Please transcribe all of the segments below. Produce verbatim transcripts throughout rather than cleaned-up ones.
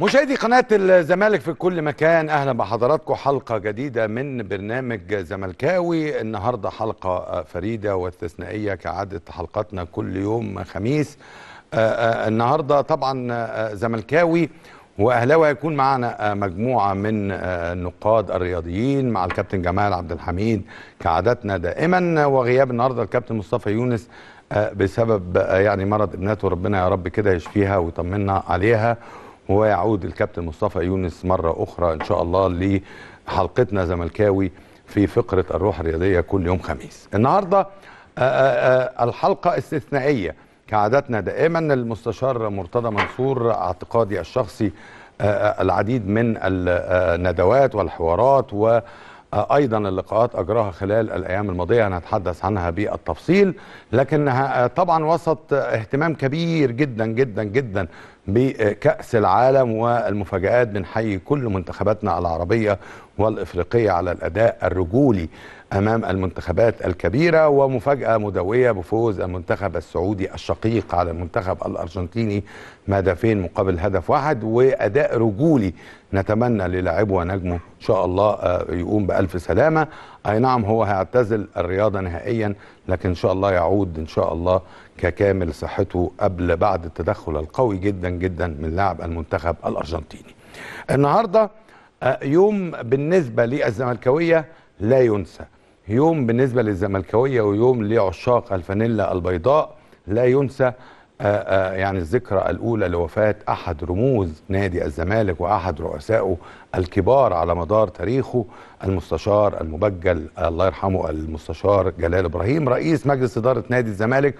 مشاهدي قناة الزمالك في كل مكان، أهلا بحضراتكم حلقة جديدة من برنامج زملكاوي. النهاردة حلقة فريدة واستثنائية كعادة حلقاتنا كل يوم خميس. النهاردة طبعا زملكاوي وأهلاوي هيكون معنا مجموعة من النقاد الرياضيين مع الكابتن جمال عبد الحميد كعادتنا دائما، وغياب النهاردة الكابتن مصطفى يونس بسبب يعني مرض ابنته، ربنا يا رب كده يشفيها ويطمنا عليها، ويعود الكابتن مصطفى يونس مرة أخرى إن شاء الله لحلقتنا زملكاوي في فقرة الروح الرياضية كل يوم خميس. النهاردة الحلقة استثنائية كعادتنا دائما، المستشار مرتضى منصور، اعتقادي الشخصي العديد من الندوات والحوارات وأيضا اللقاءات أجراها خلال الأيام الماضية هنتحدث عنها بالتفصيل، لكنها طبعا وسط اهتمام كبير جدا جدا جدا بكأس العالم والمفاجآت. بنحيي كل منتخباتنا العربية والإفريقية على الأداء الرجولي أمام المنتخبات الكبيرة، ومفاجأة مدوية بفوز المنتخب السعودي الشقيق على المنتخب الأرجنتيني مهدفين مقابل هدف واحد، وأداء رجولي نتمنى للاعبه ونجمه إن شاء الله يقوم بألف سلامة. أي نعم هو هيعتزل الرياضة نهائيا، لكن إن شاء الله يعود إن شاء الله ككامل صحته قبل بعد التدخل القوي جدا جدا من لاعب المنتخب الأرجنتيني. النهاردة يوم بالنسبة للزملكاوية لا ينسى، يوم بالنسبة للزملكاوية ويوم لعشاق الفانيلا البيضاء لا ينسى. يعني الذكرى الأولى لوفاة أحد رموز نادي الزمالك وأحد رؤسائه الكبار على مدار تاريخه، المستشار المبجل الله يرحمه المستشار جلال إبراهيم، رئيس مجلس إدارة نادي الزمالك،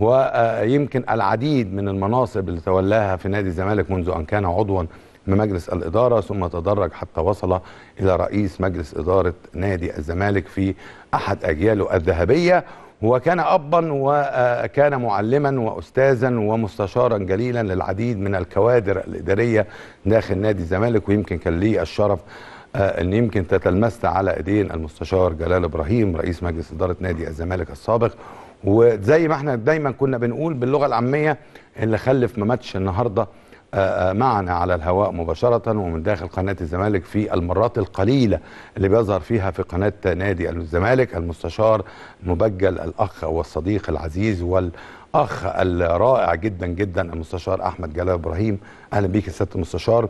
ويمكن العديد من المناصب اللي تولاها في نادي الزمالك منذ أن كان عضوا من مجلس الإدارة، ثم تدرج حتى وصل إلى رئيس مجلس إدارة نادي الزمالك في أحد أجياله الذهبية، وكان أبا وكان معلما وأستاذا ومستشارا جليلا للعديد من الكوادر الإدارية داخل نادي الزمالك. ويمكن كان لي الشرف أن يمكن تتلمست على إيدين المستشار جلال إبراهيم رئيس مجلس إدارة نادي الزمالك السابق، وزي ما احنا دايما كنا بنقول باللغة العامية اللي خلف ما ماتش النهاردة معنا على الهواء مباشرة ومن داخل قناة الزمالك في المرات القليلة اللي بيظهر فيها في قناة نادي الزمالك، المستشار المبجل الأخ والصديق العزيز والأخ الرائع جدا جدا المستشار أحمد جلال إبراهيم. أهلا بيك يا سيادة المستشار،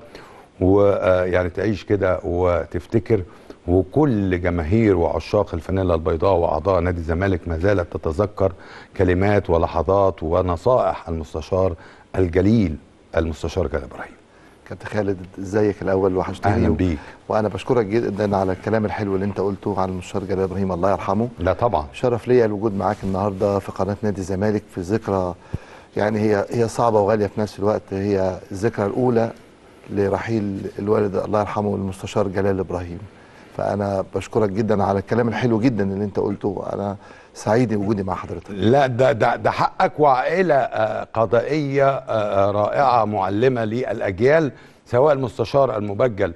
ويعني تعيش كده وتفتكر، وكل جماهير وعشاق الفانيلا البيضاء وأعضاء نادي الزمالك ما زالت تتذكر كلمات ولحظات ونصائح المستشار الجليل المستشار جلال إبراهيم. كابتن خالد ازيك الاول، وحشتني. اهلا بيك. وانا بشكرك جدا على الكلام الحلو اللي انت قلته عن المستشار جلال إبراهيم الله يرحمه. لا طبعا شرف ليا الوجود معاك النهارده في قناه نادي الزمالك في ذكرى يعني هي هي صعبه وغاليه في نفس الوقت، هي الذكرى الاولى لرحيل الوالد الله يرحمه المستشار جلال إبراهيم. فانا بشكرك جدا على الكلام الحلو جدا اللي انت قلته، انا سعيد بوجودي مع حضرتك. لا ده ده ده حقك، وعائله قضائيه رائعه معلمه للاجيال، سواء المستشار المبجل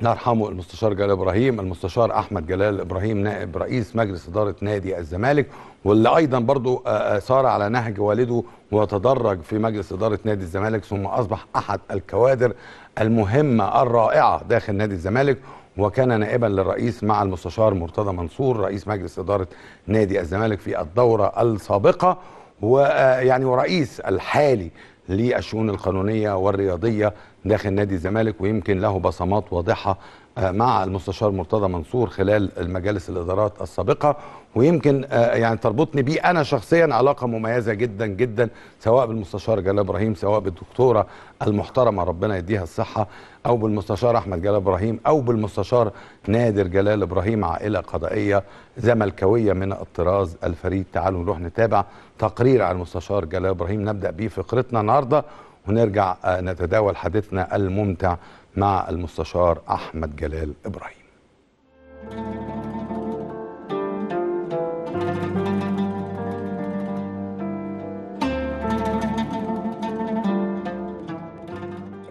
الله يرحمه المستشار جلال إبراهيم، المستشار أحمد جلال إبراهيم نائب رئيس مجلس إدارة نادي الزمالك، واللي أيضا برضو سار على نهج والده وتدرج في مجلس إدارة نادي الزمالك، ثم أصبح أحد الكوادر المهمة الرائعة داخل نادي الزمالك، وكان نائبا للرئيس مع المستشار مرتضى منصور رئيس مجلس إدارة نادي الزمالك في الدورة السابقة، ويعني ورئيس الحالي للشؤون القانونية والرياضية داخل نادي الزمالك. ويمكن له بصمات واضحة مع المستشار مرتضى منصور خلال المجالس الإدارات السابقة، ويمكن يعني تربطني بيه أنا شخصيا علاقة مميزة جدا جدا، سواء بالمستشار جلال إبراهيم، سواء بالدكتورة المحترمة ربنا يديها الصحة، أو بالمستشار أحمد جلال إبراهيم، أو بالمستشار نادر جلال إبراهيم. عائلة قضائية زملكاوية من الطراز الفريد. تعالوا نروح نتابع تقرير عن المستشار جلال إبراهيم، نبدأ بيه فقرتنا النهاردة ونرجع نتداول حديثنا الممتع مع المستشار أحمد جلال إبراهيم.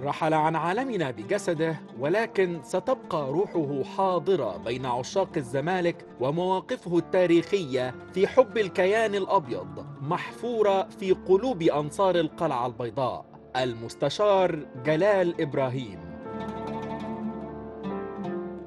رحل عن عالمنا بجسده، ولكن ستبقى روحه حاضرة بين عشاق الزمالك، ومواقفه التاريخية في حب الكيان الأبيض محفورة في قلوب أنصار القلعة البيضاء. المستشار جلال إبراهيم.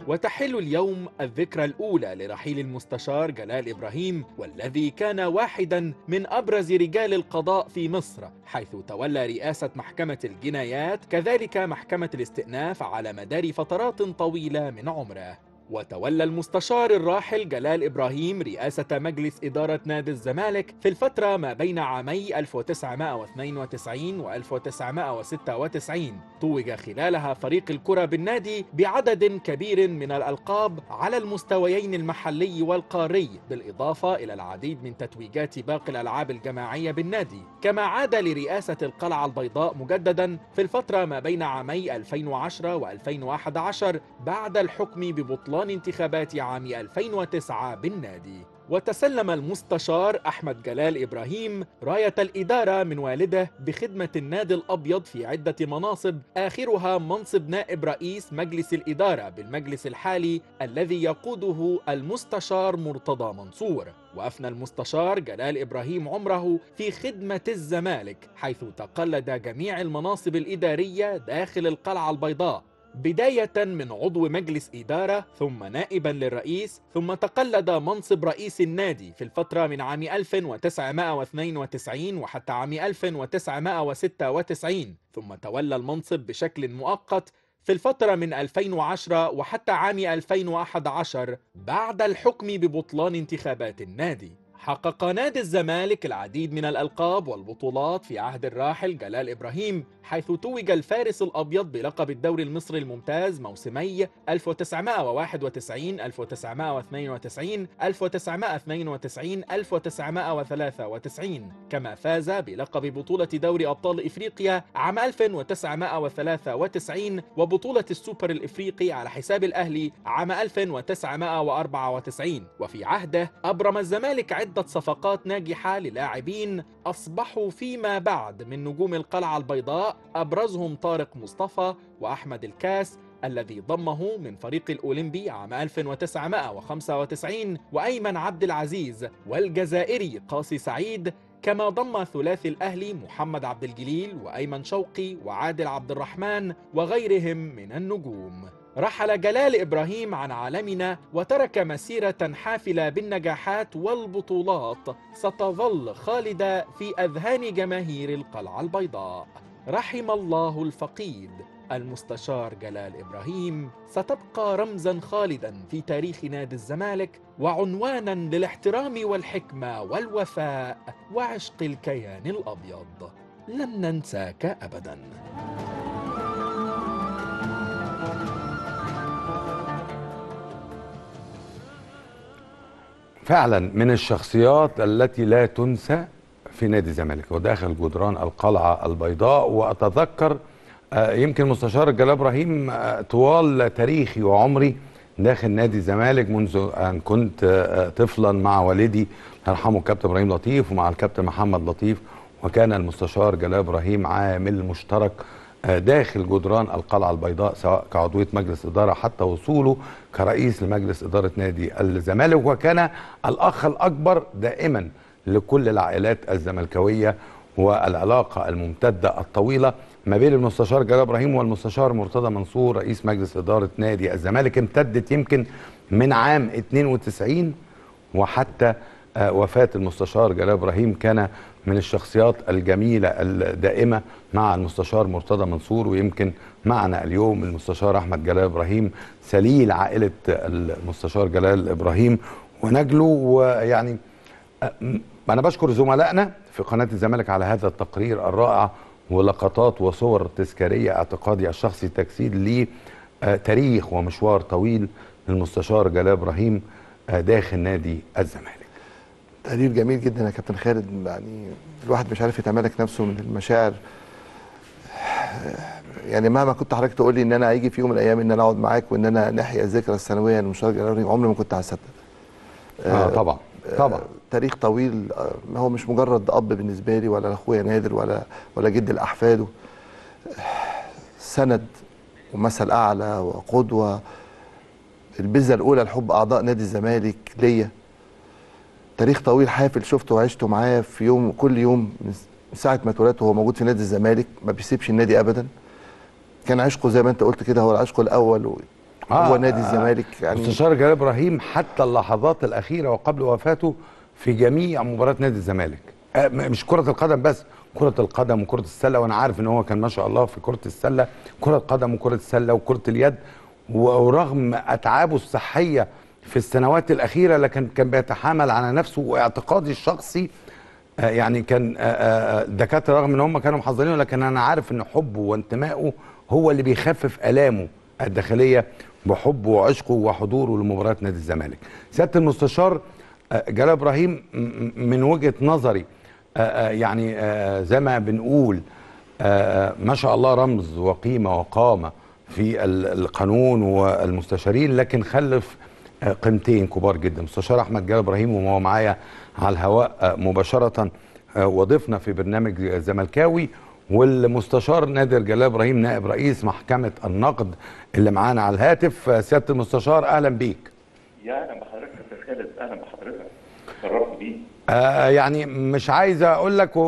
وتحل اليوم الذكرى الأولى لرحيل المستشار جلال إبراهيم، والذي كان واحدا من أبرز رجال القضاء في مصر، حيث تولى رئاسة محكمة الجنايات كذلك محكمة الاستئناف على مدار فترات طويلة من عمره. وتولى المستشار الراحل جلال إبراهيم رئاسة مجلس إدارة نادي الزمالك في الفترة ما بين عامي ألف وتسعمائة واثنين وتسعين و ألف وتسعمائة وستة وتسعين، توج خلالها فريق الكرة بالنادي بعدد كبير من الألقاب على المستويين المحلي والقاري، بالإضافة إلى العديد من تتويجات باقي الألعاب الجماعية بالنادي. كما عاد لرئاسة القلعة البيضاء مجددا في الفترة ما بين عامي ألفين وعشرة و ألفين وأحد عشر بعد الحكم ببطلان انتخابات عام ألفين وتسعة بالنادي. وتسلم المستشار أحمد جلال إبراهيم راية الإدارة من والده بخدمة النادي الأبيض في عدة مناصب، آخرها منصب نائب رئيس مجلس الإدارة بالمجلس الحالي الذي يقوده المستشار مرتضى منصور. وأفنى المستشار جلال إبراهيم عمره في خدمة الزمالك، حيث تقلد جميع المناصب الإدارية داخل القلعة البيضاء، بداية من عضو مجلس إدارة ثم نائبا للرئيس، ثم تقلد منصب رئيس النادي في الفترة من عام ألف وتسعمائة واثنين وتسعين وحتى عام ألف وتسعمائة وستة وتسعين، ثم تولى المنصب بشكل مؤقت في الفترة من ألفين وعشرة وحتى عام ألفين وأحد عشر بعد الحكم ببطلان انتخابات النادي. حقق نادي الزمالك العديد من الألقاب والبطولات في عهد الراحل جلال إبراهيم، حيث توج الفارس الأبيض بلقب الدوري المصري الممتاز موسمي ألف وتسعمائة وواحد وتسعين ألف وتسعمائة واثنين وتسعين ألف وتسعمائة واثنين وتسعين ألف وتسعمائة وثلاثة وتسعين، كما فاز بلقب بطولة دوري أبطال إفريقيا عام ألف وتسعمائة وثلاثة وتسعين وبطولة السوبر الإفريقي على حساب الأهلي عام ألف وتسعمائة وأربعة وتسعين. وفي عهده أبرم الزمالك عدة صفقات ناجحة للاعبين أصبحوا فيما بعد من نجوم القلعة البيضاء، أبرزهم طارق مصطفى وأحمد الكاس الذي ضمه من فريق الأولمبي عام ألف وتسعمائة وخمسة وتسعين وأيمن عبد العزيز والجزائري قاسي سعيد، كما ضم ثلاثي الأهلي محمد عبد الجليل وأيمن شوقي وعادل عبد الرحمن وغيرهم من النجوم. رحل جلال إبراهيم عن عالمنا وترك مسيرة حافلة بالنجاحات والبطولات ستظل خالدة في أذهان جماهير القلعة البيضاء. رحم الله الفقيد، المستشار جلال إبراهيم ستبقى رمزا خالدا في تاريخ نادي الزمالك وعنوانا للاحترام والحكمة والوفاء وعشق الكيان الأبيض. لن ننساك أبدا. فعلا من الشخصيات التي لا تنسى في نادي الزمالك وداخل جدران القلعة البيضاء. وأتذكر يمكن مستشار جلال إبراهيم طوال تاريخي وعمري داخل نادي الزمالك منذ أن كنت طفلا مع والدي يرحمه الكابتن إبراهيم لطيف ومع الكابتن محمد لطيف، وكان المستشار جلال إبراهيم عامل مشترك داخل جدران القلعة البيضاء سواء كعضوية مجلس إدارة حتى وصوله كرئيس لمجلس إدارة نادي الزمالك، وكان الأخ الأكبر دائما لكل العائلات الزملكاوية. والعلاقة الممتدة الطويلة ما بين المستشار جلال إبراهيم والمستشار مرتضى منصور رئيس مجلس إدارة نادي الزمالك امتدت يمكن من عام اثنين وتسعين وحتى وفاة المستشار جلال إبراهيم. كان من الشخصيات الجميلة الدائمة مع المستشار مرتضى منصور، ويمكن معنا اليوم المستشار أحمد جلال إبراهيم سليل عائلة المستشار جلال إبراهيم ونجله. ويعني أنا بشكر زملائنا في قناة الزمالك على هذا التقرير الرائع ولقطات وصور تذكارية اعتقادي الشخصي تجسيد لتاريخ ومشوار طويل للمستشار جلال إبراهيم داخل نادي الزمالك. تقرير جميل جدا يا كابتن خالد، يعني الواحد مش عارف يتمالك نفسه من المشاعر. يعني مهما كنت حضرتك تقول لي ان انا هيجي في يوم من الايام ان انا اقعد معاك وان انا نحيا الذكرى السنويه للمستشار جلال إبراهيم عمري ما كنت هصدق. اه طبعا طبعا تاريخ طويل، هو مش مجرد اب بالنسبه لي ولا اخويا نادر ولا ولا جد لاحفاده، سند ومثل اعلى وقدوه، البذره الاولى لحب اعضاء نادي الزمالك ليا. تاريخ طويل حافل شفته وعشته معاه في يوم كل يوم ساعه ما اتولدت وهو موجود في نادي الزمالك، ما بيسيبش النادي ابدا. كان عشقه زي ما انت قلت كده، هو العشق الاول و... آه هو نادي الزمالك. يعني استشار جلال ابراهيم حتى اللحظات الاخيره وقبل وفاته في جميع مباريات نادي الزمالك، مش كره القدم بس، كره القدم وكره السله، وانا عارف ان هو كان ما شاء الله في كره السله، كره القدم وكره السله وكره اليد، ورغم اتعابه الصحيه في السنوات الاخيره لكن كان بيتحامل على نفسه. واعتقادي الشخصي يعني كان دكاتره رغم ان هم كانوا محذرينه، لكن انا عارف ان حبه وانتمائه هو اللي بيخفف الامه الداخليه بحبه وعشقه وحضوره لمباريات نادي الزمالك. سياده المستشار جلال ابراهيم من وجهه نظري يعني زي ما بنقول ما شاء الله رمز وقيمه وقامه في القانون والمستشارين، لكن خلف قيمتين كبار جدا. مستشار احمد جلال ابراهيم وهو معايا على الهواء مباشره وضيفنا في برنامج زملكاوي، والمستشار نادر جلال ابراهيم نائب رئيس محكمه النقد اللي معانا على الهاتف. سياده المستشار اهلا بيك. يا اهلا بحضرتك يا خالد، اهلا بحضرتك، اتشرفت بيك. آه يعني مش عايز اقول لك و...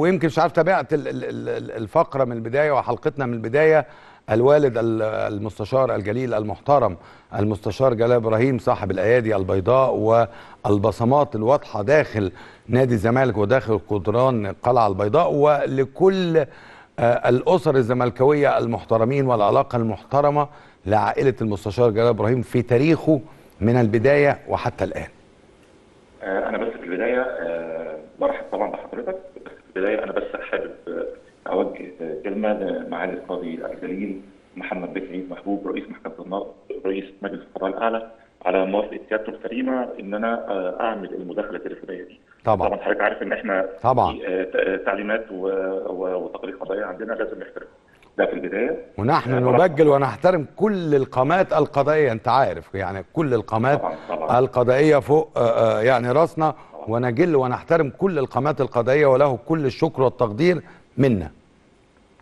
ويمكن مش عارف تابعت ال... ال... الفقره من البدايه وحلقتنا من البدايه. الوالد المستشار الجليل المحترم المستشار جلال ابراهيم صاحب الايادي البيضاء والبصمات الواضحه داخل نادي الزمالك وداخل قطران القلعه البيضاء، ولكل الاسر الزملكاويه المحترمين والعلاقه المحترمه لعائله المستشار جلال ابراهيم في تاريخه من البدايه وحتى الان. انا بس في البدايه برحب طبعا بحضرتك، بس في البدايه انا بس حابب اوجه كلمه لمعالي القاضي الجليل محمد بن عيد محبوب رئيس محكمه النقد رئيس مجلس القضاء الاعلى على موافقه سيادته الكريمه ان انا اعمل المداخله التاريخيه دي. طبعا طبعا حضرتك عارف ان احنا طبعا تعليمات وتقارير قضائيه عندنا لازم نحترمها، ده في البدايه. ونحن نبجل ونحترم كل القامات القضائيه، انت عارف يعني كل القامات طبعاً طبعاً. القضائيه فوق يعني راسنا، ونجل ونحترم كل القامات القضائيه وله كل الشكر والتقدير منا.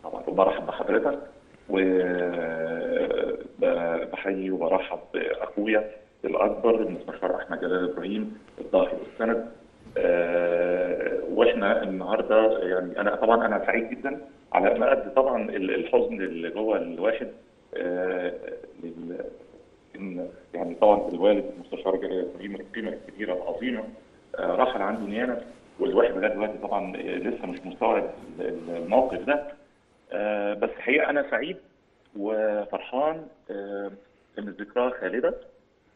طبعا وبرحب بحضرتك وبحيي وبرحب باخويا الاكبر المستشار احمد جلال ابراهيم الظاهر والسند. أه واحنا النهارده يعني انا طبعا انا سعيد جدا على ما قد طبعا الحزن اللي جوه الواحد أه ان يعني طبعا الوالد المستشار جلال ابراهيم القيمه الكبيره العظيمه أه رحل عنده نيانا، والواحد لغايه دلوقتي طبعا لسه مش مستوعب الموقف ده. أه بس الحقيقه انا سعيد وفرحان أه ان الذكرى خالده،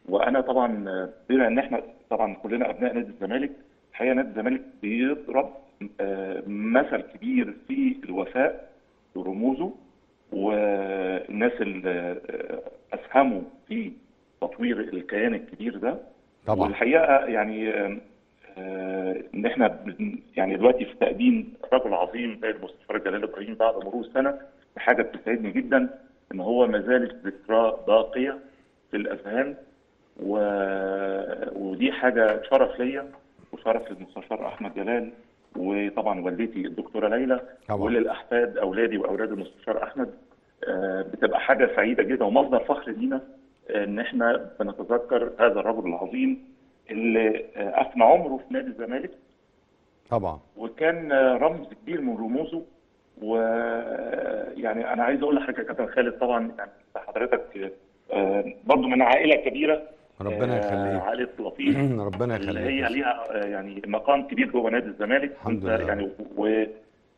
وانا طبعا بما ان احنا طبعا كلنا ابناء نادي الزمالك، الحقيقه نادي الزمالك بيضرب أه مثل كبير في الوفاء لرموزه، والناس اللي اسهموا في تطوير الكيان الكبير ده طبعا. والحقيقه يعني ان احنا يعني دلوقتي في تقديم رجل عظيم زي المستشار جلال ابراهيم بعد مرور سنه، حاجه بتسعدني جدا ان هو ما زالت ذكرى باقيه في الاذهان، و... ودي حاجه شرف ليا وشرف للمستشار احمد جلال، وطبعا والدتي الدكتوره ليلى وللاحفاد اولادي واولاد المستشار احمد. بتبقى حاجه سعيده جدا ومصدر فخر لينا ان احنا بنتذكر هذا الرجل العظيم اللي أفنى عمره في نادي الزمالك طبعا، وكان رمز كبير من رموزه. ويعني أنا عايز أقول لحضرتك يا كابتن خالد طبعا يعني حضرتك برضه من عائلة كبيرة، ربنا يخليك، عائلة لطيف ربنا يخليك، اللي هي ليها يعني مقام كبير جوه نادي الزمالك الحمد لله يعني،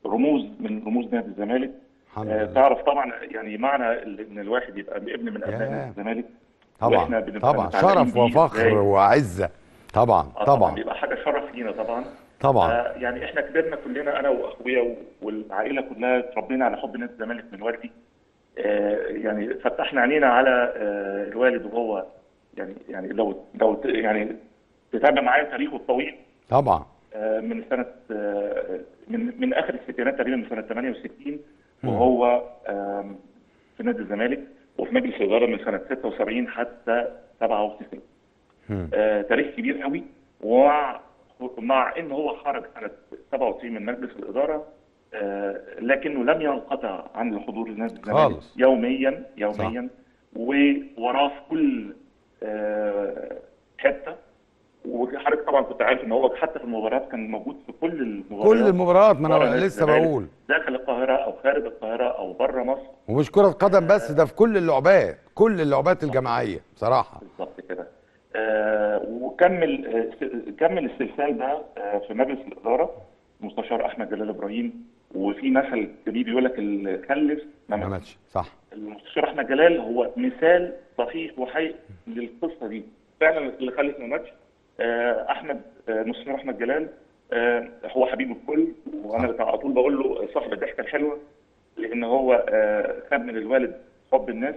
ورموز من رموز نادي الزمالك الحمد لله. تعرف طبعا يعني معنى إن الواحد يبقى ابن من أبناء نادي الزمالك طبعا طبعا، شرف وفخر وعزه طبعا طبعا، بيبقى حاجه شرف لينا طبعا طبعا. آه يعني احنا كبرنا كلنا انا واخويا والعائله كلها اتربينا على حب نادي الزمالك من والدي. آه يعني فتحنا عينينا على آه الوالد وهو يعني يعني لو لو يعني تتابع معايا تاريخه الطويل طبعا. آه من سنه آه من من اخر الستينات تقريبا، من سنه ثمانية وستين وهو آه في نادي الزمالك وفي مجلس الاداره من سنه ستة وسبعين حتى سبعة وتسعين. آه، تاريخ كبير قوي، ومع ان هو خرج سنه سبعة وتسعين من مجلس الاداره آه، لكنه لم ينقطع عن الحضور لنادي الزمالك يوميا يوميا، ووراه في كل آه، حته، وحضرتك طبعا كنت عارف ان هو حتى في المباريات كان موجود في كل المباريات كل المباريات ما انا لسه بقول داخل القاهره او خارج القاهره او بره مصر، ومش كره قدم بس، ده في كل اللعبات كل اللعبات الجماعيه بصراحه. بالظبط كده. آه وكمل كمل السلسال ده آه في مجلس الاداره مستشار احمد جلال ابراهيم، وفي مثل كبير بيقول لك الكلف ما ماتش. صح، المستشار احمد جلال هو مثال صحيح وحي للقصه دي فعلا. اللي خلف ما ماتش احمد مستشار احمد جلال، هو حبيب الكل، وانا على طول بقول له صاحب الضحكه الحلوه، لان هو خد من الوالد حب الناس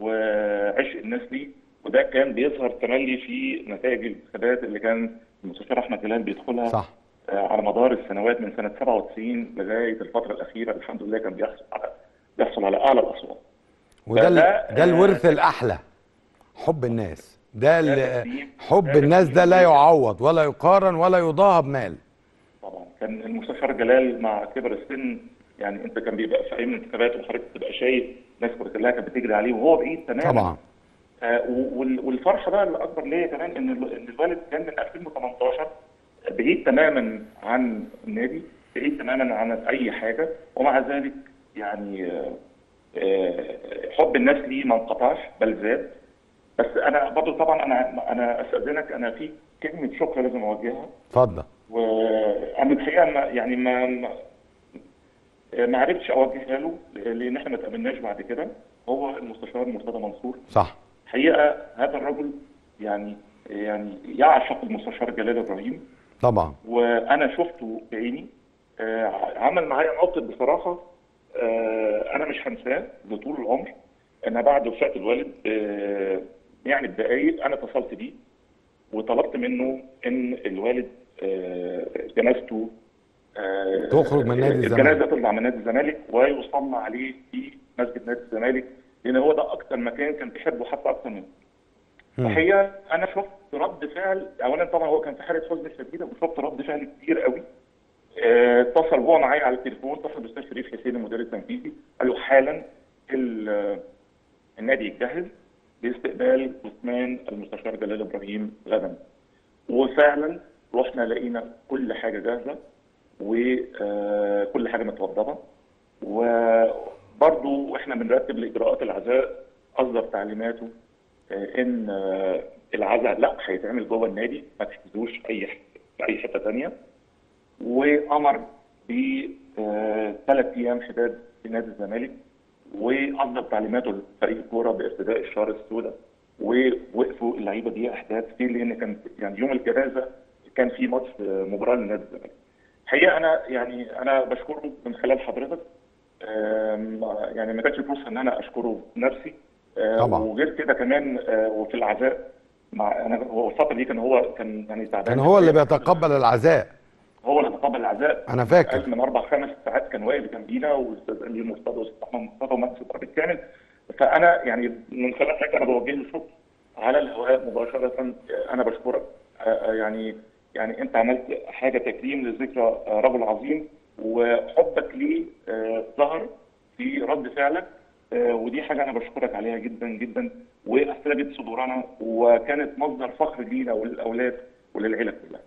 وعشق الناس ليه، وده كان بيظهر تملي في نتائج الانتخابات اللي كان المستشار احمد جلال بيدخلها. صح. على مدار السنوات من سنه سبعة وتسعين لغايه الفتره الاخيره الحمد لله كان بيحصل على بيحصل على اعلى الاصوات. وده ده الورث الاحلى، حب الناس ده، حب الناس ده لا يعوض ولا يقارن ولا يضاهى بمال. طبعا كان المستشار جلال مع كبر السن، يعني انت كان بيبقى في ايام الانتخابات وحضرتك بتبقى شايف الناس كلها كانت بتجري عليه وهو بعيد تماما. طبعا. آه والفرحه بقى الاكبر ليا كمان ان ان الوالد كان من ألفين وثمانية عشر بعيد تماما عن النادي، بعيد تماما عن اي حاجه، ومع ذلك يعني آه آه حب الناس ليه ما انقطعش بل زاد. بس انا برضه طبعا انا انا استاذنك، انا في كلمه شكر لازم اوجهها. اتفضل. وانا الحقيقه يعني ما ما عرفتش اوجهها له لان احنا ما اتقابلناش بعد كده، هو المستشار مرتضى منصور. صح. الحقيقه هذا الرجل يعني يعني يعشق المستشار جلال ابراهيم. طبعا. وانا شفته بعيني، عمل معايا موقف بصراحه انا مش هنساه لطول العمر. انا بعد وفاه الوالد يعني بدقايق انا اتصلت بيه وطلبت منه ان الوالد جنازته تخرج من نادي الزمالك، الجنازه تطلع من نادي الزمالك ويصلى عليه في مسجد نادي الزمالك، لان هو ده اكتر مكان كان بيحبه حتى اكتر منه. الحقيقه انا شفت رد فعل، اولا طبعا هو كان في حاله حزن شديده، وشفت رد فعل كتير قوي. اتصل هو معايا على التليفون، اتصل بالاستاذ شريف حسين المدير التنفيذي، قال له حالا النادي يتجهز باستقبال جثمان المستشار جلال ابراهيم غدا. وفعلا رحنا لقينا كل حاجه جاهزه وكل حاجه متوضبه، وبرضه واحنا بنرتب لاجراءات العزاء اصدر تعليماته ان العزاء لا هيتعمل جوه النادي، ما تحجزوش اي في اي حته ثانيه، وامر بثلاث ايام حداد في نادي الزمالك، واصدر تعليماته لفريق الكوره بارتداء الشاره السوداء، ووقفوا اللعيبه دي احداث كتير لان كان يعني يوم الجنازه كان في ماتش مباراه لنادي الزمالك. الحقيقه انا يعني انا بشكره من خلال حضرتك، يعني ما كانتش فرصه ان انا اشكره بنفسي. طبعا. وغير كده كمان وفي العزاء مع انا هو الفتره دي كان هو كان يعني تعبان، كان هو اللي بيتقبل العزاء، هو اللي تقبل العزاء. انا فاكر قبل من اربع خمس ساعات كان واقف جنبينا والاستاذ امير مرتضى والاستاذ احمد مرتضى ومجلس الاداره بالكامل. فانا يعني من خلال حضرتك انا بوجه له شكر على الهواء مباشره، انا بشكرك يعني يعني انت عملت حاجه تكريم لذكرى رجل عظيم، وحبك ليه ظهر في رد فعلك، ودي حاجه انا بشكرك عليها جدا جدا، واحترجت صدورنا وكانت مصدر فخر لينا وللاولاد وللعيله كلها.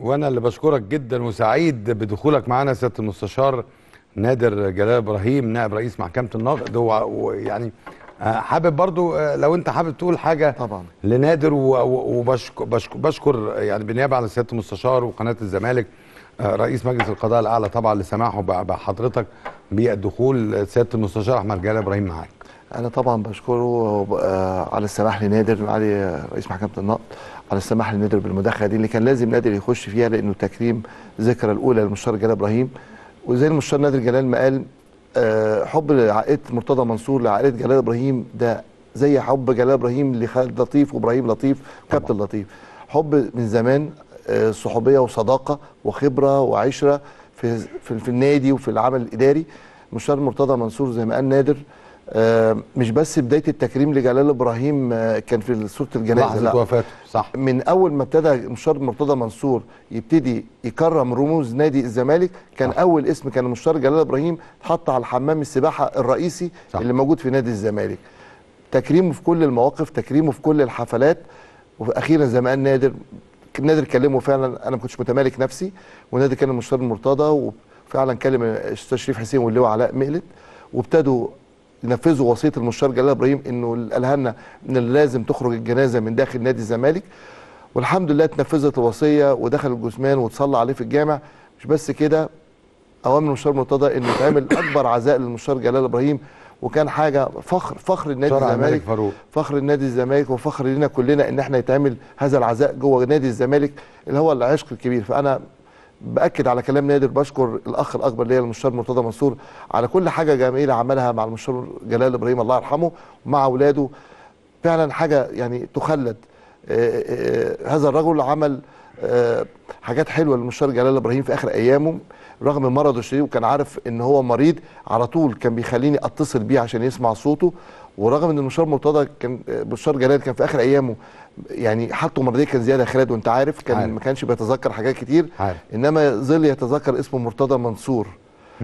وانا اللي بشكرك جدا وسعيد بدخولك معانا سياده المستشار نادر جلال ابراهيم نائب رئيس محكمه النقد، ويعني حابب برضو لو انت حابب تقول حاجه طبعا لنادر، وبشكر يعني بالنيابه على سياده المستشار وقناه الزمالك رئيس مجلس القضاء الاعلى طبعا لسماحه بحضرتك بدخول سياده المستشار احمد جلال ابراهيم معاك. انا طبعا بشكره على السماح لنادر معالي رئيس محكمه النقد، على السماح لنادر بالمداخله دي اللي كان لازم نادر يخش فيها، لانه تكريم ذكرى الاولى للمستشار جلال ابراهيم. وزي المستشار نادر جلال ما قال حب عائله مرتضى منصور لعائله جلال ابراهيم ده زي حب جلال ابراهيم لخالد لطيف وابراهيم لطيف وكابتن لطيف، حب من زمان، صحوبيه وصداقه وخبره وعشره في في, في النادي وفي العمل الاداري. المستشار مرتضى منصور زي ما قال نادر آه مش بس بدايه التكريم لجلال ابراهيم آه كان في صوره الجنازه، لحظه وفاته. صح. من اول ما ابتدى المستشار مرتضى منصور يبتدي يكرم رموز نادي الزمالك كان صح. اول اسم كان المستشار جلال ابراهيم اتحط على الحمام السباحه الرئيسي صح. اللي موجود في نادي الزمالك. تكريمه في كل المواقف، تكريمه في كل الحفلات، واخيرا زي ما قال نادر نادر كلمه فعلا، انا ما كنتش متمالك نفسي، ونادر كلم المستشار المرتضى، وفعلا كلم الاستاذ شريف حسين واللواء علاء مقلت، وابتدوا نفذوا وصيه المستشار جلال ابراهيم انه قالها لنا ان لازم تخرج الجنازه من داخل نادي الزمالك، والحمد لله اتنفذت الوصيه ودخل الجثمان واتصلى عليه في الجامع. مش بس كده، اوامر المستشار مرتضى انه يتعمل اكبر عزاء للمستشار جلال ابراهيم، وكان حاجه فخر فخر النادي الزمالك، فخر النادي الزمالك وفخر لنا كلنا ان احنا يتعمل هذا العزاء جوه نادي الزمالك اللي هو العشق الكبير. فانا باكد على كلام نادر، بشكر الاخ الاكبر اللي هي المستشار مرتضى منصور على كل حاجه جميله عملها مع المستشار جلال ابراهيم الله يرحمه ومع اولاده، فعلا حاجه يعني تخلد. هذا الرجل عمل حاجات حلوه للمستشار جلال ابراهيم في اخر ايامه رغم مرضه الشديد، وكان عارف ان هو مريض، على طول كان بيخليني اتصل بيه عشان يسمع صوته، ورغم ان المستشار مرتضى كان المستشار جلال كان في اخر ايامه يعني حالته المرضيه كان زياده خالد، وانت عارف كان عارف. ما كانش بيتذكر حاجات كتير عارف. انما ظل يتذكر اسمه مرتضى منصور،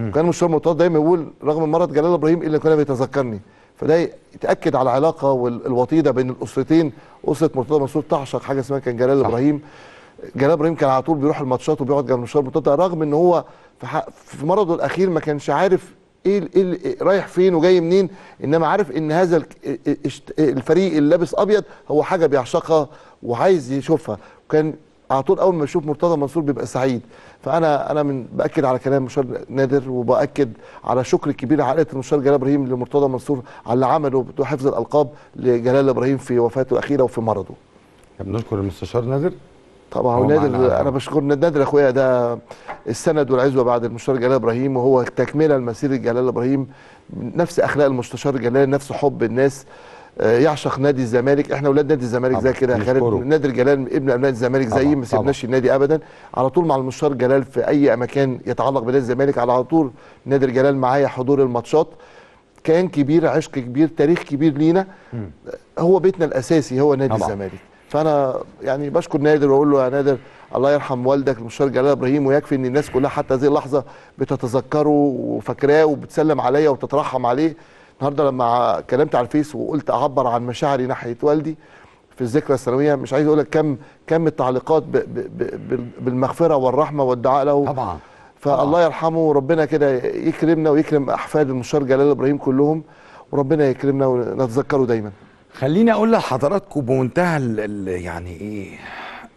وكان المستشار مرتضى دايما يقول رغم مرض جلال ابراهيم الا كان بيتذكرني، فده يتاكد على العلاقه والوطيده بين الاسرتين. اسره مرتضى منصور تعشق حاجه اسمها كان جلال صح. ابراهيم جلال ابراهيم كان على طول بيروح الماتشات وبيقعد جنب المستشار مرتضى، رغم ان هو في مرضه الاخير ما كانش عارف ايه ايه رايح فين وجاي منين، انما عارف ان هذا الفريق اللي لابس ابيض هو حاجه بيعشقها وعايز يشوفها، وكان على طول اول ما يشوف مرتضى منصور بيبقى سعيد. فانا انا من باكد على كلام المستشار نادر، وباكد على شكر كبير عائله المستشار جلال ابراهيم لمرتضى منصور على اللي عمله بحفظ الالقاب لجلال ابراهيم في وفاته الاخيره وفي مرضه. بنشكر المستشار نادر طبعا، ونادر انا بشكر نادر اخويا، ده السند والعزوه بعد المستشار جلال ابراهيم، وهو تكمله لمسيره جلال ابراهيم، نفس اخلاق المستشار جلال، نفس حب الناس، يعشق نادي الزمالك، احنا اولاد نادي الزمالك زي كده خالد، نادر جلال ابن ابناء الزمالك زي ما سيبناش النادي ابدا، على طول مع المستشار جلال في اي مكان يتعلق بنادي الزمالك، على طول نادر جلال معايا حضور الماتشات، كيان كبير، عشق كبير، تاريخ كبير لينا، هو بيتنا الاساسي هو نادي طبعا. الزمالك. فانا يعني بشكر نادر واقول له يا نادر الله يرحم والدك المستشار جلال ابراهيم، ويكفي ان الناس كلها حتى هذه اللحظه بتتذكره وفاكراه وبتسلم عليا وبتترحم عليه. النهارده لما كلمت على الفيس وقلت اعبر عن مشاعري ناحيه والدي في الذكرى السنويه، مش عايز اقول لك كم كم التعليقات ب ب ب بالمغفره والرحمه والدعاء له طبعا، فالله يرحمه وربنا كده يكرمنا ويكرم احفاد المستشار جلال ابراهيم كلهم، وربنا يكرمنا ونتذكره دايما. خليني اقول لحضراتكم بمنتهى يعني ايه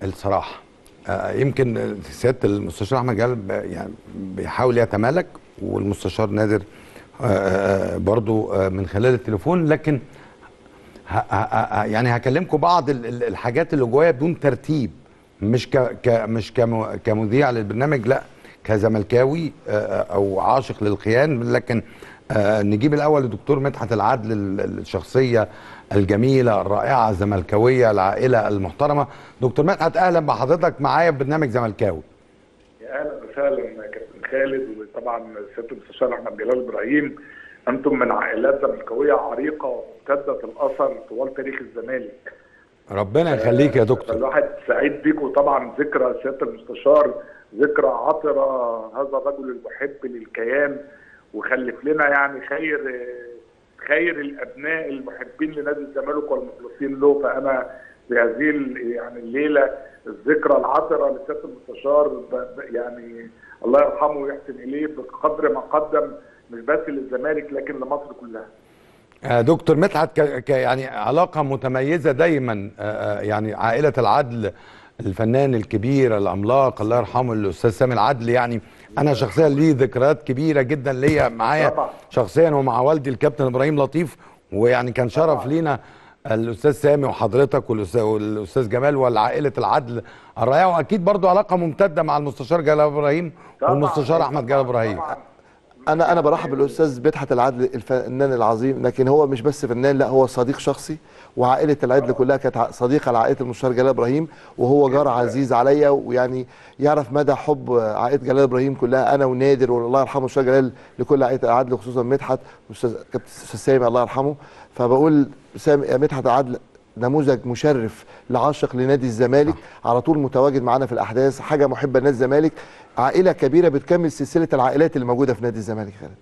الصراحه، آه يمكن سياده المستشار احمد جلال يعني بيحاول يتمالك، والمستشار نادر آه برضو آه من خلال التليفون، لكن ه ه يعني هكلمكم بعض الحاجات اللي جوايا بدون ترتيب، مش ك ك مش كمذيع للبرنامج، لا كزملكاوي آه او عاشق للكيان، لكن آه نجيب الاول الدكتور مدحت العدل، الشخصيه الجميله الرائعه الزملكاويه، العائله المحترمه. دكتور مدحت اهلا بحضرتك معايا في برنامج زملكاوي. يا اهلا وسهلا كابتن خالد، وطبعا سياده المستشار احمد جلال ابراهيم، انتم من عائلات زملكاويه عريقه امتدت الاثر طوال تاريخ الزمالك. ربنا يخليك يا دكتور. الواحد سعيد بيك، وطبعا ذكرى سياده المستشار ذكرى عطره، هذا الرجل المحب للكيان وخلف لنا يعني خير خير الابناء المحبين لنادي الزمالك والمخلصين له. فانا بهذه يعني الليله الذكرى العطره لسياده المستشار يعني الله يرحمه ويحسن اليه بقدر ما قدم، مش بس للزمالك لكن لمصر كلها. دكتور مدحت يعني علاقه متميزه دايما، يعني عائله العدل، الفنان الكبير العملاق الله يرحمه الاستاذ سامي العدل، يعني انا شخصيا لي ذكريات كبيره جدا ليا معايا شخصيا ومع والدي الكابتن ابراهيم لطيف، ويعني كان شرف لينا الاستاذ سامي وحضرتك والاستاذ جمال والعائله العدل الرائعه، واكيد برضو علاقه ممتده مع المستشار جلال ابراهيم والمستشار احمد جلال ابراهيم. انا انا برحب بالاستاذ مدحت العدل الفنان العظيم، لكن هو مش بس فنان، لا هو صديق شخصي، وعائله العدل كلها كانت صديقه لعائله المستشار جلال ابراهيم، وهو جار عزيز عليا، ويعني يعرف مدى حب عائله جلال ابراهيم كلها، انا ونادر والله يرحمه المستشار جلال لكل عائله العدل، وخصوصا مدحت والاستاذ كابتن سامي الله يرحمه. فبقول سامي يا مدحت العدل نموذج مشرف لعاشق لنادي الزمالك، على طول متواجد معانا في الاحداث، حاجه محبه لنادي الزمالك، عائله كبيره بتكمل سلسله العائلات اللي موجوده في نادي الزمالك. خالد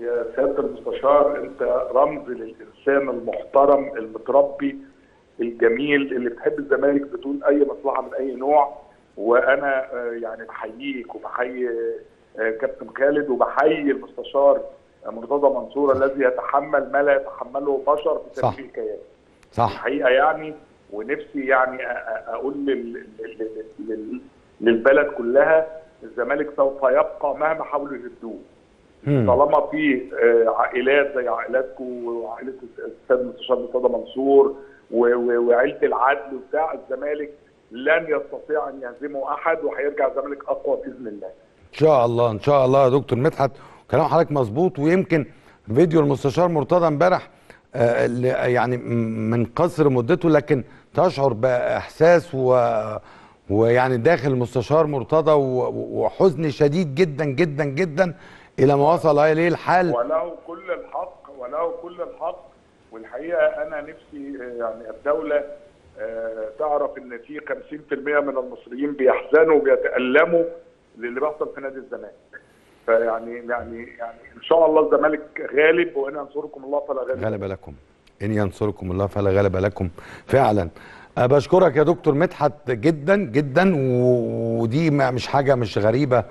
يا سياده المستشار انت رمز للانسان المحترم المتربي الجميل اللي بتحب الزمالك بدون اي مصلحه من اي نوع. وانا يعني بحييك وبحيي كابتن خالد وبحيي المستشار مرتضى منصور الذي يتحمل ما لا يتحمله بشر في تشكيل كيان. صح الحقيقه يعني، ونفسي يعني اقول للبلد كلها الزمالك سوف يبقى مهما حاولوا يهدوه، طالما في عائلات زي عائلاتكم وعائله الاستاذ المستشار مرتضى منصور وعائله العدل وبتاع، الزمالك لن يستطيع ان يهزمه احد وهيرجع الزمالك اقوى باذن الله. ان شاء الله ان شاء الله يا دكتور مدحت، كلام حضرتك مظبوط. ويمكن فيديو المستشار مرتضى امبارح يعني من قصر مدته، لكن تشعر باحساس و ويعني داخل المستشار مرتضى وحزن شديد جدا جدا جدا الى ما وصل اليه الحال. وله كل الحق وله كل الحق. والحقيقه انا نفسي يعني الدوله تعرف ان في خمسين بالمئة من المصريين بيحزنوا وبيتألموا للي بيحصل في نادي الزمالك. فيعني يعني يعني ان شاء الله الزمالك غالب، وان ينصركم الله فلا غالب غالب لكم. ان ينصركم الله فلا غالب لكم فعلا. بشكرك يا دكتور مدحت جدا جدا، ودي مش حاجه مش غريبه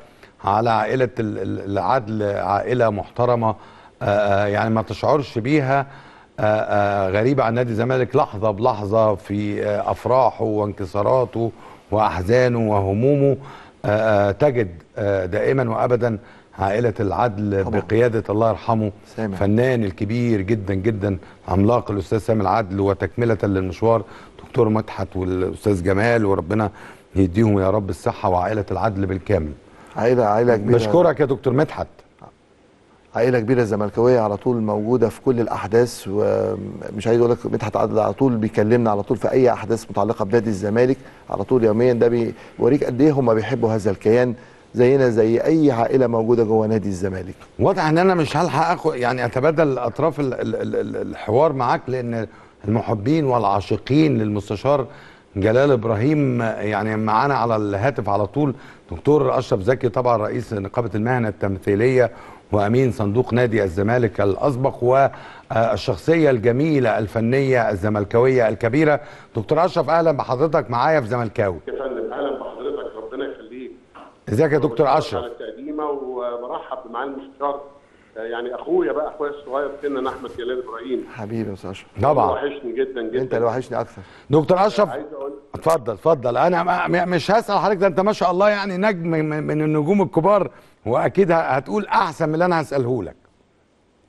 على عائله العدل، عائله محترمه يعني ما تشعرش بيها غريبه عن نادي الزمالك لحظه بلحظه في افراحه وانكساراته واحزانه وهمومه. تجد دائما وابدا عائله العدل طبعا. بقياده الله يرحمه الفنان الكبير جدا جدا عملاق الاستاذ سامي العدل، وتكمله للمشوار دكتور مدحت والاستاذ جمال، وربنا يديهم يا رب الصحه وعائله العدل بالكامل. عائله عائله كبيره. بشكرك يا دكتور مدحت. عائله كبيره زملكاويه على طول موجوده في كل الاحداث، ومش عايز اقول لك مدحت عدل على طول بيكلمنا على طول في اي احداث متعلقه بنادي الزمالك على طول يوميا. ده بيوريك قد ايه هم بيحبوا هذا الكيان زينا زي اي عائله موجوده جوه نادي الزمالك. واضح ان انا مش هلحق اخد يعني اتبادل اطراف الحوار معاك، لان المحبين والعاشقين للمستشار جلال ابراهيم يعني معانا على الهاتف على طول. دكتور اشرف زكي طبعا رئيس نقابه المهنه التمثيليه وامين صندوق نادي الزمالك الاسبق، والشخصيه الجميله الفنيه الزملكاويه الكبيره. دكتور اشرف اهلا بحضرتك معايا في زملكاوي. يا فندم اهلا بحضرتك، ربنا يخليك. ازيك يا دكتور اشرف؟ على التقديمه، وبرحب مع المستشار يعني اخويا بقى اخويا الصغير سنا احمد جلال ابراهيم. حبيبي يا استاذ اشرف. طبعا وحشني جدا جدا. انت اللي وحشني اكثر. دكتور اشرف عايز اقول اتفضل اتفضل. انا مش هسال حضرتك، ده انت ما شاء الله يعني نجم من النجوم الكبار، واكيد هتقول احسن من اللي انا هساله لك.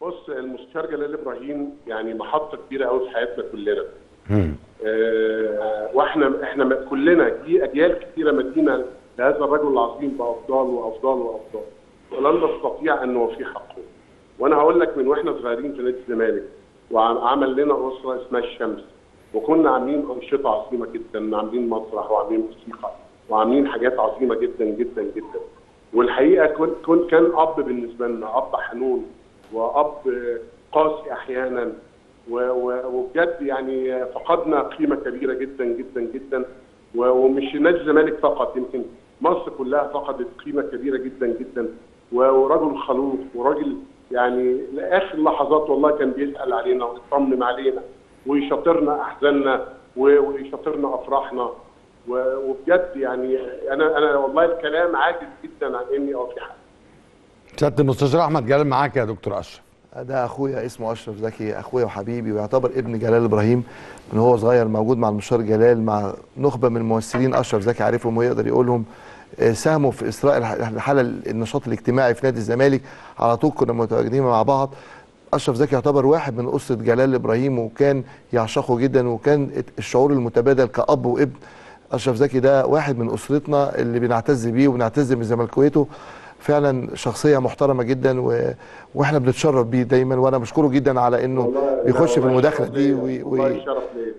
بص، المستشار جلال ابراهيم يعني محطه كبيره قوي في حياتنا كلنا. امم آه واحنا احنا كلنا في اجيال كثيره مدينه لهذا الرجل العظيم بافضال وافضال وافضال، ولن نستطيع ان نوفي حقه. وانا هقول لك من واحنا صغيرين في نادي الزمالك، وعمل لنا اسره اسمها الشمس، وكنا عاملين انشطه عظيمه جدا، عاملين مسرح وعاملين موسيقى وعاملين حاجات عظيمه جدا جدا جدا. والحقيقه كنت كان اب بالنسبه لنا، اب حنون واب قاسي احيانا، وبجد يعني فقدنا قيمه كبيره جدا جدا جدا. ومش نادي الزمالك فقط، يمكن مصر كلها فقدت قيمه كبيره جدا جدا. ورجل خلوق وراجل يعني لاخر لحظات والله كان بيسال علينا ويطمن علينا ويشاطرنا احزاننا ويشاطرنا افراحنا. وبجد يعني انا انا والله الكلام عاجز جدا عن اني اوفي حقي. سياده المستشار احمد جلال معاك يا دكتور اشرف. ده اخويا اسمه اشرف زكي، اخويا وحبيبي، ويعتبر ابن جلال ابراهيم من هو صغير، موجود مع المستشار جلال مع نخبه من الممثلين اشرف زكي عارفهم ويقدر يقولهم، ساهموا في اثراء الحاله النشاط الاجتماعي في نادي الزمالك. على طول كنا متواجدين مع بعض. اشرف زكي يعتبر واحد من اسره جلال ابراهيم، وكان يعشقه جدا، وكان الشعور المتبادل كاب وابن. اشرف زكي ده واحد من اسرتنا اللي بنعتز بيه وبنعتز بزملكاويته. فعلا شخصيه محترمه جدا، و... واحنا بنتشرف بيه دايما. وانا بشكره جدا على انه بيخش في المداخله دي وي... وي...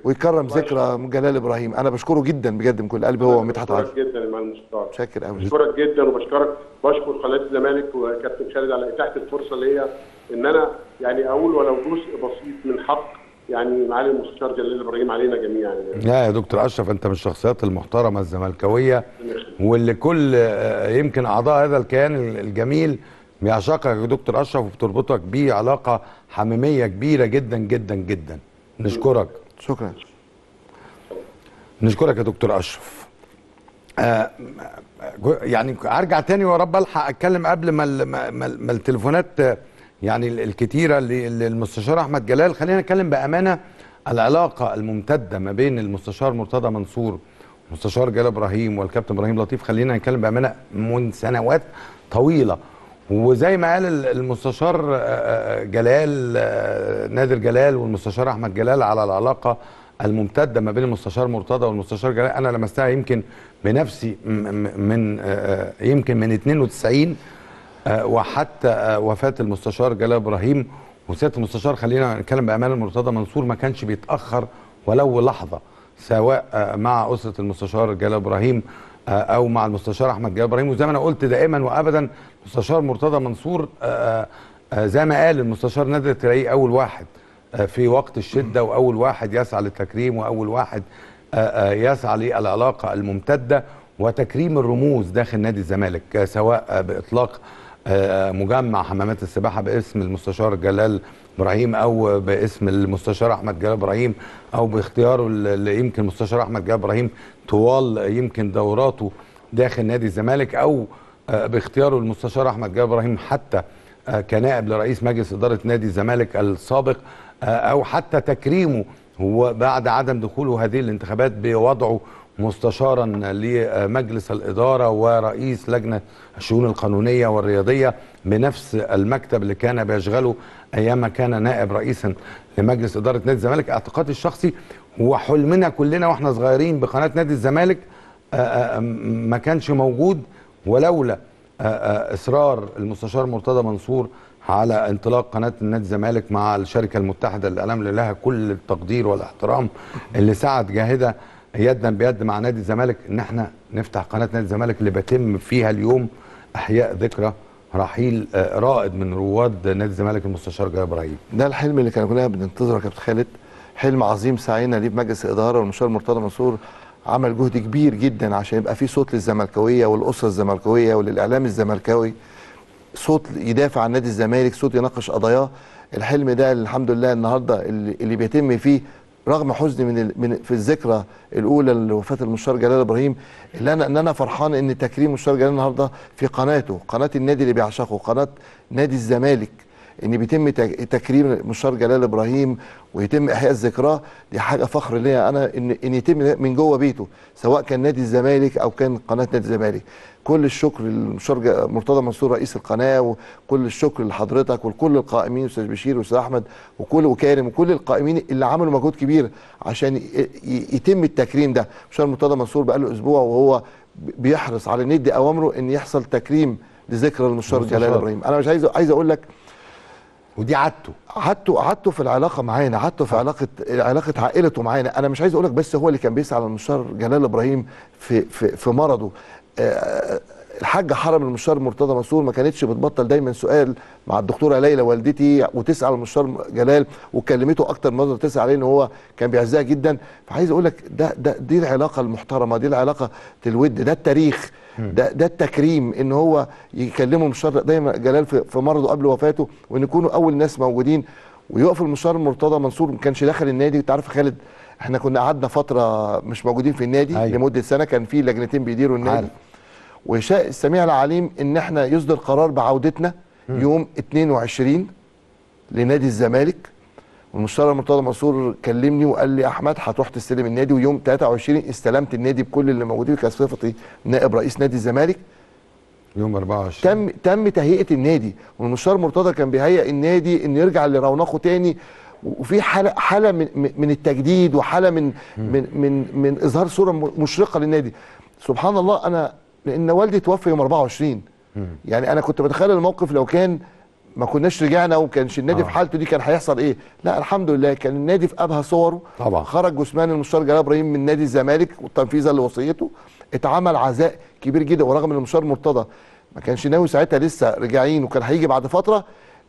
ويكرم ذكرى جلال ابراهيم. انا بشكره جدا بجد من كل قلبي، هو مدحت عادل. بشكرك جدا يا معالي المستشار. شاكر قوي. بشكرك جدا، وبشكرك بشكر قناه الزمالك وكابتن خالد على اتاحه الفرصه ليا ان انا يعني اقول ولو جزء بسيط من حق يعني معالي المستشار جلال ابراهيم علينا جميعا. لا يا دكتور اشرف، انت من الشخصيات المحترمه الزملكاويه، واللي كل يمكن اعضاء هذا الكيان الجميل بيعشقك يا دكتور اشرف، وبتربطك بيه علاقه حميميه كبيره جدا جدا جدا. نشكرك. شكرا. نشكرك يا دكتور اشرف. آه يعني ارجع تاني ويا رب الحق اتكلم قبل ما ما التليفونات يعني الكتيره للمستشار احمد جلال. خلينا نتكلم بامانه العلاقه الممتده ما بين المستشار مرتضى منصور والمستشار جلال ابراهيم والكابتن ابراهيم لطيف. خلينا نتكلم بامانه من سنوات طويله، وزي ما قال المستشار جلال نادر جلال والمستشار احمد جلال على العلاقه الممتده ما بين المستشار مرتضى والمستشار جلال. انا لمستها يمكن بنفسي من يمكن من اتنين وتسعين وحتى وفاه المستشار جلال ابراهيم وسياده المستشار. خلينا نتكلم بامانه مرتضى منصور ما كانش بيتاخر ولو لحظه، سواء مع اسره المستشار جلال ابراهيم او مع المستشار احمد جلال ابراهيم. وزي ما انا قلت دائما وابدا المستشار مرتضى منصور زي ما قال المستشار نادر تلاقيه اول واحد في وقت الشده، واول واحد يسعى للتكريم، واول واحد يسعى للعلاقه الممتده وتكريم الرموز داخل نادي الزمالك، سواء باطلاق مجمع حمامات السباحه باسم المستشار جلال ابراهيم او باسم المستشار احمد جلال ابراهيم او باختياره اللي يمكن المستشار احمد جلال ابراهيم طوال يمكن دوراته داخل نادي الزمالك، او باختياره المستشار احمد جلال ابراهيم حتى كنائب لرئيس مجلس اداره نادي الزمالك السابق، او حتى تكريمه وبعد عدم دخوله هذه الانتخابات بوضعه مستشارا لمجلس الاداره ورئيس لجنه الشؤون القانونيه والرياضيه بنفس المكتب اللي كان بيشغله ايام كان نائب رئيسا لمجلس اداره نادي الزمالك. اعتقادي الشخصي وحلمنا كلنا واحنا صغيرين بقناه نادي الزمالك ما كانش موجود ولولا اصرار المستشار مرتضى منصور على انطلاق قناه النادي الزمالك مع الشركه المتحده اللي الامل لها كل التقدير والاحترام، اللي سعت جاهده يدا بيد مع نادي الزمالك ان احنا نفتح قناه نادي الزمالك اللي بيتم فيها اليوم احياء ذكرى رحيل رائد من رواد نادي الزمالك المستشار جلال ابراهيم. ده الحلم اللي كنا كلنا بننتظره يا كابتن خالد، حلم عظيم سعينا ليه بمجلس الاداره، والمستشار مرتضى منصور عمل جهد كبير جدا عشان يبقى في صوت للزملكاويه والاسره الزملكاويه وللاعلام الزملكاوي، صوت يدافع عن نادي الزمالك، صوت يناقش قضاياه. الحلم ده الحمد لله النهارده اللي بيتم فيه رغم حزني من من في الذكرى الاولى لوفاه المستشار جلال ابراهيم، اللي انا ان انا فرحان ان تكريم المستشار جلال النهارده في قناته، قناه النادي اللي بيعشقه، قناه نادي الزمالك، ان بيتم تكريم المستشار جلال ابراهيم ويتم احياء ذكراه. دي حاجه فخر ليا انا ان ان يتم من جوه بيته، سواء كان نادي الزمالك او كان قناه نادي الزمالك. كل الشكر للمستشار مرتضى منصور رئيس القناه، وكل الشكر لحضرتك ولكل القائمين استاذ بشير واستاذ احمد وكل وكارم وكل القائمين اللي عملوا مجهود كبير عشان يتم التكريم ده. المستشار مرتضى منصور بقى له اسبوع وهو بيحرص على ندي اوامره ان يحصل تكريم لذكرى المستشار جلال ابراهيم. انا مش عايز عايز اقول لك، ودي عادته عادته عادته في العلاقه معانا، عادته في علاقه علاقه عائلته معانا. انا مش عايز اقول لك بس هو اللي كان بيسعى على المستشار جلال ابراهيم في في في مرضه. الحاجه حرم المستشار مرتضى منصور ما كانتش بتبطل دايما سؤال مع الدكتوره ليلى والدتي وتسعى على المستشار جلال، وكلمته اكتر مره تسعى عليه ان هو كان بيعزها جدا. فعايز اقول لك ده ده دي العلاقه المحترمه، دي العلاقه الود، ده التاريخ، ده ده التكريم، ان هو يكلمه المستشار دايما جلال في مرضه قبل وفاته، وان يكونوا اول ناس موجودين ويقف المستشار مرتضى منصور. ما كانش داخل النادي، انت عارف خالد احنا كنا قعدنا فتره مش موجودين في النادي. أيوة. لمده سنه كان في لجنتين بيديروا النادي. عارف. وشاء السميع العليم ان احنا يصدر قرار بعودتنا م. يوم اتنين وعشرين لنادي الزمالك. والمستشار مرتضى منصور كلمني وقال لي احمد هتروح تستلم النادي، ويوم تلاتة وعشرين استلمت النادي بكل اللي موجودين، كانت صفتي نائب رئيس نادي الزمالك. يوم اربعة وعشرين تم تم تهيئه النادي، والمستشار مرتضى كان بيهيئ النادي ان يرجع لرونقه تاني، وفي حاله حاله من, من التجديد وحاله من م. من من من اظهار صوره مشرقه للنادي. سبحان الله، انا لأن والدي توفى يوم اربعة وعشرين. مم. يعني أنا كنت بتخيل الموقف لو كان ما كناش رجعنا وكانش النادي آه. في حالته دي كان هيحصل إيه؟ لا الحمد لله كان النادي في أبهى صوره. طبعا. خرج جثمان المستشار جلال إبراهيم من نادي الزمالك وتنفيذا لوصيته، اتعمل عزاء كبير جدا. ورغم إن المستشار مرتضى ما كانش ناوي ساعتها لسه راجعين وكان هيجي بعد فترة،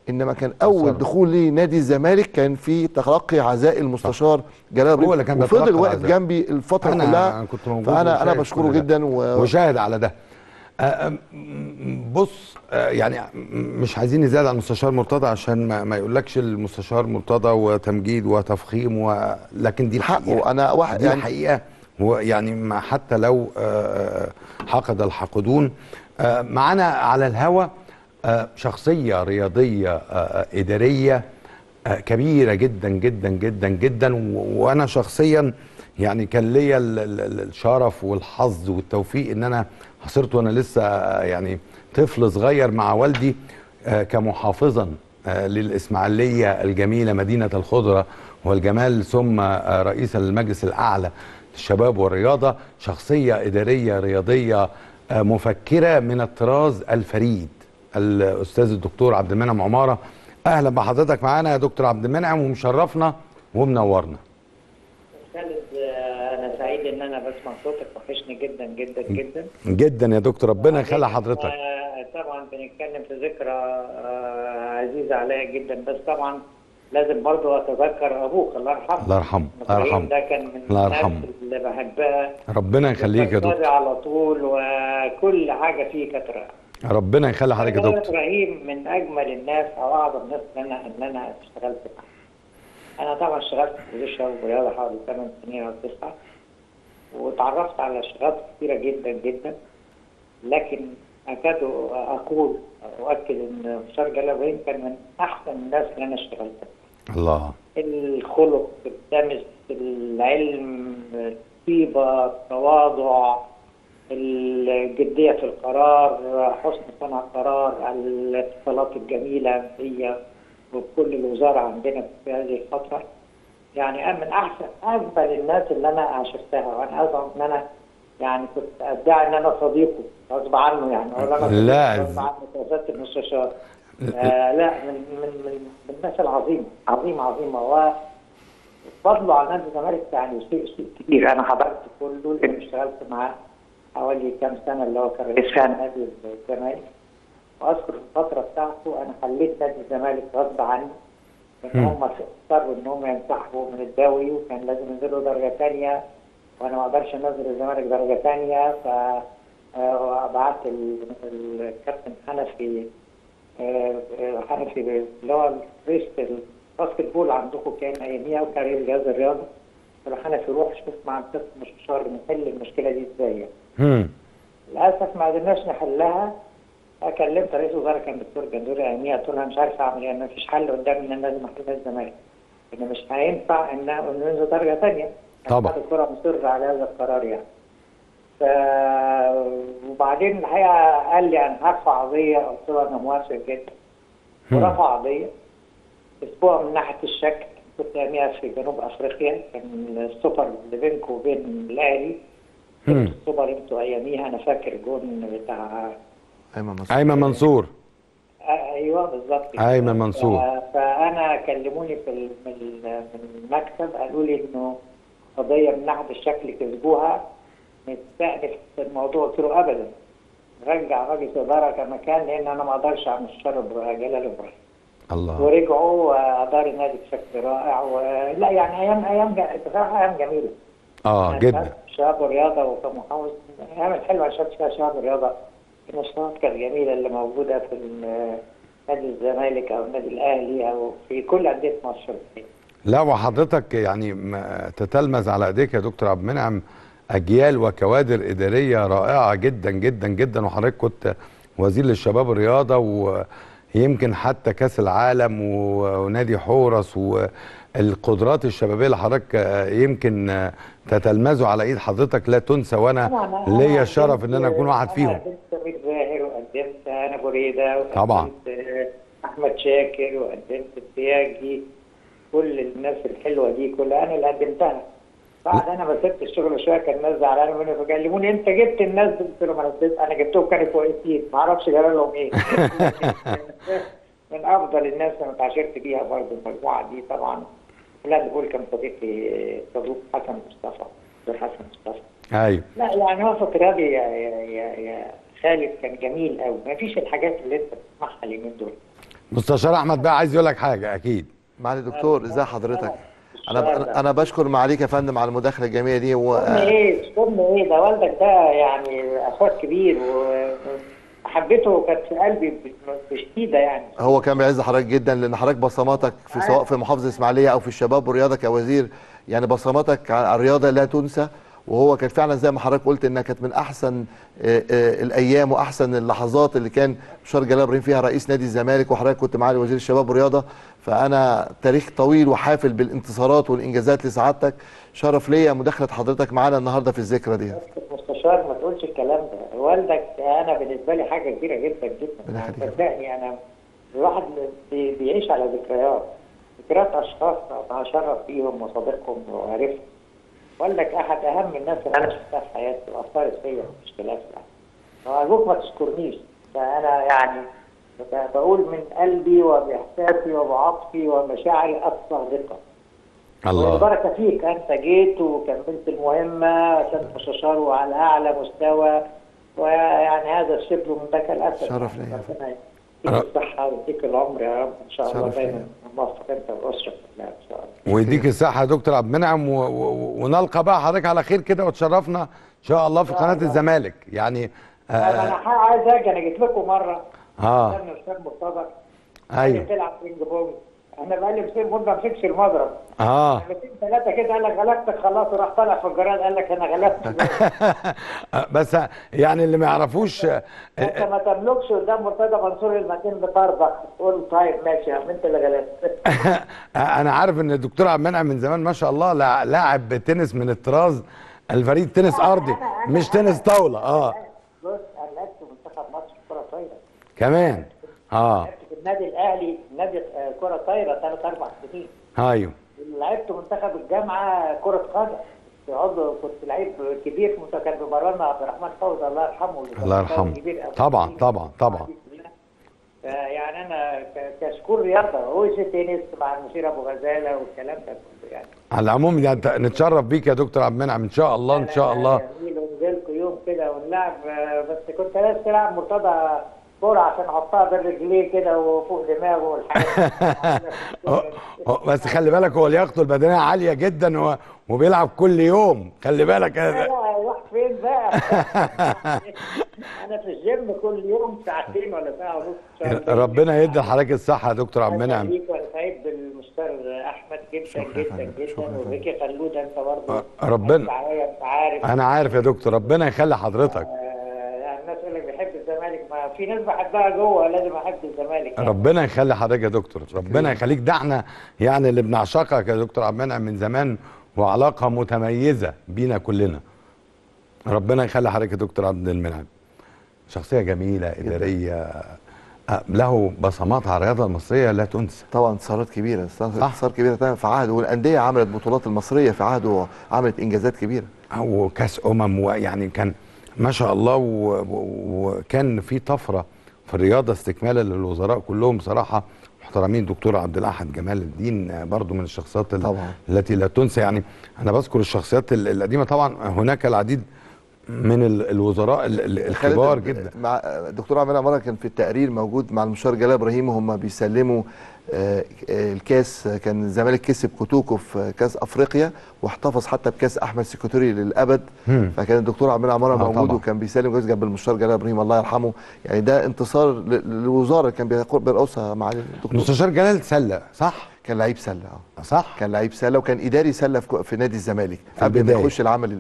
إنما كان أول مصر. دخول لنادي الزمالك كان في تلقي عزاء المستشار جلال إبراهيم، وفضل واقف جنبي الفترة كلها، فأنا أنا بشكره جدا و... وشاهد على ده. بص يعني مش عايزين نزاد على المستشار مرتضى عشان ما, ما يقولكش المستشار مرتضى وتمجيد وتفخيم و... لكن دي الحقيقة. أنا واحد دي يعني الحقيقة، ويعني ما حتى لو حقد الحاقدون. معانا على الهوا شخصية رياضية إدارية كبيرة جدا جدا جدا جدا، وأنا شخصيا يعني كان ليا الشرف والحظ والتوفيق ان انا حصرت وانا لسه يعني طفل صغير مع والدي كمحافظا للإسماعيلية الجميلة مدينة الخضرة والجمال، ثم رئيسا للمجلس الأعلى للشباب والرياضة. شخصية إدارية رياضية مفكرة من الطراز الفريد، الأستاذ الدكتور عبد المنعم عمارة. أهلا بحضرتك معانا يا دكتور عبد المنعم، ومشرفنا ومنورنا. أنا سعيد إن أنا بسمع صوتك، وحشني جدا جدا جدا جدا يا دكتور، ربنا يخلي حضرتك. طبعا بنتكلم في ذكرى عزيزه عليا جدا، بس طبعا لازم برضه اتذكر ابوك الله يرحمه. الله يرحمه الله يرحمه ده كان من الناس اللي بحبها، ربنا يخليك يا دكتور، على طول وكل حاجه فيه كتره، ربنا يخلي حضرتك يا دكتور. ابراهيم من اجمل الناس او اعظم الناس ان انا ان انا اشتغلت معاه. انا طبعا اشتغلت في الرياضه والرياضه حوالي ثمان سنين او تسعه، واتعرفت على شغلات كتيره جدا جدا، لكن أكاد أقول وأؤكد إن أستاذ جلال إبراهيم كان من أحسن الناس اللي أنا اشتغلت معاهم. الله. الخلق، التمس، العلم، الطيبة، التواضع، الجدية في القرار، حسن صنع القرار، الاتصالات الجميلة هي وكل الوزارة عندنا في هذه الفترة. يعني أنا من أحسن أجمل الناس اللي أنا عاشرتها، وأنا أظن إن أنا يعني كنت ادعي ان انا صديقه غصب عنه، يعني ولا انا غصب عنه كوزاره المستشار. آه لا من من من, من الناس العظيمه عظيمه عظيمه، وفضله على نادي الزمالك يعني شيء شيء كبير. انا حضرت كل دول اللي اشتغلت معاه حوالي كام سنه اللي هو كان رئيس نادي الزمالك، واذكر الفتره بتاعته انا خليت نادي الزمالك غصب عني، لان هم اضطروا ان هم ينسحبوا من الدوري وكان لازم ينزلوا درجه ثانيه، وانا ما اقدرش انزل الزمالك درجه ثانيه، ف بعت الكابتن حنفي حنفي اللي هو رئيس الباسكت بول عندكم كان اياميها وكان رئيس جهاز الرياضه، قال حنفي روح شوف مع الكابتن مستشار نحل المشكله دي ازاي. امم للاسف ما قدرناش نحلها. كلمت رئيس الوزراء كان الدكتور جندوري اياميها، قلت له انا مش عارف اعمل ايه، ما فيش حل قدامي ان انا لازم احل الزمالك، ان مش هينفع ان ننزل درجه ثانيه. طبعا الكرة مصر على هذا القرار يعني. ف وبعدين الحقيقه قال لي انا هرفع قضيه، قلت له انا موافق جدا. ورفع قضيه اسبوع من ناحيه الشكل، كنت اياميها في جنوب افريقيا، كان السوبر اللي بينكم وبين الاهلي، السوبر انتوا اياميها انا فاكر جون بتاع ايمن منصور ايمن منصور ايوه بالظبط ايمن منصور. فانا كلموني في المكتب قالوا لي انه قضية من ناحية الشكل كسبوها نستأنف الموضوع، قلت له أبدا رجع رئيس الإدارة كما كان، لأن أنا ما أقدرش أعمل الشر جلال إبراهيم. الله. ورجعوا وأدار النادي بشكل رائع، ولا يعني أيام أيام بصراحة أيام جميلة. أه جدا. شباب ورياضة وكمحافظ أيام الحلوة عشان فيها شباب ورياضة، النشاطات كانت جميلة اللي موجودة في نادي الزمالك أو النادي الأهلي أو في كل أندية مصر. لا وحضرتك يعني تتلمذ على ايديك يا دكتور عبد المنعم اجيال وكوادر اداريه رائعه جدا جدا جدا، وحضرتك كنت وزير للشباب والرياضه، ويمكن حتى كاس العالم ونادي حورس، والقدرات الشبابيه اللي حضرتك يمكن تتلمذه على ايد حضرتك لا تنسى، وانا ليا الشرف ان انا اكون واحد فيهم. انا قدمت سمير زاهر، وقدمت انا بريده، وقدمت احمد شاكر، وقدمت السياجي، كل الناس الحلوه دي كلها انا اللي قدمتها. بعد انا ما سبت الشغل شويه كان الناس زعلانه مني، فكلموني انت جبت الناس دي، قلت لهم انا انا جبتهم كانوا كويسين، ما اعرفش جاب لهم ايه. من افضل الناس اللي انا اتعاشرت بيها برضه المجموعه دي طبعا. لا بقول كان صديقي صدوق حسن مصطفى، دكتور حسن مصطفى. ايوه. لا يعني هو فكري يا يا يا خالد كان جميل قوي، ما فيش الحاجات اللي انت بتسمعها اليومين دول. مستشار احمد بقى عايز يقول لك حاجه اكيد. معالي دكتور ازي حضرتك؟ انا انا بشكر معاليك يا فندم على المداخله الجميله دي. و ايه شكرا. ايه ده والدك ده يعني اخوك كبير، وحبيته كانت في قلبي بشديده يعني. هو كان بيعز حضرتك جدا، لان حضرتك بصماتك في سواء في محافظه الاسماعيليه او في الشباب والرياضه كوزير، يعني بصماتك على الرياضه لا تنسى، وهو كان فعلا زي ما حضرتك قلت انها كانت من احسن الايام واحسن اللحظات اللي كان بشار جلال ابراهيم فيها رئيس نادي الزمالك، وحضرتك كنت معالي وزير الشباب والرياضه. فانا تاريخ طويل وحافل بالانتصارات والانجازات لسعادتك. شرف ليا مداخله حضرتك معانا النهارده في الذكرى دي. مستشار ما تقولش الكلام ده، والدك انا بالنسبه لي حاجه كبيره جدا جدا صدقني. انا الواحد بيعيش على ذكريات ذكريات اشخاص اتشرف بيهم وصديقهم وعارفهم. والدك احد اهم الناس اللي انا شفتها في حياتي واثرت فيا مش خلاف يعني. فارجوك ما تشكرنيش، فانا يعني بقول من قلبي وباحساسي وبعاطفي ومشاعري اقصى دقه. الله البركه فيك، انت جيت وكملت المهمه كنت مستشار وعلى اعلى مستوى، ويعني هذا الشبل من لك الاسد. شرف ليا ربنا يديك الصحه ويديك العمر يا رب ان شاء الله دايما موفق انت والاسره كلها ان شاء الله. ويديك الصحه يا دكتور عبد المنعم، ونلقى بقى حضرتك على خير كده وتشرفنا ان شاء الله في قناه الزمالك يعني. آه انا عايز اجي، انا جيت لكم مره اه كنا في شرم الطبق. ايوه بتلعب بينج بونج، انا بقالي مسير ما بمسكش المضرب. اه لكن ثلاثه كده قال لك غلبتك خلاص، وراح طالع في الجراد قال لك انا غلبت. بس يعني اللي ما يعرفوش انت ما تملكش قدام مرتضى منصور المتين بطربك، قول طيب ماشي يا عم انت اللي غلبت. انا عارف ان الدكتور عبد المنعم من زمان ما شاء الله لاعب تنس من الطراز الفريد، تنس ارضي مش تنس طاوله. اه بص انا لعبت في منتخب مصر كره طايره كمان. اه النادي الاهلي نادي كره طايره ثلاث اربع سنين. ايوه لعبت منتخب الجامعه كره قدم، كنت عضو كنت لعيب كبير كان بمرنا عبد الرحمن فوزي الله يرحمه. الله يرحمه طبعا طبعا طبعا. يعني انا كشكور رياضه وجه تنس مع المشير ابو غزاله والكلام ده كله يعني. على العموم يعني نتشرف بيك يا دكتور عبد المنعم ان شاء الله ان شاء الله. جميل ونجي لكم يوم كده ونلعب، بس كنت لازم تلعب مرتضى كورة عشان احطها بالرجلين كده وفوق دماغه والحاجات. بس خلي بالك هو لياقته البدنيه عاليه جدا وبيلعب كل يوم، خلي بالك. انا راح فين بقى؟ انا في الجيم كل يوم ساعتين ولا ساعه ونص. ربنا يدي لحضرتك الصحه يا دكتور عبد المنعم. انا سعيد بالمستر احمد جدا جدا جدا وبيكي خلوده انت برضه. ربنا انت عارف انا عارف يا دكتور، ربنا يخلي حضرتك. الناس اللي بيحب الزمالك ما في ناس بحبها جوه، لازم احب الزمالك يعني. ربنا يخلي حضرتك يا دكتور، ربنا يخليك. ده احنا يعني اللي بنعشقك يا دكتور عبد المنعم من زمان، وعلاقه متميزه بينا كلنا. ربنا يخلي حضرتك يا دكتور عبد المنعم. شخصيه جميله اداريه له بصمات على الرياضه المصريه لا تنسى. طبعا انتصارات كبيره، انتصارات كبيره في عهده، والانديه عملت بطولات المصريه في عهده، عملت انجازات كبيره وكاس امم، ويعني كان ما شاء الله. وكان في طفره في الرياضه استكمالا للوزراء كلهم صراحه محترمين. دكتور عبد الاحد جمال الدين برضو من الشخصيات التي لا تنسى. يعني انا بذكر الشخصيات القديمه، طبعا هناك العديد من الوزراء الكبار جدا. مع الدكتور عبد المنعم كان في التقرير موجود مع المستشار جلال ابراهيم وهم بيسلموا الكاس، كان الزمالك كسب كوتوكو في كاس افريقيا واحتفظ حتى بكاس احمد سيكوتوري للابد. فكان الدكتور عبد المنعم موجود آه وكان بيسلم جوائز جنب المستشار جلال ابراهيم الله يرحمه. يعني ده انتصار للوزاره كان بيرقصها مع الدكتور المستشار جلال. سله صح؟ كان لعيب سله. اه صح كان لعيب سله، وكان اداري سله في نادي الزمالك قبل ما يخش العمل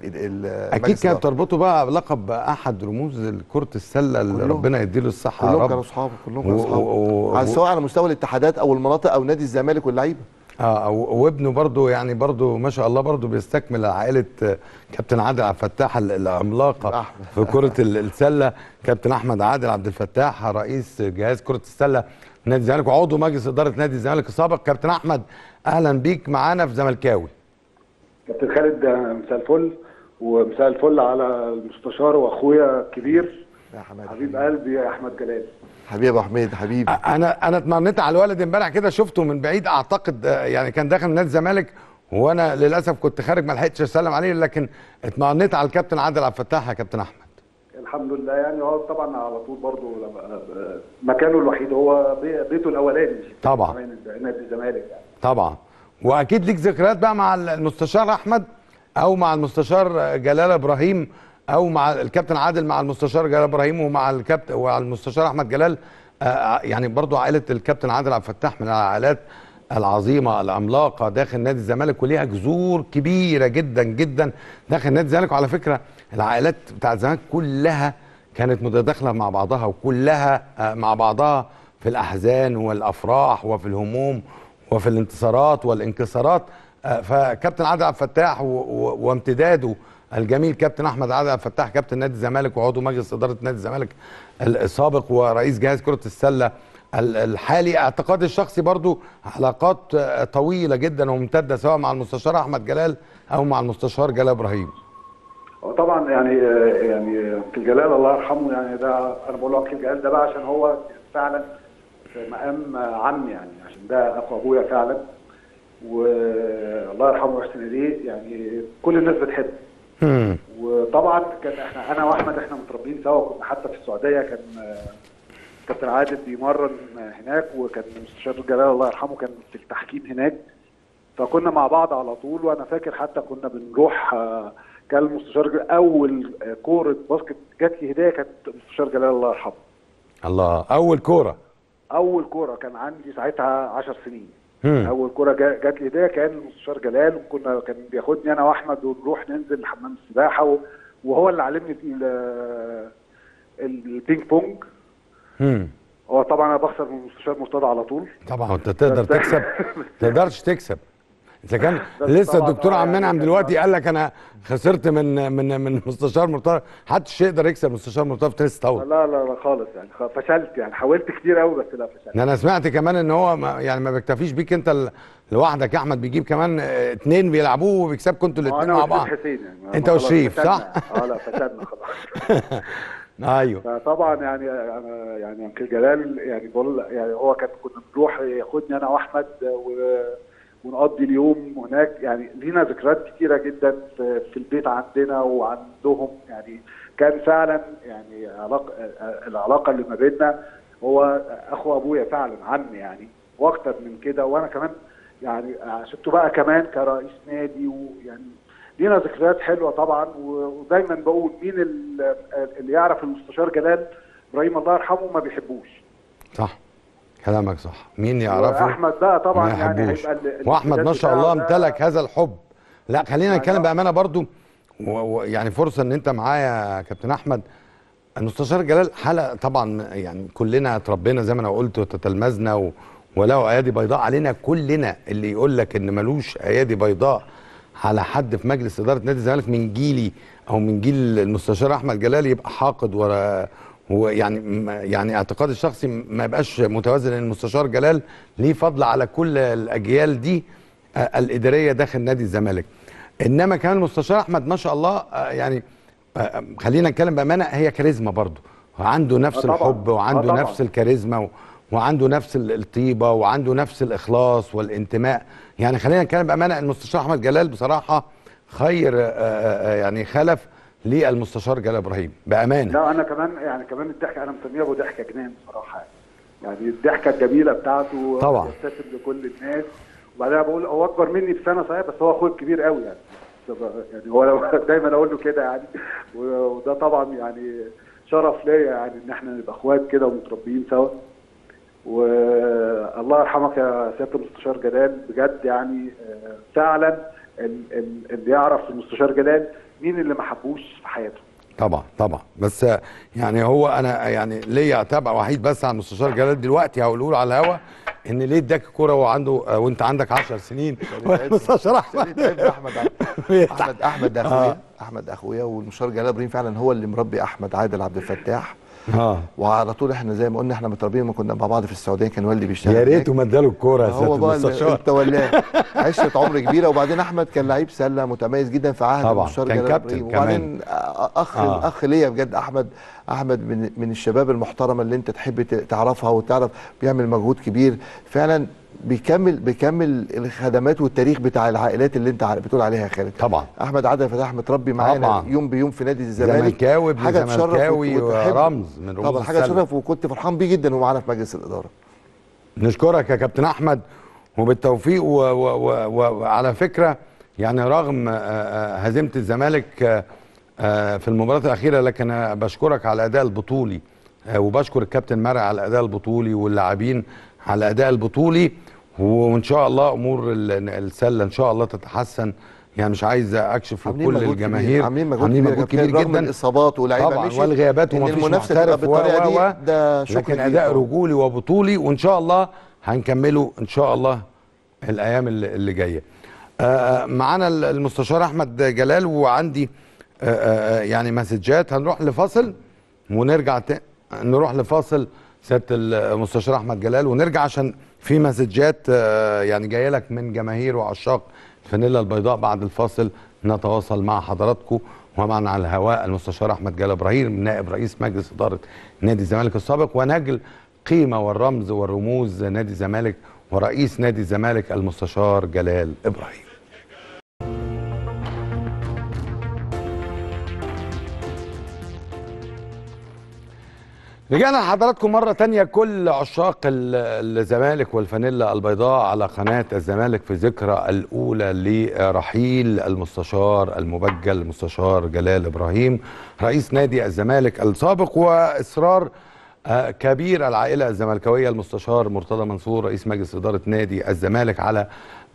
اكيد كان تربطه بقى لقب احد رموز كره السله اللي ربنا يديله الصحه يا رب. كلهم كانوا اصحابه، كلهم كانوا اصحابه سواء على مستوى الاتحادات او المناطق او نادي الزمالك واللعيبه. اه وابنه برضه يعني برضه ما شاء الله برضه بيستكمل عائله كابتن عادل عبد الفتاح العملاقه في كره السله. كابتن احمد عادل عبد الفتاح رئيس جهاز كره السله نادي الزمالك وعضو مجلس اداره نادي الزمالك السابق. كابتن احمد اهلا بيك معانا في زملكاوي. كابتن خالد مساء الفل، ومساء الفل على المستشار واخويا الكبير حبيب قلبي يا احمد جلال. حبيبي ابو حميد حبيبي. انا انا اتمرنت على الولد امبارح كده، شفته من بعيد اعتقد يعني كان داخل نادي الزمالك وانا للاسف كنت خارج ما لحقتش اسلم عليه، لكن اتمرنت على الكابتن عادل عبد الفتاح يا كابتن احمد. الحمد لله يعني هو طبعا على طول برضه مكانه الوحيد هو بيته الاولاني طبعا نادي الزمالك يعني. طبعا واكيد ليك ذكريات بقى مع المستشار احمد او مع المستشار جلال ابراهيم او مع الكابتن عادل مع المستشار جلال ابراهيم ومع الكابتن ومع المستشار احمد جلال. يعني برضو عائله الكابتن عادل عبد الفتاح من العائلات العظيمه العملاقه داخل نادي الزمالك، وليها جذور كبيره جدا جدا داخل نادي الزمالك. وعلى فكره العائلات بتاعت الزمالك كلها كانت متداخله مع بعضها، وكلها مع بعضها في الاحزان والافراح وفي الهموم وفي الانتصارات والانكسارات. فكابتن عادل عبد الفتاح وامتداده الجميل كابتن احمد عادل عبد الفتاح كابتن نادي الزمالك وعضو مجلس اداره نادي الزمالك السابق ورئيس جهاز كره السله الحالي، اعتقادي الشخصي برضو علاقات طويله جدا وممتده سواء مع المستشار احمد جلال او مع المستشار جلال ابراهيم. طبعا يعني يعني كابتن جلال الله يرحمه، يعني ده انا بقول له كابتن جلال ده بقى عشان هو فعلا في مقام عم، يعني عشان ده اخو ابويا فعلا، والله يرحمه ويحسن اليه، يعني كل الناس بتحبه. وطبعا كان احنا انا واحمد احنا متربيين سوا، كنا حتى في السعوديه كان كابتن عادل بيمرن هناك، وكان مستشار جلال الله يرحمه كان في التحكيم هناك، فكنا مع بعض على طول. وانا فاكر حتى كنا بنروح، كان المستشار اول كوره باسكت جات لي هديه كانت المستشار جلال الله يرحمه. الله، اول كوره اول كوره كان عندي ساعتها عشر سنين. مم. اول كوره جات لي هديه كان المستشار جلال، وكنا كان بياخدني انا واحمد ونروح ننزل حمام السباحه، وهو اللي علمني البينج بونج. امم هو طبعا انا بخسر من المستشار مرتضى على طول. طبعا انت تقدر تكسب، ما تقدرش تكسب. اذا كان لسه الدكتور عم منعم دلوقتي قال لك انا خسرت من من من مستشار مرتضى، محدش يقدر يكسب مستشار مرتضى في تنس الطاوله. لا لا لا خالص، يعني فشلت، يعني حاولت كتير قوي بس لا فشلت. انا سمعت كمان ان هو ما يعني ما بيكتفيش بيك انت لوحدك يا احمد، بيجيب كمان اثنين بيلعبوه وبيكسبكم انتوا الاثنين مع بعض. يعني انت وشريف صح؟ اه لا فشلنا خلاص. ايوه طبعا يعني انا يعني انكل جلال يعني بقول يعني هو كان كنا بنروح ياخدني انا واحمد و... ونقضي اليوم هناك، يعني لينا ذكريات كتيره جدا في البيت عندنا وعندهم. يعني كان فعلا يعني علاقه العلاقه اللي ما بيننا، هو اخو ابويا فعلا عمي يعني، واكتر من كده. وانا كمان يعني شفته بقى كمان كرئيس نادي، ويعني لينا ذكريات حلوه طبعا. ودايما بقول مين اللي يعرف المستشار جلال ابراهيم الله يرحمه ما بيحبوش. صح، كلامك صح. مين يعرفه؟ احمد بقى طبعا ما يحبوش. يعني هيبقى واحمد ما شاء الله امتلك هذا الحب. لا خلينا نتكلم بامانه برضو، ويعني فرصه ان انت معايا يا كابتن احمد. المستشار جلال حلقه طبعا، يعني كلنا اتربينا زي ما انا قلت وتتلمذنا، وله ايادي بيضاء علينا كلنا. اللي يقول لك ان ملوش ايادي بيضاء على حد في مجلس اداره نادي الزمالك من جيلي او من جيل المستشار احمد جلال يبقى حاقد، ويعني يعني اعتقادي الشخصي ما يبقاش متوازن. ان المستشار جلال ليه فضل على كل الاجيال دي الاداريه داخل نادي الزمالك. انما كمان المستشار احمد ما شاء الله، يعني خلينا نتكلم بامانه، هي كاريزما برضه، عنده نفس الحب وعنده نفس الكاريزما وعنده نفس الطيبه وعنده نفس الاخلاص والانتماء. يعني خلينا نتكلم بامانه، المستشار احمد جلال بصراحه خير يعني خلف للمستشار جلال ابراهيم بامانه. لا انا كمان يعني كمان الضحكه انا مسميه ابو ضحكه جنان بصراحه، يعني الضحكه الجميله بتاعته طبعا بتبتسم لكل الناس. وبعدين بقول هو اكبر مني بسنه صحيح، بس هو اخويا الكبير قوي يعني، يعني هو دايما اقول له كده يعني. وده طبعا يعني شرف ليا يعني ان احنا نبقى اخوات كده ومتربيين سوا. والله يرحمك يا سياده المستشار جلال بجد، يعني فعلا اللي يعرف المستشار جلال مين اللي ما حبوش في حياته. طبعا طبعا، بس يعني هو انا يعني ليا تبع وحيد بس على المستشار جلال دلوقتي هقوله له على الهوا، ان ليه اداك كوره وعنده وانت عندك عشر سنين. المستشار احمد احمد احمد احمد اخويا احمد اخويا والمستشار جلال ابراهيم فعلا هو اللي مربي احمد عادل عبد الفتاح. اه وعلى طول احنا زي ما قلنا احنا متربيين، ما كنا مع بعض في السعوديه، كان والدي بيشتغل. يا ريته ما اداله الكوره يا سياده المستشار، هو بقى اللي انت عشره عمر كبيره. وبعدين احمد كان لعيب سله متميز جدا في عهد المستشار جلال ابراهيم، وبعدين اخ آه. اخ ليا بجد. احمد احمد من من الشباب المحترمه اللي انت تحب تعرفها وتعرف، بيعمل مجهود كبير فعلا، بيكمل بيكمل الخدمات والتاريخ بتاع العائلات اللي انت بتقول عليها يا خالد. طبعا احمد عادل فتح متربي معانا يوم بيوم في نادي الزمالك، حاجه تشرف ورمز من رموز طبعا، حاجه تشرف، وكنت فرحان بيه جدا ومعانا في مجلس الاداره. نشكرك يا كابتن احمد وبالتوفيق. وعلى فكره يعني رغم هزيمه الزمالك في المباراة الأخيرة، لكن أنا بشكرك على الأداء البطولي، وبشكر الكابتن مرعي على الأداء البطولي واللاعبين على الأداء البطولي، وان شاء الله امور السله ان شاء الله تتحسن. يعني مش عايز اكشف لكل الجماهير، عاملين مجهود كبير جدا رغم الاصابات ولاعيبه مشيت والغيابات ومفيش محترف بالطريقه دي، ده لكن اداء رجولي وبطولي، وان شاء الله هنكمله ان شاء الله الايام اللي جايه. معانا المستشار احمد جلال، وعندي يعني مسجات. هنروح لفاصل ونرجع ت... نروح لفاصل سياده المستشار احمد جلال ونرجع عشان في مسجات يعني جايه لك من جماهير وعشاق الفانيلا البيضاء. بعد الفاصل نتواصل مع حضراتكم، ومعنا على الهواء المستشار احمد جلال ابراهيم، نائب رئيس مجلس اداره نادي الزمالك السابق ونجل قيمه والرمز والرموز نادي الزمالك ورئيس نادي الزمالك المستشار جلال ابراهيم. رجعنا لحضراتكم مرة تانية، كل عشاق الزمالك والفانيلا البيضاء على قناة الزمالك في ذكرى الأولى لرحيل المستشار المبجل المستشار جلال إبراهيم رئيس نادي الزمالك السابق، وإصرار كبير العائلة الزمالكوية المستشار مرتضى منصور رئيس مجلس إدارة نادي الزمالك على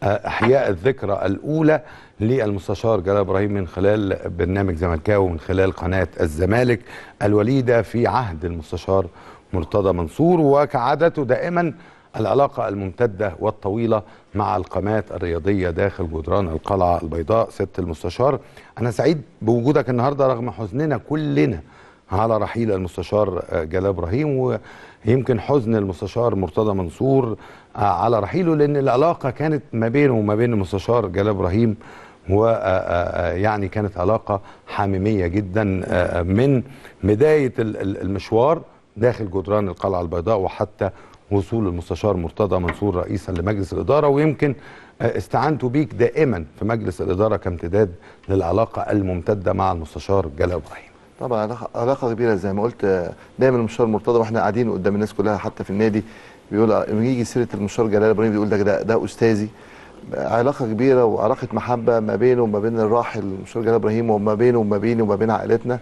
إحياء الذكرى الأولى للمستشار جلال إبراهيم من خلال برنامج زملكاوي ومن خلال قناة الزمالك الوليدة في عهد المستشار مرتضى منصور، وكعادته دائما العلاقة الممتدة والطويلة مع القامات الرياضية داخل جدران القلعة البيضاء. سيادة المستشار، أنا سعيد بوجودك النهاردة رغم حزننا كلنا على رحيل المستشار جلال إبراهيم، ويمكن حزن المستشار مرتضى منصور على رحيله، لأن العلاقة كانت ما بينه وما بين المستشار جلال إبراهيم ويعني كانت علاقة حميمية جدا من بداية المشوار داخل جدران القلعة البيضاء وحتى وصول المستشار مرتضى منصور رئيسا لمجلس الإدارة، ويمكن استعنتوا بيك دائما في مجلس الإدارة كامتداد للعلاقة الممتدة مع المستشار جلال إبراهيم. طبعا علاقه كبيره زي ما قلت، دايما المستشار مرتضى واحنا قاعدين قدام الناس كلها حتى في النادي بيقول لما يجي سيره المستشار جلال ابراهيم بيقول ده ده, ده استاذي. علاقه كبيره وعلاقه محبه ما بينه وما بين الراحل المستشار جلال ابراهيم وما بينه وما بيني وما بين عائلتنا.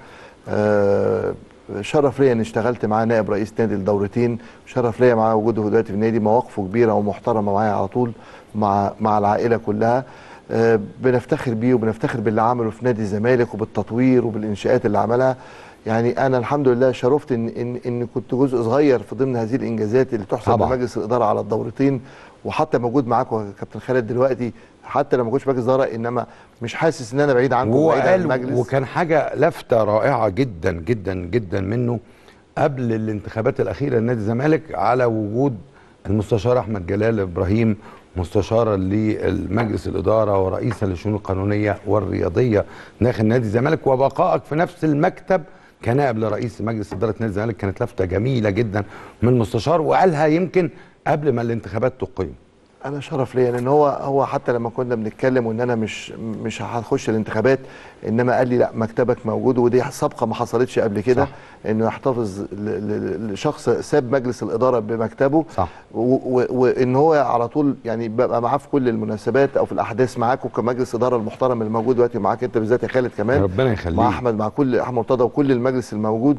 آه شرف ليا ان اشتغلت معاه نائب رئيس نادي لدورتين، شرف ليا معاه وجوده دلوقتي في النادي، مواقفه كبيره ومحترمه معايا على طول مع مع العائله كلها. بنفتخر بيه وبنفتخر باللي عمله في نادي الزمالك وبالتطوير وبالانشاءات اللي عملها. يعني انا الحمد لله شرفت ان ان, إن كنت جزء صغير في ضمن هذه الانجازات اللي تحسب بمجلس الاداره على الدورتين، وحتى موجود معاكم يا كابتن خالد دلوقتي حتى لو ما كنتش مجلس اداره، انما مش حاسس ان انا بعيد عنكم بعيد عن المجلس. وكان حاجه لفته رائعه جدا جدا جدا منه قبل الانتخابات الاخيره لنادي الزمالك على وجود المستشار احمد جلال ابراهيم مستشارا لمجلس الاداره ورئيسا للشؤون القانونيه والرياضيه داخل نادي الزمالك، وبقائك في نفس المكتب كنائب لرئيس مجلس اداره نادي الزمالك كانت لفته جميله جدا من المستشار، وقالها يمكن قبل ما الانتخابات تقيم. انا شرف ليا لان هو هو حتى لما كنا بنتكلم وان انا مش مش هخش الانتخابات، انما قال لي لا مكتبك موجود، ودي سابقه ما حصلتش قبل كده انه يحتفظ لشخص ساب مجلس الاداره بمكتبه، وان هو على طول يعني ببقى معاه في كل المناسبات او في الاحداث معاك، وكمجلس اداره المحترم اللي موجود دلوقتي معاك انت بالذات يا خالد كمان، ربنا يخليك، مع احمد مع كل احمد مرتضى وكل المجلس الموجود.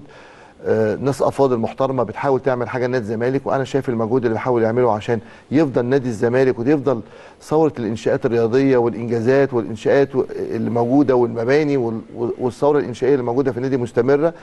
ناس افاضل محترمه بتحاول تعمل حاجه لنادي الزمالك، وانا شايف المجهود اللي بيحاول يعمله عشان يفضل نادي الزمالك وتفضل ثوره الانشاءات الرياضيه والانجازات والانشاءات اللي موجوده والمباني والثوره الانشائيه اللي موجوده في النادي مستمره.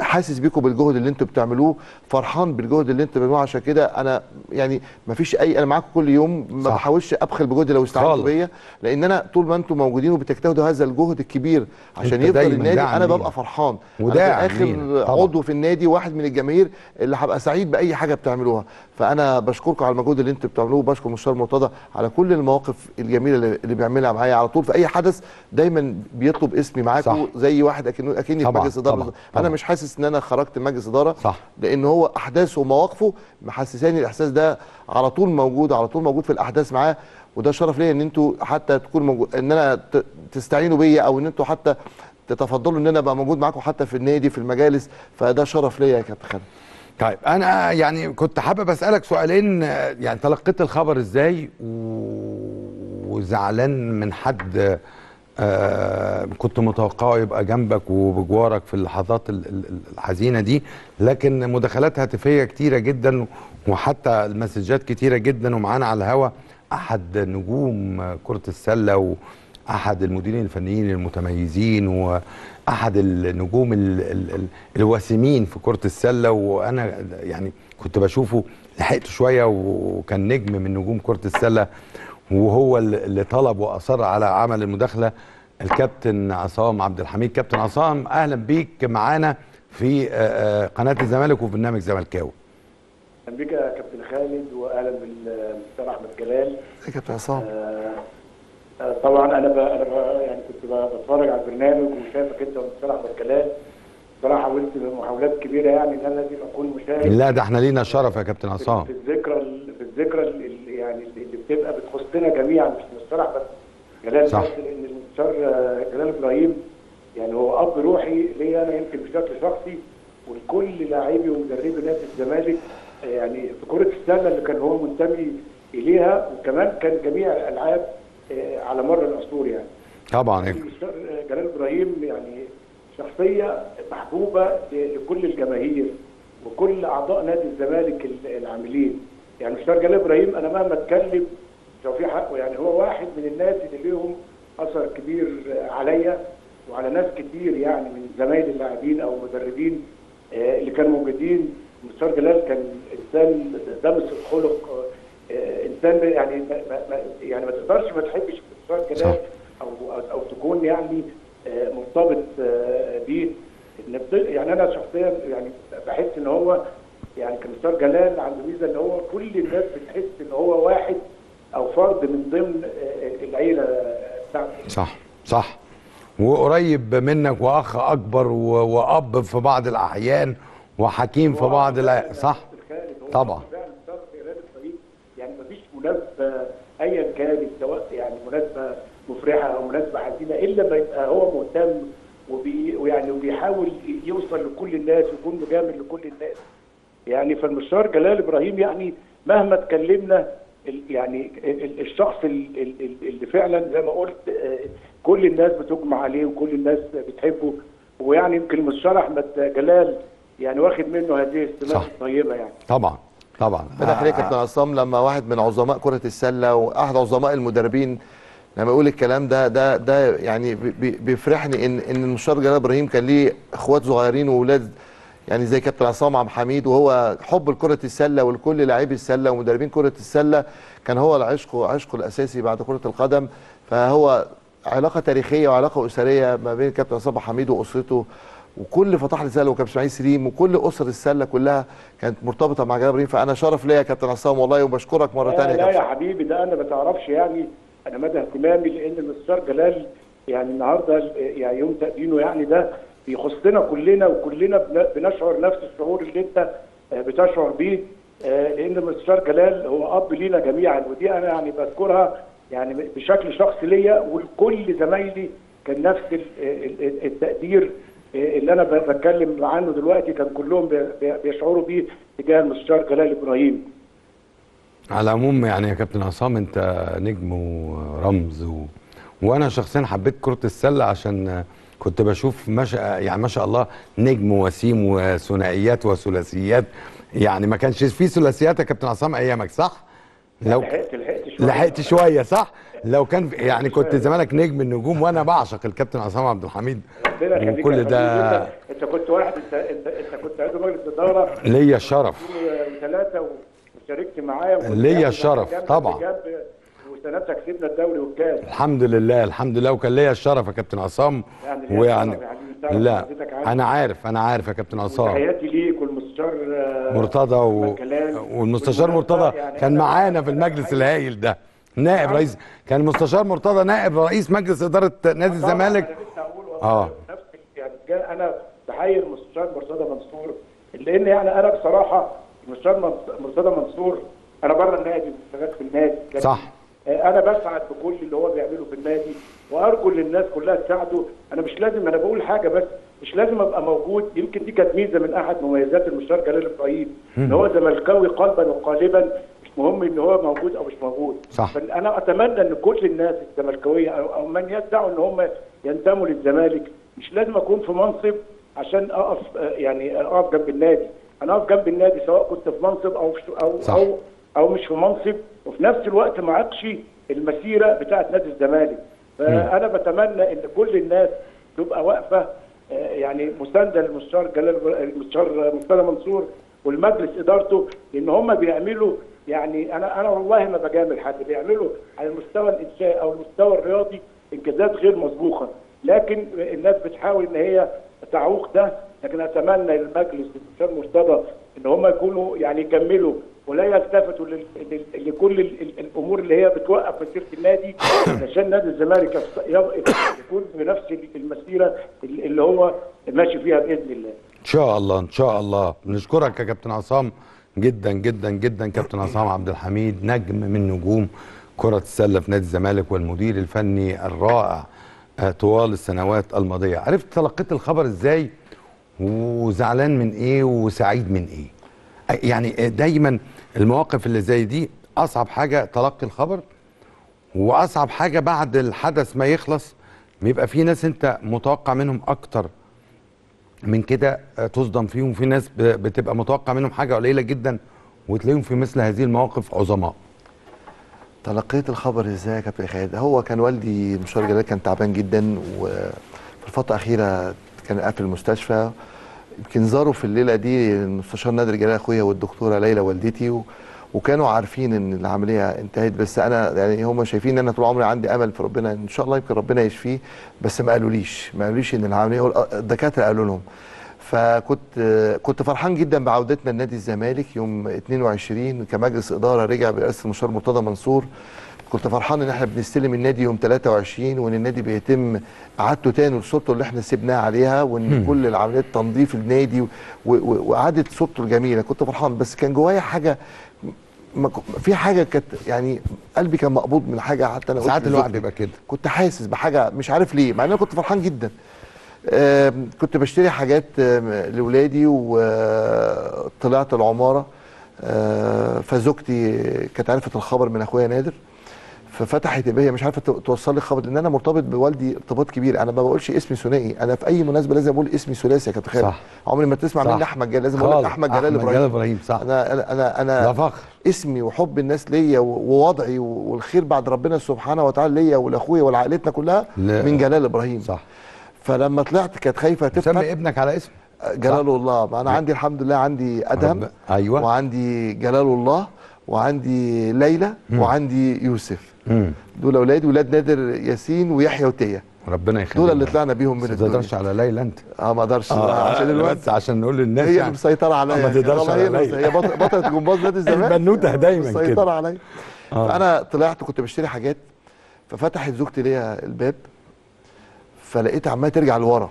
حاسس بيكم بالجهد اللي انتم بتعملوه، فرحان بالجهد اللي انتم بتعملوه، عشان كده انا يعني ما فيش اي انا معاكم كل يوم، ما بحاولش ابخل بجهدي لو استعنتوا بيا، لان انا طول ما انتم موجودين وبتجتهدوا هذا الجهد الكبير عشان يفضل النادي انا ببقى فرحان. وده اخر عضو في النادي واحد من الجماهير اللي هبقى سعيد باي حاجه بتعملوها، فانا بشكركم على المجهود اللي انتم بتعملوه، وبشكر المستشار مرتضى على كل المواقف الجميله اللي بيعملها معايا على طول. في اي حدث دايما بيطلب اسمي معاكم زي واحد اكنه اكني في مجلس اداره. طبعًا انا مش حاسس ان انا خرجت من مجلس اداره، لان هو احداثه ومواقفه محسساني الاحساس ده على طول موجود، على طول موجود في الاحداث معاه، وده شرف ليا ان انتوا حتى تكون موجود ان انا تستعينوا بيا او ان انتوا حتى تتفضلوا ان انا ابقى موجود معاكم حتى في النادي في المجالس، فده شرف ليا يا كابتن خالد. طيب انا يعني كنت حابب اسالك سؤالين، يعني تلقيت الخبر ازاي وزعلان من حد آه كنت متوقعه يبقى جنبك وبجوارك في اللحظات الحزينه دي، لكن مداخلات هاتفيه كتيره جدا وحتى المسجات كتيره جدا. ومعانا على الهوا احد نجوم كره السله واحد المديرين الفنيين المتميزين واحد النجوم ال ال ال الوسيمين في كره السله، وانا يعني كنت بشوفه لحقت شويه وكان نجم من نجوم كره السله، وهو اللي طلب واصر على عمل المداخله الكابتن عصام عبد الحميد. كابتن عصام اهلا بيك معانا في قناه الزمالك وفي برنامج زملكاوي. اهلا بيك يا كابتن خالد واهلا بالمستر احمد جلال. يا كابتن عصام آه طبعا انا انا يعني كنت بتفرج على البرنامج وشايفك انت والمستر احمد جلال، بصراحه حاولت بمحاولات كبيره يعني ان انا لازم اكون مشارك. لا ده احنا لينا الشرف يا كابتن عصام في الذكرى في الذكرى يعني اللي بتبقى بتخصنا جميعا، مش المستر احمد جلال بس، لان المستر جلال ابراهيم يعني هو اب روحي ليا انا يمكن بشكل شخصي ولكل لاعبي ومدربي نادي الزمالك يعني في كره السله اللي كان هو منتمي اليها، وكمان كان جميع الالعاب على مر العصور يعني. طبعا المستر جلال ابراهيم يعني شخصيه محبوبه لكل الجماهير وكل اعضاء نادي الزمالك العاملين. يعني مستر جلال ابراهيم انا مهما اتكلم لو في حقه يعني هو واحد من الناس اللي لهم اثر كبير عليا وعلى ناس كتير يعني من زمايل اللاعبين او المدربين اللي كانوا موجودين. مستر جلال كان انسان دمس الخلق، انسان يعني ما يعني ما تقدرش ما تحبش مستر جلال او او تكون يعني مرتبط بيه. يعني انا شخصيا يعني بحس ان هو يعني كان مستر جلال عنده ميزه ان هو كل الناس بتحس ان هو واحد او فرد من ضمن العيله بتاعته. صح صح، وقريب منك واخ اكبر واب في بعض الاحيان وحكيم في بعض الاحيان. صح طبعا يعني مفيش مناسبه ايا كانت سواء يعني مناسبه مفرحه او مناسبه حزينه الا ما يبقى هو مهتم وبي ويعني وبيحاول يوصل لكل الناس ويكون مجامل لكل الناس. يعني فالمستر جلال ابراهيم يعني مهما اتكلمنا يعني الشخص اللي فعلا زي ما قلت كل الناس بتجمع عليه وكل الناس بتحبه، ويعني يمكن المستر احمد جلال يعني واخد منه هذه السمات الطيبه يعني. طبعا طبعا ربنا يخليك يا كابتن عصام، لما واحد من عظماء كره السله واحد عظماء المدربين لما يقول الكلام ده ده ده يعني بيفرحني ان ان المستر جلال ابراهيم كان ليه اخوات صغيرين واولاد يعني زي كابتن عصام عبد الحميد، وهو حب لكرة السلة ولكل لاعبي السلة ومدربين كرة السلة كان هو العشق عشقه الأساسي بعد كرة القدم. فهو علاقة تاريخية وعلاقة أسرية ما بين كابتن عصام عبد الحميد وأسرته وكل فتح السلة وكابتن إسماعيل سليم وكل أسر السلة كلها كانت مرتبطة مع جلال ابراهيم. فأنا شرف ليا يا كابتن عصام والله، وبشكرك مرة ثانية. لا, لا يا حبيبي ده أنا ما تعرفش يعني أنا مدى اهتمامي، لأن المستر جلال يعني النهارده يعني يوم تقديمه يعني ده يخصنا كلنا وكلنا بنشعر نفس الشعور اللي انت بتشعر بيه، لان المستر جلال هو اب لينا جميعا، ودي انا يعني بذكرها يعني بشكل شخصي ليا ولكل زمايلي كان نفس التقدير اللي انا بتكلم عنه دلوقتي كان كلهم بيشعروا بيه تجاه المستر جلال ابراهيم. على العموم يعني يا كابتن عصام انت نجم ورمز و... وانا شخصيا حبيت كرة السلة عشان كنت بشوف ما شاء يعني ما شاء الله نجم وسيم وثنائيات وثلاثيات، يعني ما كانش في ثلاثيات يا كابتن عصام ايامك صح؟ لو لحقت لحقت شويه لحقت شويه صح؟ لو كان يعني كنت زمانك نجم النجوم، وانا بعشق الكابتن عصام عبد الحميد وكل ده. انت كنت واحد انت انت, انت كنت عضو مجلس اداره ليا الشرف وثلاثه وشاركت معايا ليا الشرف طبعا سنتها كسبنا الدوري والكاس الحمد لله الحمد لله، وكان ليا الشرف يا كابتن عصام يعني ويعني يعني لا انا عارف انا عارف يا كابتن عصام تحياتي ليك والمستشار مرتضى و... والمستشار مرتضى يعني كان معانا في المجلس الهائل ده نائب يعني رئيس، كان المستشار مرتضى نائب رئيس مجلس اداره نادي الزمالك. اه يعني انا بحيي المستشار مرتضى منصور، لان يعني انا بصراحه المستشار مرتضى منصور انا بره النادي واشتغلت في النادي صح، انا بسعد بكل اللي هو بيعمله في النادي وارجو للناس كلها تساعده. انا مش لازم انا بقول حاجه بس مش لازم ابقى موجود، يمكن دي كانت ميزه من احد مميزات المستشار جلال ابراهيم ان هو زملكاوي قلبا وقالبا، مش مهم ان هو موجود او مش موجود. صح. فانا اتمنى ان كل الناس الزملكاويه او من يدعوا ان هم ينتموا للزمالك، مش لازم اكون في منصب عشان اقف يعني اقف جنب النادي، انا اقف جنب النادي سواء كنت في منصب او في او صح. او او مش في منصب، وفي نفس الوقت ما عادش المسيره بتاعه نادي الزمالك. فانا بتمنى ان كل الناس تبقى واقفه يعني مسانده للمستشار جلال المستشار مصطفى منصور والمجلس ادارته، لان هم بيعملوا يعني انا انا والله ما بجامل حد، بيعملوا على المستوى الانشائي او المستوى الرياضي انجازات غير مسبوقه، لكن الناس بتحاول ان هي تعوق ده. لكن اتمنى للمجلس المستشار مرتضى ان هم يكونوا يعني يكملوا ولا يلتفتوا لكل الامور اللي هي بتوقف مسيره النادي، عشان نادي الزمالك يكون بنفس المسيره اللي هو ماشي فيها باذن الله. ان شاء الله ان شاء الله. بنشكرك يا كابتن عصام جدا جدا جدا، كابتن عصام عبد الحميد نجم من نجوم كرة السلة في نادي الزمالك والمدير الفني الرائع طوال السنوات الماضية. عرفت تلقيت الخبر ازاي وزعلان من ايه وسعيد من ايه؟ يعني دايما المواقف اللي زي دي اصعب حاجة تلقي الخبر، واصعب حاجة بعد الحدث ما يخلص بيبقى في ناس انت متوقع منهم اكتر من كده تصدم فيهم، في ناس بتبقى متوقع منهم حاجه قليله جدا وتلاقيهم في مثل هذه المواقف عظماء. تلقيت الخبر ازاي يا كابتن خالد؟ هو كان والدي المستشار جلال كان تعبان جدا، وفي الفتره الاخيره كان قاعد في المستشفى. يمكن زاروا في الليله دي المستشار نادر جلال اخويا والدكتوره ليلى والدتي و... وكانوا عارفين ان العمليه انتهت، بس انا يعني هم شايفين ان انا طول عمري عندي امل في ربنا ان شاء الله يمكن ربنا يشفيه، بس ما قالوليش ما قالوليش ان العمليه، الدكاتره قالوا لهم. فكنت كنت فرحان جدا بعودتنا لنادي الزمالك يوم اتنين وعشرين كمجلس اداره رجع برئاسه المستشار مرتضى منصور. كنت فرحان ان احنا بنستلم النادي يوم تلاتة وعشرين وان النادي بيتم اعادته تاني لصورته اللي احنا سيبناها عليها، وان كل العمليات تنظيف النادي واعاده صورته الجميله. كنت فرحان، بس كان جوايا حاجه، في حاجه كانت يعني قلبي كان مقبوض من حاجه، حتى انا ساعات الواحد بيبقى كده كنت حاسس بحاجه مش عارف ليه، مع ان انا كنت فرحان جدا. كنت بشتري حاجات لاولادي وطلعت العماره، فزوجتي كانت عرفت الخبر من اخويا نادر، ففتحت هي مش عارفه توصل لي الخبر، لان انا مرتبط بوالدي ارتباط كبير. انا ما بقولش اسمي ثنائي، انا في اي مناسبه لازم اقول اسمي ثلاثي يا كابتن خالد. عمري ما تسمع مني احمد جلال، لازم اقول لك احمد جلال ابراهيم. صح. انا انا انا ده فخر اسمي وحب الناس ليا ووضعي والخير بعد ربنا سبحانه وتعالى ليا ولاخويا ولعائلتنا كلها من جلال ابراهيم. صح. فلما طلعت كانت خايفه تفتح. سمي ابنك على اسم جلال الله. انا عندي الحمد لله عندي ادهم، ايوه، وعندي جلال الله، وعندي ليلى، وعندي يوسف. مم. دول اولاد ولاد نادر ياسين ويحيى وتيه، ربنا يخليهم، دول اللي طلعنا بيهم من الدنيا. ما تقدرش على ليلى انت. اه ما اقدرش آه عشان الوقت، عشان نقول للناس هي يعني مسيطره عليا. ما تقدرش على ليلى، هي بطله جمباز نادي الزمالك البنوته دايما كده مسيطره عليا. آه. فانا طلعت كنت بشتري حاجات، ففتحت زوجتي ليا الباب فلقيتها عماله ترجع لورا،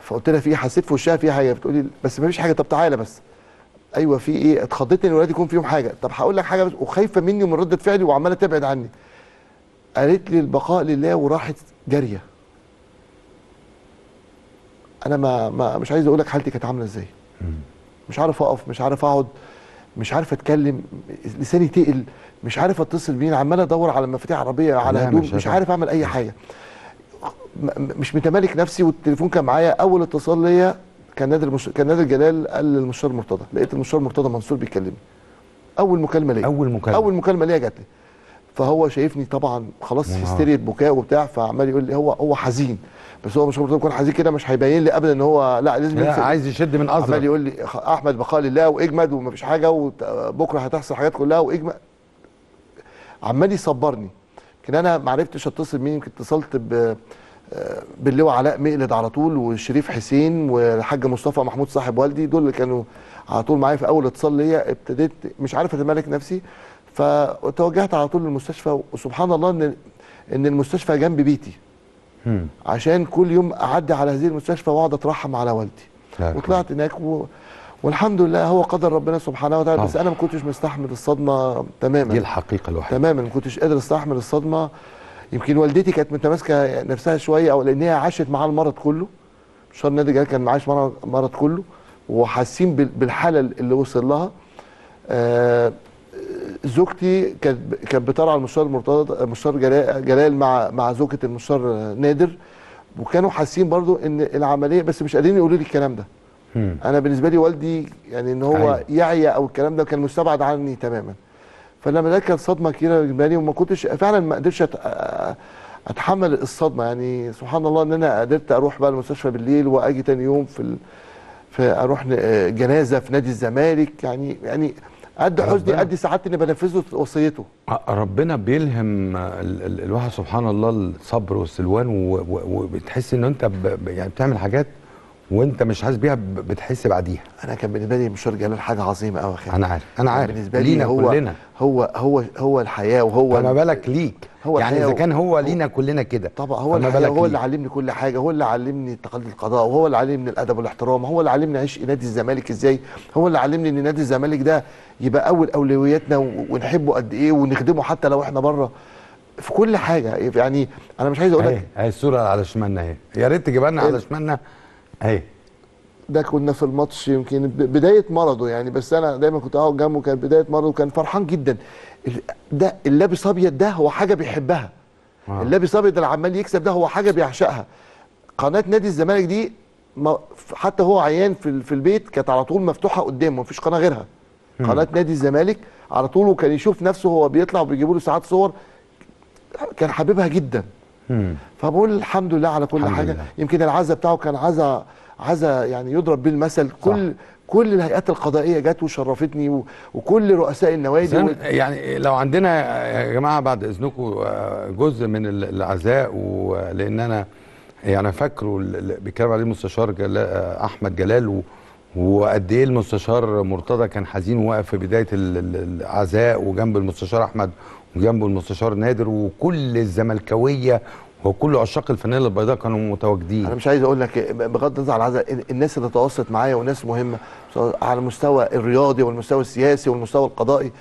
فقلت لها في ايه؟ حسيت في وشها في حاجه، بتقولي بس ما فيش حاجه. طب تعالى بس. ايوه في ايه؟ اتخضيت ان ولادي يكون فيهم حاجه. طب هقول لك حاجه بس، وخايفه مني ومن رده فعلي وعماله تبعد عني. قالت لي البقاء لله وراحت جاريه. انا ما, ما مش عايز اقول لك حالتي كانت عامله ازاي. مش عارف اقف، مش عارف اقعد، مش عارف اتكلم، لساني تقل، مش عارف اتصل بمين، عمال ادور على مفاتيح عربيه، على هدوم، مش, مش عارف اعمل اي حاجه. مش متمالك نفسي، والتليفون كان معايا. اول اتصال ليا كان نادر مش... كان نادر جلال قال للمستشار مرتضى، لقيت المستشار مرتضى منصور بيكلمني. اول مكالمه ليا اول مكالمه اول مكالمه ليا جات لي. فهو شايفني طبعا خلاص هستيريا بكاء وبتاع، فعمال يقول لي هو هو حزين، بس هو مش مرتضى يكون حزين كده مش هيبين لي ابدا ان هو لا لازم لا عايز يشد من قصدك. عمال يقول لي احمد بقاء لله واجمد ومفيش حاجه وبكره هتحصل حاجات كلها واجمد، عمال يصبرني. يمكن انا ما عرفتش اتصل مين، يمكن اتصلت ب باللواء علاء مقلد على طول، والشريف حسين، والحاج مصطفى محمود صاحب والدي، دول اللي كانوا على طول معايا في اول اتصال ليا. ابتديت مش عارف اتمالك نفسي، فتوجهت على طول للمستشفى. وسبحان الله ان ان المستشفى جنب بيتي، عشان كل يوم اعدي على هذه المستشفى واقعد اترحم على والدي. وطلعت هناك و... والحمد لله هو قدر ربنا سبحانه وتعالى. بس انا ما كنتش مستحمل الصدمه تماما، دي الحقيقه الوحيده تماما، ما كنتش قادر استحمل الصدمه. يمكن والدتي كانت متماسكه نفسها شويه، او لان هي عاشت معاه المرض كله. مستشار نادر جلال كان عايش معاه المرض كله، وحاسين بالحاله اللي وصل لها. زوجتي كانت كانت بترعى المستشار مرتضى المستشار جلال مع مع زوجة المستشار نادر، وكانوا حاسين برضو ان العمليه، بس مش قادرين يقولوا لي الكلام ده. مم. انا بالنسبه لي والدي يعني ان هو يعيا او الكلام ده كان مستبعد عني تماما. فلما ده كانت صدمه كبيره بالنسبه لي، وما كنتش فعلا ما قدرتش اتحمل الصدمه. يعني سبحان الله ان انا قدرت اروح بقى المستشفى بالليل واجي تاني يوم في ال... فاروح جنازه في نادي الزمالك. يعني يعني قد حزني قد سعادتي اني بنفذ وصيته. ربنا بيلهم الواحد سبحان الله الصبر والسلوان، وبتحس ان انت يعني بتعمل حاجات وانت مش حاسس بيها، بتحس بعديها. انا كان بالنسبه لي مستشار جلال حاجه عظيمه قوي. انا عارف انا عارف بالنسبه لي لينا هو كلنا، هو هو هو الحياه، وهو فما بالك ليك يعني اذا كان هو لينا كلنا كده. طبعا هو الحياه، هو اللي علمني كل حاجه، هو اللي علمني تقاليد القضاء، وهو اللي علمني الادب والاحترام، هو اللي علمني اعيش نادي الزمالك ازاي، هو اللي علمني ان نادي الزمالك ده يبقى اول اولوياتنا ونحبه قد ايه ونخدمه حتى لو احنا بره في كل حاجه. يعني انا مش عايز اقول لك اهي الصوره على شمالنا اهي، يا ريت تجيبها لنا على شمالنا اهي. ده كنا في الماتش يمكن بدايه مرضه يعني، بس انا دايما كنت اقعد جنبه. كان بدايه مرضه وكان فرحان جدا. ده اللابس ابيض ده هو حاجه بيحبها. آه. اللابس ابيض اللي عمال يكسب ده هو حاجه بيعشقها. قناه نادي الزمالك دي حتى هو عيان في في البيت كانت على طول مفتوحه قدامه، مفيش قناه غيرها. م. قناه نادي الزمالك على طول، وكان يشوف نفسه هو بيطلع وبيجيبوا له ساعات صور، كان حاببها جدا. م. فبقول الحمد لله على كل حاجه لله. يمكن العزاء بتاعه كان عزاء عزاء يعني يضرب بيه المثل. كل كل الهيئات القضائيه جت وشرفتني، وكل رؤساء النوادي و... يعني لو عندنا يا جماعه بعد اذنكم جزء من العزاء، ولان انا يعني فاكره بيتكلم عليه المستشار جلال احمد جلال، وقد ايه المستشار مرتضى كان حزين وواقف في بدايه العزاء، وجنب المستشار احمد وجنبه المستشار نادر، وكل الزملكاويه وكل عشاق الفانيلا البيضاء كانوا متواجدين. انا مش عايز اقول لك بغض النظر عن العزاء، الناس اللي تواصلت معايا وناس مهمه على المستوى الرياضي والمستوى السياسي والمستوى القضائي،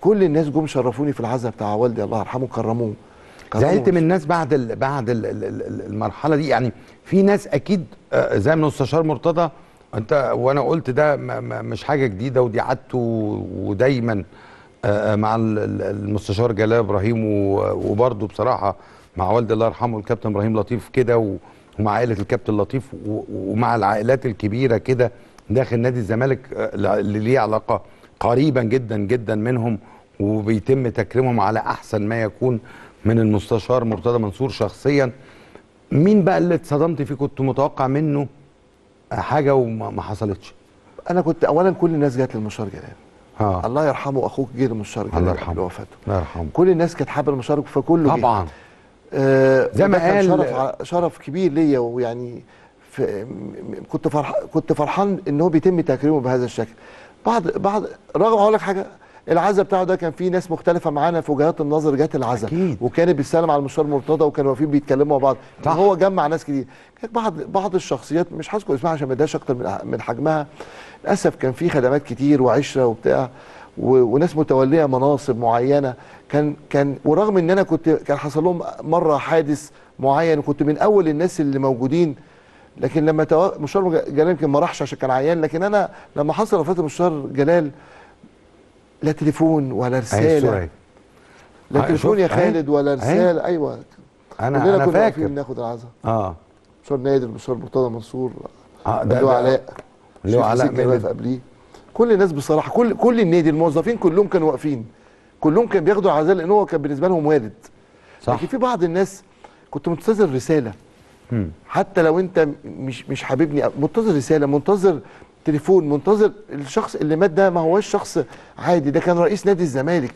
كل الناس جم شرفوني في العزاء بتاع والدي الله يرحمه، كرموه. زعلت من الناس بعد ال بعد ال المرحله دي؟ يعني في ناس اكيد زي المستشار مرتضى انت وانا قلت ده مش حاجه جديده، ودي عادته ودايما مع المستشار جلال ابراهيم، وبرضه بصراحه مع والدي الله يرحمه الكابتن ابراهيم لطيف كده، ومع عائله الكابتن لطيف، ومع العائلات الكبيره كده داخل نادي الزمالك اللي ليه علاقه قريبا جدا جدا منهم، وبيتم تكريمهم على احسن ما يكون من المستشار مرتضى منصور شخصيا. مين بقى اللي اتصدمت فيه كنت متوقع منه حاجه وما حصلتش؟ انا كنت اولا كل الناس جت للمستشار جلال. آه. الله يرحمه اخوك جه للمستشار جلال الله يرحمه وفاته، الله يرحمه. كل الناس كانت حابه المشاركه فكله طبعا جه. آه زي ما قال شرف شرف كبير ليا، ويعني كنت فرح كنت فرحان ان هو بيتم تكريمه بهذا الشكل. بعض بعض رغم هقول لك حاجه، العزاء بتاعه ده كان فيه ناس مختلفه معانا في وجهات النظر جت العزاء، وكانت بتسلم على المستشار مرتضى، وكانوا واقفين بيتكلموا مع بعض، وهو جمع ناس كتير. كان بعض بعض الشخصيات مش هذكر اسمها عشان ما اداش اكتر من حجمها، للاسف كان فيه خدمات كتير وعشره وبتاع وناس متوليه مناصب معينه. كان كان ورغم ان انا كنت كان حصل لهم مره حادث معين وكنت من اول الناس اللي موجودين، لكن لما توا... مستشار جلال يمكن ما راحش عشان كان عيان، لكن انا لما حصل وفاه المستشار جلال لا تليفون ولا رساله، لا تليفون يا خالد ولا رساله. ايوه انا انا فاكر ناخد العزاء. اه المستشار نادر، المستشار مرتضى منصور، اه ده اللي علاء اللي هو علاء اللي واقف قبليه، كل الناس بصراحه، كل كل النادي الموظفين كلهم كانوا واقفين، كلهم كانوا بياخدوا العزاء لان هو كان بالنسبه لهم والد. صح. لكن في بعض الناس كنت منتظر رساله. مم. حتى لو انت مش مش حاببني، منتظر رساله، منتظر تليفون، منتظر الشخص اللي مات ده ما هواش شخص عادي، ده كان رئيس نادي الزمالك،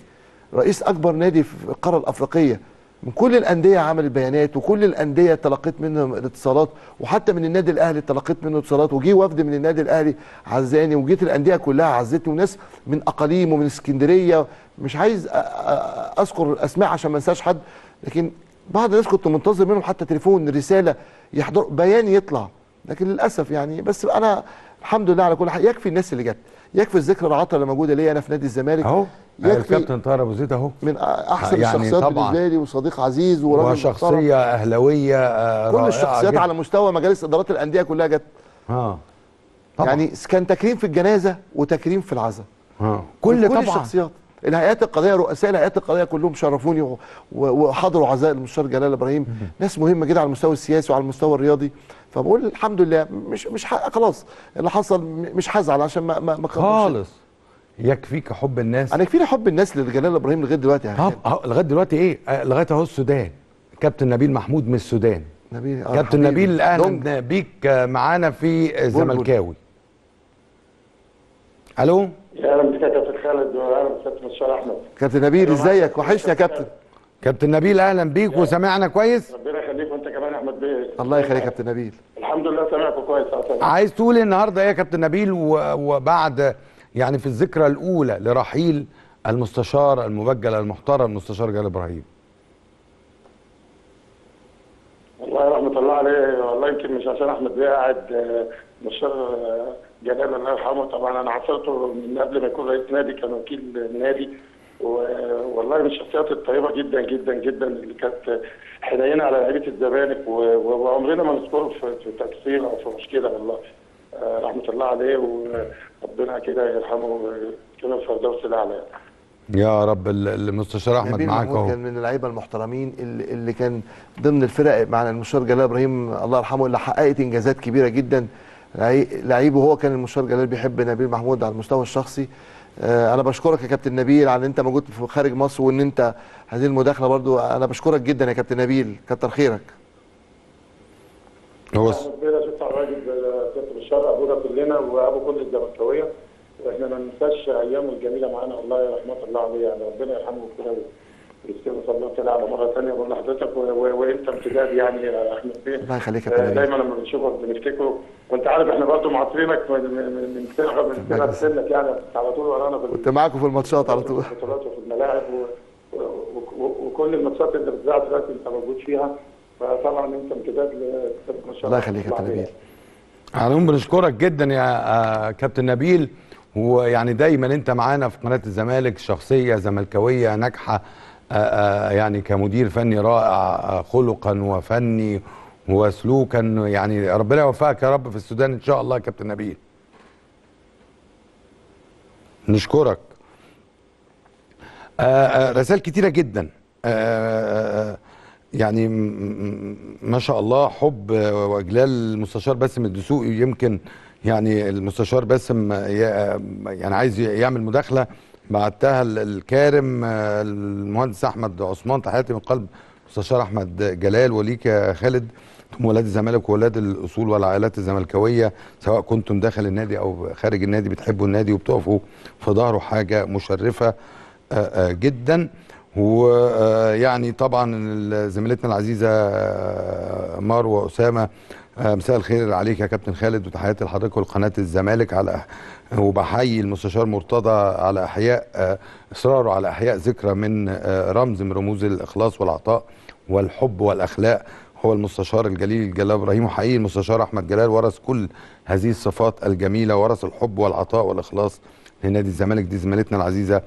رئيس اكبر نادي في القاره الافريقيه، من كل الانديه عملت بيانات، وكل الانديه تلقيت منهم الاتصالات، وحتى من النادي الاهلي تلقيت منه اتصالات، وجي وفد من النادي الاهلي عزاني، وجيت الانديه كلها عزتني، وناس من اقاليم ومن اسكندريه، مش عايز اذكر الاسماء عشان ما انساش حد، لكن بعض الناس كنت منتظر منهم حتى تليفون، رساله، يحضر بيان يطلع، لكن للاسف يعني. بس انا الحمد لله على كل حاجه، يكفي الناس اللي جت، يكفي الذكرى العطره اللي موجوده ليا انا في نادي الزمالك اهو. الكابتن طاهر ابو زيد اهو من احسن يعني الشخصيات بالنسبه لي، وصديق عزيز وراجل وشخصيه اهلاويه. آه كل الشخصيات جد. على مستوى مجالس ادارات الانديه كلها جت. اه طبعا. يعني كان تكريم في الجنازه وتكريم في العزاء. اه كل, كل طبعا الشخصيات الهيئات القضائيه، رؤساء الهيئات القضائيه كلهم شرفوني وحضروا عزاء المستشار جلال ابراهيم، ناس مهمه جدا على المستوى السياسي وعلى المستوى الرياضي. فبقول الحمد لله، مش مش خلاص اللي حصل مش هزعل عشان ما ما خالص. يكفيك حب الناس. انا يكفيني حب الناس لجلال ابراهيم لغايه دلوقتي يا حبيبي. طب لغايه دلوقتي ايه؟ لغايه اهو السودان، كابتن نبيل محمود من السودان. نبيل كابتن نبيل، اهلا بيك معانا في الزملكاوي. الو يا اهلا بك يا كابتن خالد، واهلا بك يا كابتن مستشار احمد. كابتن نبيل ازيك؟ وحشنا يا كابتن. كابتن نبيل اهلا بيك وسامعنا كويس؟ ربنا يخليك، وانت كمان احمد بيه. الله يخليك يا كابتن نبيل. الحمد لله سامعكم كويس. عايز تقول النهارده ايه يا كابتن نبيل، وبعد يعني في الذكرى الاولى لرحيل المستشار المبجل المحترم المستشار جلال ابراهيم؟ والله رحمه الله عليه، والله يمكن مش عشان احمد بيه قاعد مستشار جلال الله يرحمه، طبعا انا عاصرته من قبل ما يكون رئيس نادي، كان وكيل النادي، والله من الشخصيات الطيبه جدا جدا جدا اللي كانت حنينه على لعيبه الزمالك، وعمرنا ما نذكره في تقصير او في مشكله. والله رحمه الله عليه، وربنا كده يرحمه كده الفردوس الاعلى يا رب. المستشار احمد معاك اهو، كان من اللعيبه المحترمين اللي كان ضمن الفرق مع المستشار جلال ابراهيم الله يرحمه، اللي حققت انجازات كبيره جدا. لعيب، وهو كان المستشار جلال بيحب نبيل محمود على المستوى الشخصي. انا بشكرك يا كابتن نبيل على ان انت موجود في خارج مصر، وان انت هذه المداخله برضو انا بشكرك جدا يا كابتن نبيل، كتر خيرك. هو ربنا يشفع الراجل كابتن الشرع ابونا كلنا وابو كل الزملكاويه، واحنا ما ننساش ايامه الجميله معانا والله رحمه الله عليه، يعني ربنا يرحمه كده ويستر الله تعالى على مره ثانيه. بقول لحضرتك وانت امتداد يعني يا احمد بيه، الله يخليك يا كابتن، دايما لما بنشوفك بنفتكره، وانت عارف احنا برضه معاصرينك من سنه من سنه سنك يعني، على طول ورانا. كنت معاكم في الماتشات على طول، في البطولات وفي الملاعب وكل الماتشات اللي بتذاع دلوقتي انت موجود فيها، فطبعا انت امتداد لكابتن الشرع. الله يخليك يا كابتن نبيل. على العموم بنشكرك جدا يا كابتن نبيل، ويعني دايما انت معانا في قناه الزمالك، شخصيه زملكاويه ناجحه يعني كمدير فني رائع خلقا وفني وسلوكا، يعني ربنا يوفقك يا رب في السودان ان شاء الله يا كابتن نبيل. نشكرك. رسائل كتيره جدا يعني ما شاء الله، حب واجلال المستشار باسم الدسوقي. يمكن يعني المستشار باسم يعني عايز يعمل مداخله، بعتها الكارم المهندس احمد عثمان، تحياتي من قلب مستشار احمد جلال وليك يا خالد. انتم ولاد الزمالك وولاد الاصول والعائلات الزملكاويه، سواء كنتم داخل النادي او خارج النادي، بتحبوا النادي وبتقفوا في ظهره، حاجه مشرفه جدا. ويعني طبعا زميلتنا العزيزه مروه اسامه، مساء الخير عليك يا كابتن خالد، وتحياتي لحضرتك ولقناه الزمالك على، وبحيي المستشار مرتضى على احياء اصراره على احياء ذكرى من رمز من رموز الاخلاص والعطاء والحب والاخلاق، هو المستشار الجليل جلال ابراهيم. وحقيقي المستشار احمد جلال ورث كل هذه الصفات الجميله، ورث الحب والعطاء والاخلاص لنادي الزمالك. دي زميلتنا العزيزه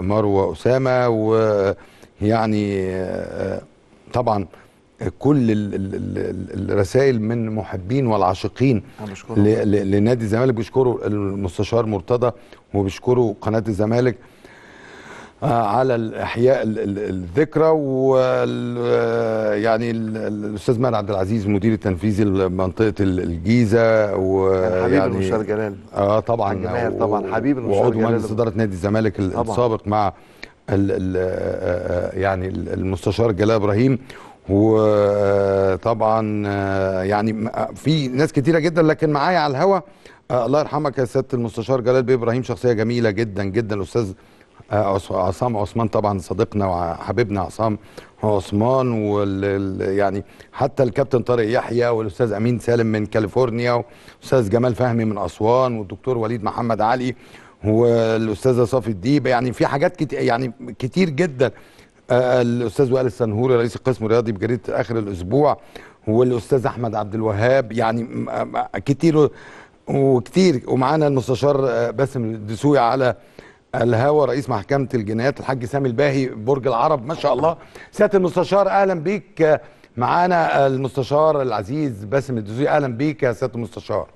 مروه اسامه. ويعني طبعا كل الرسائل من محبين والعاشقين لنادي الزمالك، بيشكروا المستشار مرتضى وبيشكروا قناة الزمالك على الاحياء الذكرى. ويعني الاستاذ مال عبد العزيز مدير التنفيذي لمنطقه الجيزه، ويعني حبيب المستشار جلال، اه طبعا طبعا حبيب المستشار جلال، وعضو مجلس اداره نادي الزمالك السابق مع ال ال يعني المستشار جلال ابراهيم. وطبعا يعني في ناس كتيره جدا، لكن معايا على الهوا الله يرحمك يا سياده المستشار جلال بيه ابراهيم، شخصيه جميله جدا جدا، الاستاذ عصام عثمان، طبعا صديقنا وحبيبنا عصام عثمان، ويعني حتى الكابتن طارق يحيى، والاستاذ امين سالم من كاليفورنيا، والاستاذ جمال فهمي من اسوان، والدكتور وليد محمد علي، والاستاذه صافي الديب. يعني في حاجات كتير يعني كتير جدا. الاستاذ وائل السنهوري رئيس القسم الرياضي بجريده اخر الاسبوع، والاستاذ احمد عبد الوهاب، يعني كتير وكتير. ومعانا المستشار باسم الدسوقي على الهوا، رئيس محكمه الجنايات الحاج سامي الباهي برج العرب. ما شاء الله سياده المستشار، اهلا بيك معانا المستشار العزيز باسم الدسوقي. اهلا بيك يا سياده المستشار.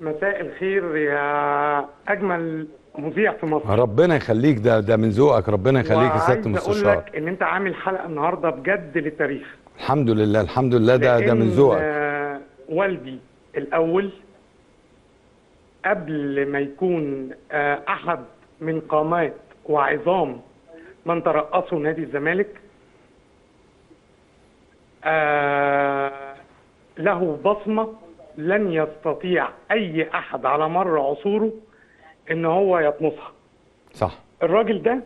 مساء الخير يا اجمل مذيع في مصر. ربنا يخليك، ده ده من ذوقك، ربنا يخليك يا سياده المستشار. وعايز اقول لك ان انت عامل حلقه النهارده بجد للتاريخ. الحمد لله الحمد لله، ده ده من ذوقك. آه والدي الاول قبل ما يكون آه احد من قامات وعظام من ترأسه نادي الزمالك آه له بصمه لن يستطيع اي احد على مر عصوره ان هو يطمسها. صح. الراجل ده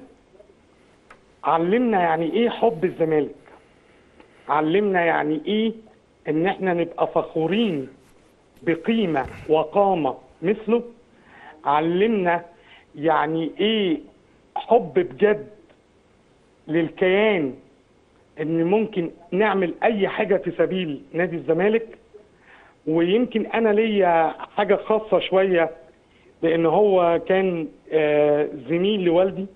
علمنا يعني ايه حب الزمالك، علمنا يعني ايه ان احنا نبقى فخورين بقيمه وقامه مثله، علمنا يعني ايه حب بجد للكيان، ان ممكن نعمل اي حاجه في سبيل نادي الزمالك. ويمكن انا ليا حاجه خاصه شويه لان هو كان زميل لوالدي.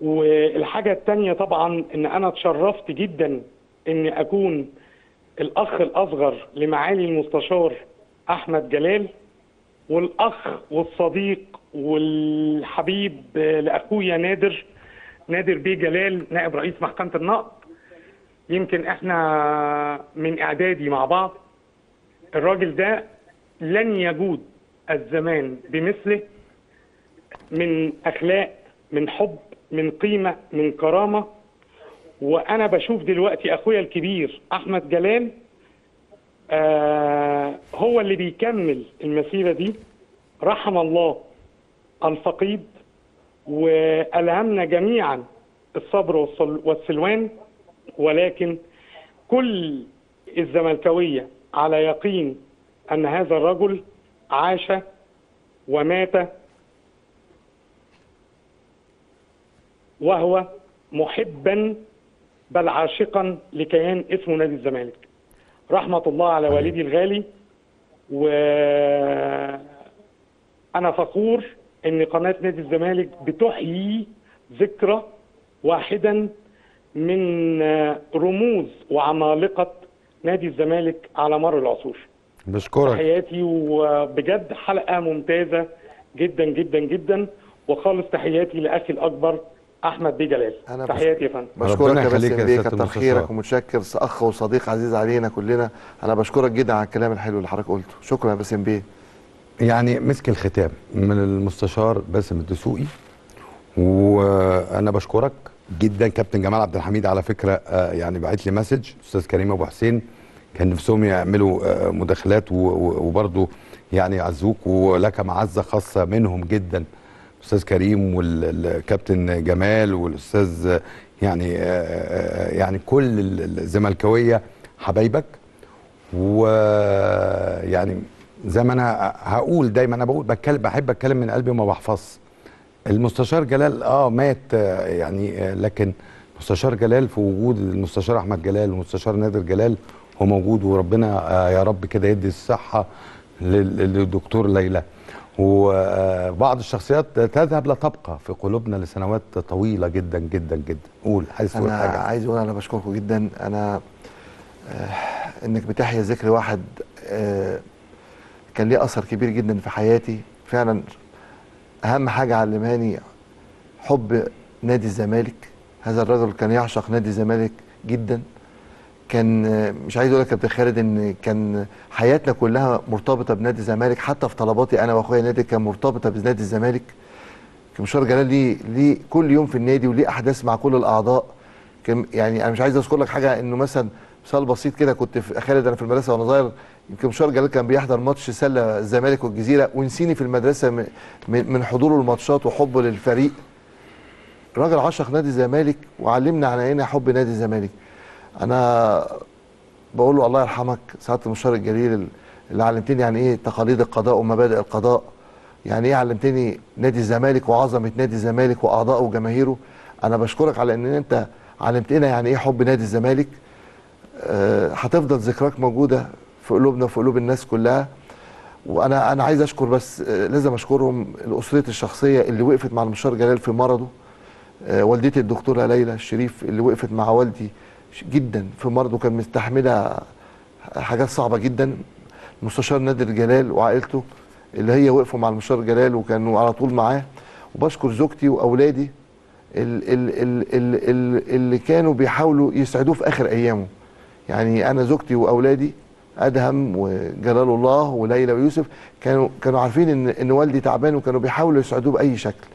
والحاجه الثانيه طبعا ان انا اتشرفت جدا ان اكون الاخ الاصغر لمعالي المستشار احمد جلال، والاخ والصديق والحبيب لاخويا نادر نادر بيه جلال نائب رئيس محكمه النقد. يمكن احنا من اعدادي مع بعض. الراجل ده لن يجود الزمان بمثله، من اخلاق، من حب، من قيمه، من كرامه. وانا بشوف دلوقتي اخويا الكبير احمد جلال آه هو اللي بيكمل المسيره دي. رحم الله الفقيد والهمنا جميعا الصبر والسلوان. ولكن كل الزملكاويه على يقين ان هذا الرجل عاش ومات وهو محبا بل عاشقا لكيان اسمه نادي الزمالك. رحمه الله على والدي الغالي. وانا فخور ان قناه نادي الزمالك بتحيي ذكرى واحدا من رموز وعمالقه نادي الزمالك على مر العصور. بشكرك تحياتي، وبجد حلقه ممتازه جدا جدا جدا. وخالص تحياتي لاخي الاكبر احمد بيه جلال. تحياتي يا فندم. بشكرك يا باسم بيه، كتر خيرك ومتشكر، اخ وصديق عزيز علينا كلنا. انا بشكرك جدا على الكلام الحلو اللي حضرتك قلته. شكرا يا باسم بيه. يعني مسك الختام من المستشار باسم الدسوقي، وانا بشكرك جدا. كابتن جمال عبد الحميد على فكره يعني بعت لي مسج، استاذ كريم ابو حسين كان نفسهم يعملوا مداخلات وبرضه يعني يعزوك، ولك معزه خاصه منهم جدا استاذ كريم والكابتن جمال والاستاذ يعني يعني كل الزملكاويه حبايبك. ويعني زي ما انا هقول دايما، انا بقول بتكلم بحب اتكلم من قلبي وما بحفظش. المستشار جلال اه مات يعني، لكن المستشار جلال في وجود المستشار احمد جلال والمستشار نادر جلال هو موجود. وربنا يا رب كده يدي الصحه للدكتور ليلى. وبعض الشخصيات تذهب لا تبقى في قلوبنا لسنوات طويله جدا جدا جدا. قول عايز تقول حاجه؟ انا عايز اقول انا بشكركم جدا. انا آه انك بتحيا ذكر واحد آه كان ليه اثر كبير جدا في حياتي. فعلا اهم حاجه علمهاني حب نادي الزمالك. هذا الرجل كان يعشق نادي الزمالك جدا. كان مش عايز اقول لك يا كابتن خالد ان كان حياتنا كلها مرتبطه بنادي الزمالك، حتى في طلباتي انا واخويا نادر كان مرتبطه بنادي الزمالك. كان مشوار جلال ليه ليه كل يوم في النادي وليه احداث مع كل الاعضاء. كان يعني انا مش عايز اذكر لك حاجه، انه مثلا مثال بسيط كده، كنت في خالد انا في المدرسه وانا صغير، يمكن مشوار جلال كان بيحضر ماتش سله الزمالك والجزيره ونسيني في المدرسه من حضوره الماتشات وحبه للفريق. راجل عشق نادي الزمالك وعلمنا على عينينا حب نادي الزمالك. انا بقول له الله يرحمك سعاده المستشار الجليل، اللي علمتني يعني ايه تقاليد القضاء ومبادئ القضاء، يعني ايه علمتني نادي الزمالك وعظمه نادي الزمالك واعضائه وجماهيره. انا بشكرك على ان انت علمتنا يعني ايه حب نادي الزمالك. هتفضل أه ذكراك موجوده في قلوبنا وفي قلوب الناس كلها. وانا انا عايز اشكر، بس لازم اشكرهم، الاسريه الشخصيه اللي وقفت مع المستشار جلال في مرضه، أه والدتي الدكتوره ليلى الشريف اللي وقفت مع والدي جدا في مرضه، كان مستحمله حاجات صعبه جدا. المستشار نادر جلال وعائلته اللي هي وقفوا مع المستشار جلال وكانوا على طول معاه، وبشكر زوجتي واولادي اللي كانوا بيحاولوا يسعدوه في اخر ايامه. يعني انا زوجتي واولادي ادهم وجلال الله وليلى ويوسف كانوا كانوا عارفين ان ان والدي تعبان، وكانوا بيحاولوا يسعدوه باي شكل.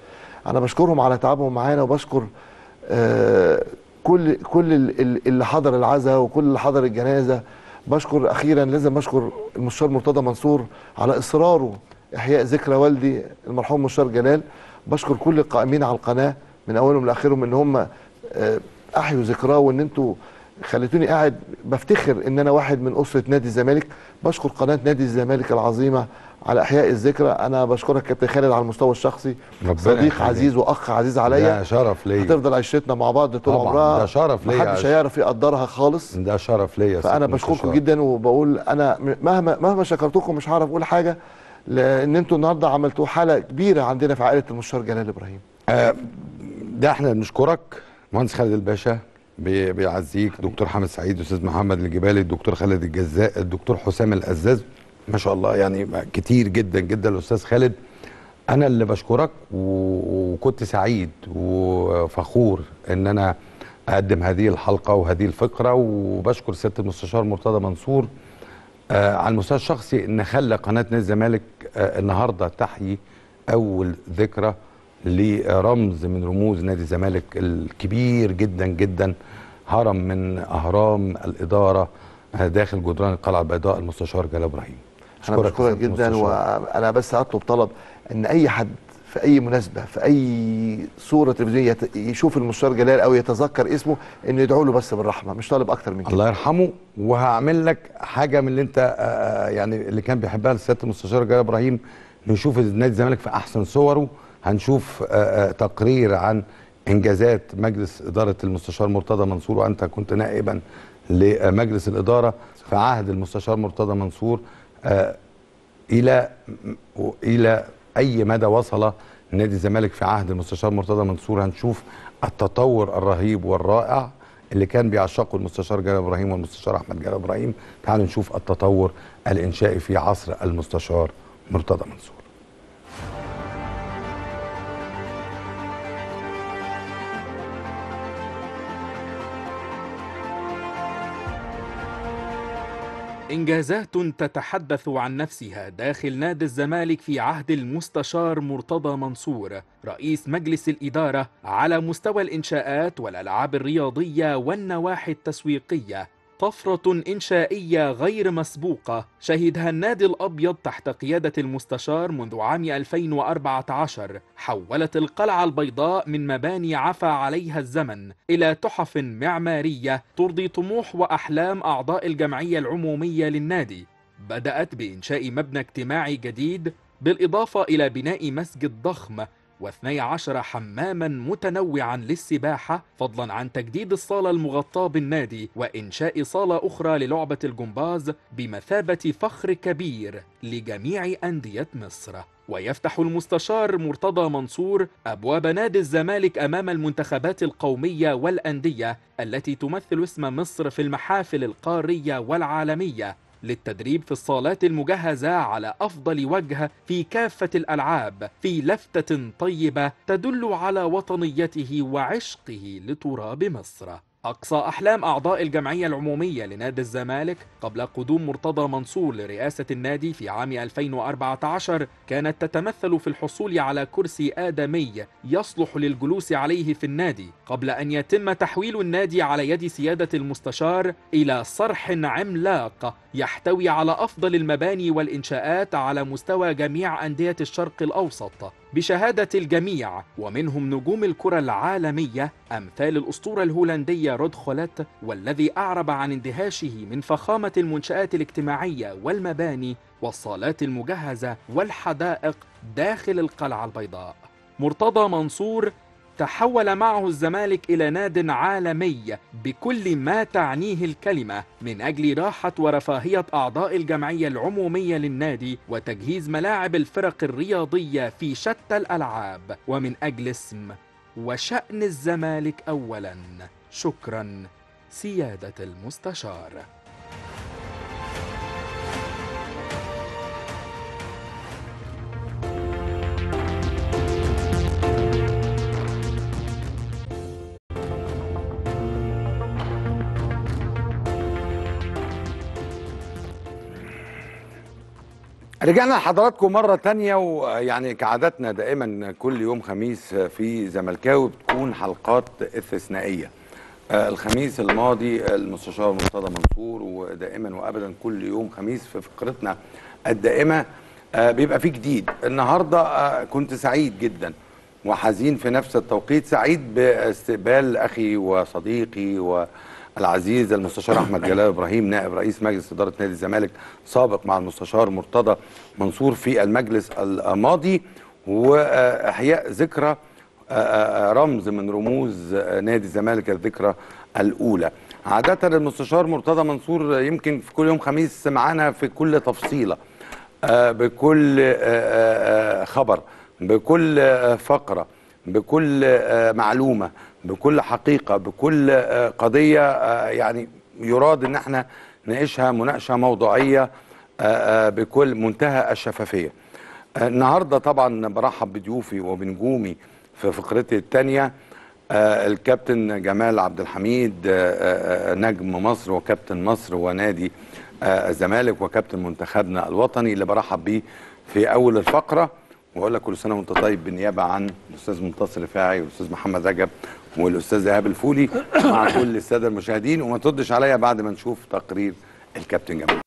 انا بشكرهم على تعبهم معانا، وبشكر آه كل كل اللي حضر العزاء وكل اللي حضر الجنازه. بشكر اخيرا لازم اشكر المستشار مرتضى منصور على اصراره احياء ذكرى والدي المرحوم المستشار جلال. بشكر كل القائمين على القناه من اولهم لاخرهم ان هم احيوا ذكراه، وان انتوا خليتوني قاعد بفتخر ان انا واحد من اسره نادي الزمالك. بشكر قناه نادي الزمالك العظيمه على احياء الذكرى. انا بشكرك كابتن خالد على المستوى الشخصي، صديق عزيز واخ عزيز عليا. ده شرف ليا، هتفضل عشرتنا مع بعض طول عمرها. ده شرف ليا، محدش هيعرف يقدرها خالص. ده شرف ليا، فانا بشكركم جدا، وبقول انا مهما مهما شكرتكم مش هعرف اقول حاجه، لان انتوا النهارده عملتوا حاله كبيره عندنا في عائله المستشار جلال ابراهيم. أه ده احنا بنشكرك مهندس خالد الباشا، بيعزيك دكتور حمد سعيد، استاذ محمد الجبالي، الدكتور خالد الجزاء، الدكتور حسام القزاز، ما شاء الله يعني كتير جدا جدا. الاستاذ خالد انا اللي بشكرك، وكنت سعيد وفخور ان انا اقدم هذه الحلقه وهذه الفقره، وبشكر سياده المستشار مرتضى منصور آه على المستوى الشخصي ان خلى قناه نادي الزمالك آه النهارده تحيي اول ذكرى لرمز من رموز نادي الزمالك الكبير جدا جدا، هرم من اهرام الاداره داخل جدران القلعه البيضاء المستشار جلال ابراهيم. انا بشكرك جدا، وانا بس هطلب طلب ان اي حد في اي مناسبه في اي صوره تلفزيونيه يشوف المستشار جلال او يتذكر اسمه انه يدعو له بس بالرحمه، مش طالب اكتر من كده. الله يرحمه. وهعمل لك حاجه من اللي انت يعني اللي كان بيحبها لسياده المستشار جلال ابراهيم، نشوف نادي الزمالك في احسن صوره. هنشوف تقرير عن انجازات مجلس اداره المستشار مرتضى منصور، وانت كنت نائبا لمجلس الاداره في عهد المستشار مرتضى منصور، الى الى اي مدى وصل نادي الزمالك في عهد المستشار مرتضى منصور. هنشوف التطور الرهيب والرائع اللي كان بيعشقه المستشار جلال ابراهيم والمستشار احمد جلال ابراهيم. تعالوا نشوف التطور الانشائي في عصر المستشار مرتضى منصور. إنجازات تتحدث عن نفسها داخل نادي الزمالك في عهد المستشار مرتضى منصور رئيس مجلس الإدارة على مستوى الإنشاءات والألعاب الرياضية والنواحي التسويقية. طفرة إنشائية غير مسبوقة شهدها النادي الأبيض تحت قيادة المستشار منذ عام ألفين وأربعة عشر. حولت القلعة البيضاء من مباني عفى عليها الزمن إلى تحف معمارية ترضي طموح وأحلام أعضاء الجمعية العمومية للنادي. بدأت بإنشاء مبنى اجتماعي جديد بالإضافة إلى بناء مسجد ضخم واثني عشر حماما متنوعا للسباحة، فضلا عن تجديد الصالة المغطاة بالنادي وإنشاء صالة أخرى للعبة الجمباز بمثابة فخر كبير لجميع أندية مصر. ويفتح المستشار مرتضى منصور أبواب نادي الزمالك أمام المنتخبات القومية والأندية التي تمثل اسم مصر في المحافل القارية والعالمية للتدريب في الصالات المجهزة على أفضل وجه في كافة الألعاب، في لفتة طيبة تدل على وطنيته وعشقه لتراب مصر. أقصى أحلام أعضاء الجمعية العمومية لنادي الزمالك قبل قدوم مرتضى منصور لرئاسة النادي في عام ألفين وأربعة عشر كانت تتمثل في الحصول على كرسي آدمي يصلح للجلوس عليه في النادي، قبل أن يتم تحويل النادي على يد سيادة المستشار إلى صرح عملاق يحتوي على أفضل المباني والإنشاءات على مستوى جميع أندية الشرق الأوسط بشهادة الجميع، ومنهم نجوم الكرة العالمية أمثال الأسطورة الهولندية رود خولت، والذي أعرب عن اندهاشه من فخامة المنشآت الاجتماعية والمباني والصالات المجهزة والحدائق داخل القلعة البيضاء. مرتضى منصور تحول معه الزمالك إلى ناد عالمي بكل ما تعنيه الكلمة، من أجل راحة ورفاهية أعضاء الجمعية العمومية للنادي وتجهيز ملاعب الفرق الرياضية في شتى الألعاب، ومن أجل اسم وشأن الزمالك أولاً. شكراً سيادة المستشار. رجعنا لحضراتكم مرة تانية، ويعني كعادتنا دائما كل يوم خميس في زملكاوي بتكون حلقات استثنائية. الخميس الماضي المستشار مرتضى منصور، ودائما وابدا كل يوم خميس في فقرتنا الدائمة بيبقى فيه جديد. النهاردة كنت سعيد جدا وحزين في نفس التوقيت، سعيد باستقبال أخي وصديقي و العزيز المستشار أحمد جلال إبراهيم نائب رئيس مجلس إدارة نادي الزمالك، سابق مع المستشار مرتضى منصور في المجلس الماضي، وإحياء ذكرى رمز من رموز نادي الزمالك، الذكرى الأولى. عادة المستشار مرتضى منصور يمكن في كل يوم خميس معانا في كل تفصيلة، بكل خبر، بكل فقرة، بكل معلومة، بكل حقيقة، بكل قضية يعني يراد ان احنا نناقشها مناقشة موضوعية بكل منتهى الشفافية. النهاردة طبعا برحب بضيوفي وبنجومي في فقرتي الثانية، الكابتن جمال عبد الحميد نجم مصر وكابتن مصر ونادي الزمالك وكابتن منتخبنا الوطني، اللي برحب بيه في أول الفقرة، واقول لك كل سنه وانت طيب بالنيابه عن الاستاذ منتصر رفاعي والاستاذ محمد رجب والاستاذ ايهاب الفولي مع كل الساده المشاهدين. وما تردش عليا بعد ما نشوف تقرير الكابتن جمال.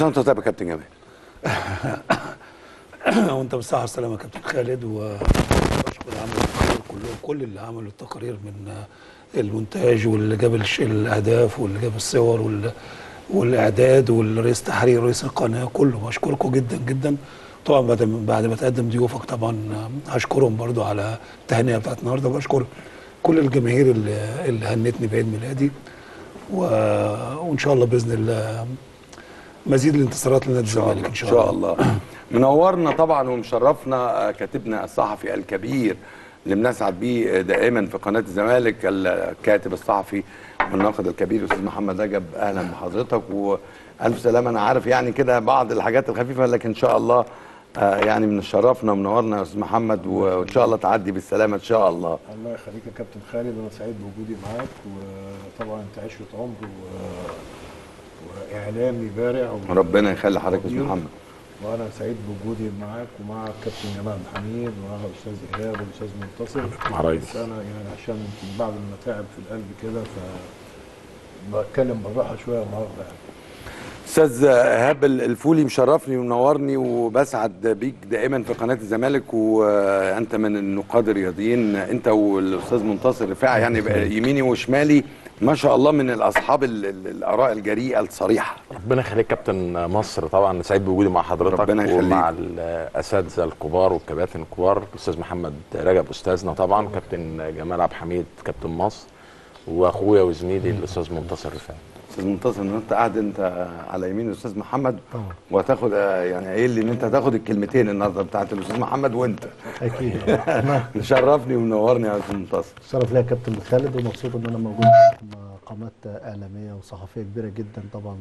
كل سنه وانت طيب يا كابتن جمال. وانت بالصحه والسلامه يا كابتن خالد، وبشكر اللي عملوا التقارير كلهم، كل اللي عملوا التقارير من المونتاج واللي جاب الاهداف واللي جاب الصور واللي والاعداد والرئيس التحرير رئيس القناه كله، بشكركم جدا جدا. طبعا بعد بعد ما تقدم ضيوفك طبعا هشكرهم برضو على التهنئه بتاعت النهارده، وبشكر كل الجماهير اللي, اللي هنتني بعيد ميلادي، و... وان شاء الله باذن الله مزيد الانتصارات لنادي الزمالك ان شاء الله. ان شاء الله. منورنا طبعا ومشرفنا كاتبنا الصحفي الكبير اللي بنسعد بيه دائما في قناه الزمالك، الكاتب الصحفي والناقد الكبير الاستاذ محمد رجب، اهلا بحضرتك والف سلامه. انا عارف يعني كده بعض الحاجات الخفيفه، لكن ان شاء الله يعني من شرفنا ومنورنا يا استاذ محمد، وان شاء الله تعدي بالسلامه ان شاء الله. الله يخليك يا كابتن خالد، انا سعيد بوجودي معاك، وطبعا انت عشره عمر واعلامي بارع، ربنا يخلي حضرتك يا استاذ محمد. وانا سعيد بوجودي معاك ومع الكابتن جمال حميد ومع الاستاذ ايهاب والاستاذ منتصر. بس انا يعني عشان يمكن بعض المتاعب في القلب كده فبتكلم بالراحه شويه النهارده. يعني استاذ ايهاب الفولي مشرفني ومنورني، وبسعد بيك دائما في قناه الزمالك، وانت من النقاد الرياضيين، انت والاستاذ منتصر رفاعي يعني يميني وشمالي ما شاء الله، من الاصحاب الاراء الجريئه الصريحه. ربنا يخليك كابتن مصر، طبعا سعيد بوجودي مع حضرتك ربنا يخليك ومع الاساتذه الكبار والكباتن الكبار، الاستاذ محمد رجب استاذنا طبعا، كابتن جمال عبد الحميد كابتن مصر، واخويا وزميلي الاستاذ منتصر رفاعي. استاذ منتصر ان انت قاعد انت على يمين الاستاذ محمد، وهتاخد يعني قايل لي ان انت هتاخد الكلمتين النهارده بتاعت الاستاذ محمد وانت. اكيد. شرفني ومنورني يا استاذ منتصر. شرف ليا يا كابتن خالد، ومبسوط ان انا موجود مع قامات اعلاميه وصحفيه كبيره جدا. طبعا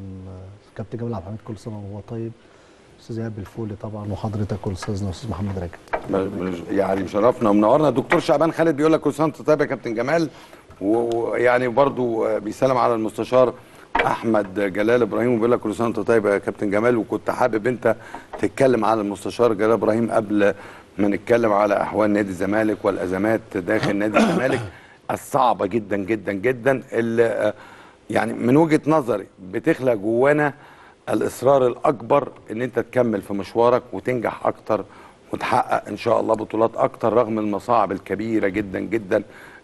كابتن جمال عبد الحميد كل سنه وهو طيب، استاذ ايهاب الفولي طبعا، وحضرتك والاستاذنا الاستاذ محمد رجب. يعني مشرفنا ومنورنا. الدكتور شعبان خالد بيقول لك كل سنه وانت طيب يا كابتن جمال، ويعني برضه بيسلم على المستشار احمد جلال ابراهيم وبيقول لك كل سنه وانت طيب يا كابتن جمال، وكنت حابب انت تتكلم على المستشار جلال ابراهيم قبل ما نتكلم على احوال نادي الزمالك والازمات داخل نادي الزمالك الصعبه جدا جدا جدا، اللي يعني من وجهه نظري بتخلق جوانا الاصرار الاكبر ان انت تكمل في مشوارك وتنجح اكتر وتحقق ان شاء الله بطولات اكتر، رغم المصاعب الكبيره جدا جدا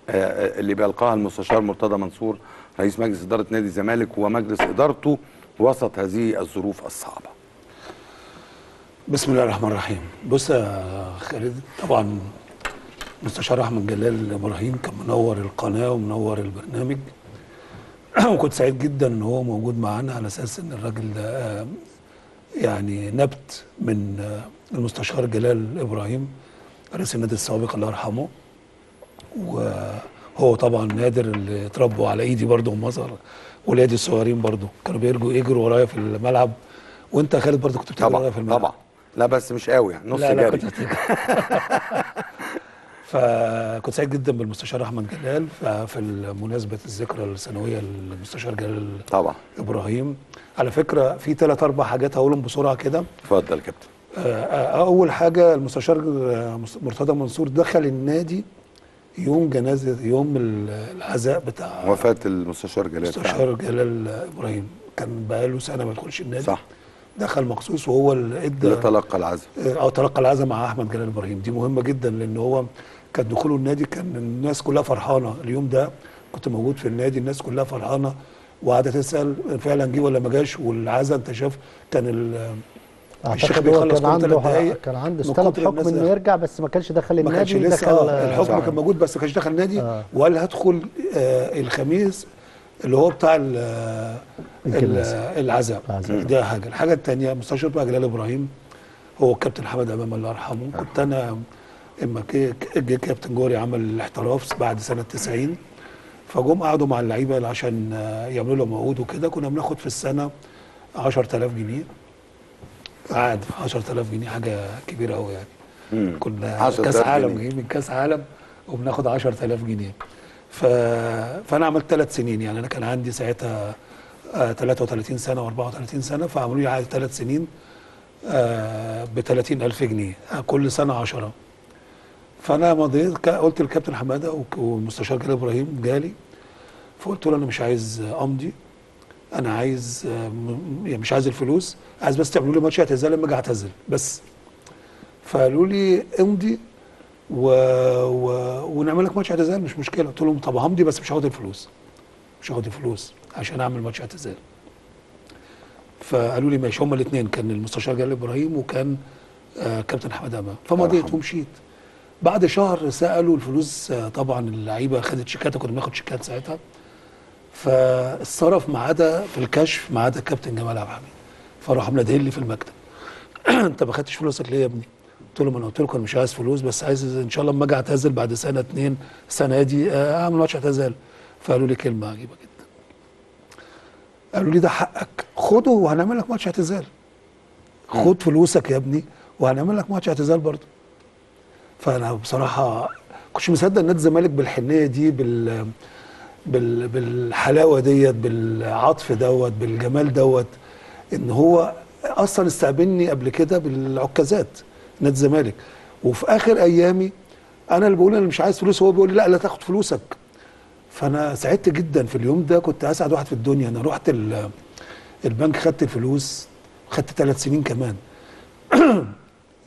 اللي بيلقاها المستشار مرتضى منصور رئيس مجلس إدارة نادي الزمالك ومجلس إدارته وسط هذه الظروف الصعبة. بسم الله الرحمن الرحيم. بص يا خالد، طبعا مستشار أحمد جلال إبراهيم كان منور القناة ومنور البرنامج، وكنت سعيد جدا إن هو موجود معانا، على أساس إن الراجل ده يعني نبت من المستشار جلال إبراهيم رئيس النادي السابق الله يرحمه، و هو طبعا نادر اللي اتربوا على ايدي برضه هم مصر، ولادي الصغيرين برضه كانوا بيرجوا يجروا ورايا في الملعب، وانت يا خالد برضه كنت بتجري ورايا في الملعب. طبعا لا بس مش قوي يعني، نص جري. فكنت سعيد جدا بالمستشار احمد جلال، ففي مناسبه الذكرى السنويه للمستشار جلال طبعا ابراهيم، على فكره في ثلاث اربع حاجات هقولهم بسرعه كده. اتفضل يا كابتن. اول حاجه، المستشار مرتضى منصور دخل النادي يوم جنازه يوم العزاء بتاع وفاه المستشار جلال المستشار جلال ابراهيم، كان بقاله سنه ما يدخلش النادي، صح، دخل مخصوص وهو اللي ادى اللي تلقى العزاء او تلقى العزاء مع احمد جلال ابراهيم. دي مهمه جدا، لان هو كان دخوله النادي كان الناس كلها فرحانه اليوم ده، كنت موجود في النادي الناس كلها فرحانه وقاعده تسال فعلا جه ولا ما جاش، والعزاء انت شايف كان ال الشيخ بيخلص كان عنده ها... كان عنده استلم حكم انه يرجع، بس ما كانش دخل النادي، ما كانش لسه دخل آه الحكم كان موجود بس ما كانش دخل النادي آه. وقال هدخل آه الخميس اللي هو بتاع العزاء. ده حاجه. الحاجه الثانيه، مستشار بقى جلال ابراهيم هو الكابتن حمد امام الله يرحمه، آه. كنت انا اما جه كابتن جوري عمل الاحتراف بعد سنه تسعين، فجم قعدوا مع اللعيبه عشان يعملوا لهم عقود وكده، كنا بناخد في السنه عشرة آلاف جنيه، قعد في عشرة آلاف جنيه حاجه كبيره قوي يعني. مم. كنا كاس عالم جايين من كاس عالم وبناخد عشرة آلاف جنيه. ف... فانا عملت ثلاث سنين يعني، انا كان عندي ساعتها آه ثلاثة وثلاثين سنه وأربعة وثلاثين سنه، فعملوا لي عقد ثلاث سنين آه ب ثلاثين ألف جنيه، آه كل سنه عشرة. فانا مضيت قلت للكابتن حماده والمستشار جلال ابراهيم جالي، فقلت له انا مش عايز امضي انا عايز يعني مش عايز الفلوس، عايز بس تعملوا لي ماتش اعتزال لما اجي اعتزل بس. فقالوا لي امضي و... و... ونعمل لك ماتش اعتزال مش مشكله. قلت لهم طب همضي بس مش هاخد الفلوس، مش هاخد الفلوس عشان اعمل ماتش اعتزال. فقالوا لي ماشي. هما الاثنين، كان المستشار جلال ابراهيم وكان آه كابتن حماد امام. فمضيت ومشيت. بعد شهر سالوا الفلوس، آه طبعا اللعيبه خدت شيكات، كنا بناخد شيكات ساعتها. فاتصرف ما عدا في الكشف ما عدا كابتن جمال عبد الحميد. فراح منادهلي لي في المكتب انت ما خدتش فلوسك ليه يا ابني؟ قلت لهم انا قلت لكم مش عايز فلوس، بس عايز ان شاء الله لما اجي اعتزل بعد سنه اتنين السنه دي اعمل ماتش اعتزال. فقالوا لي كلمه عجيبه جدا. قالوا لي ده حقك، خده وهنعمل لك ماتش اعتزال. خد فلوسك يا ابني وهنعمل لك ماتش اعتزال برضه. فانا بصراحه كنتش مصدق نادي الزمالك بالحنيه دي، بال بال بالحلاوه ديت، بالعطف دوت، بالجمال دوت، ان هو اصلا استقبلني قبل كده بالعكازات نادي الزمالك. وفي اخر ايامي انا اللي بقول انا مش عايز فلوس، هو بيقول لي لا لا تاخد فلوسك. فانا سعدت جدا في اليوم ده، كنت اسعد واحد في الدنيا. انا رحت البنك خدت الفلوس، خدت ثلاث سنين كمان.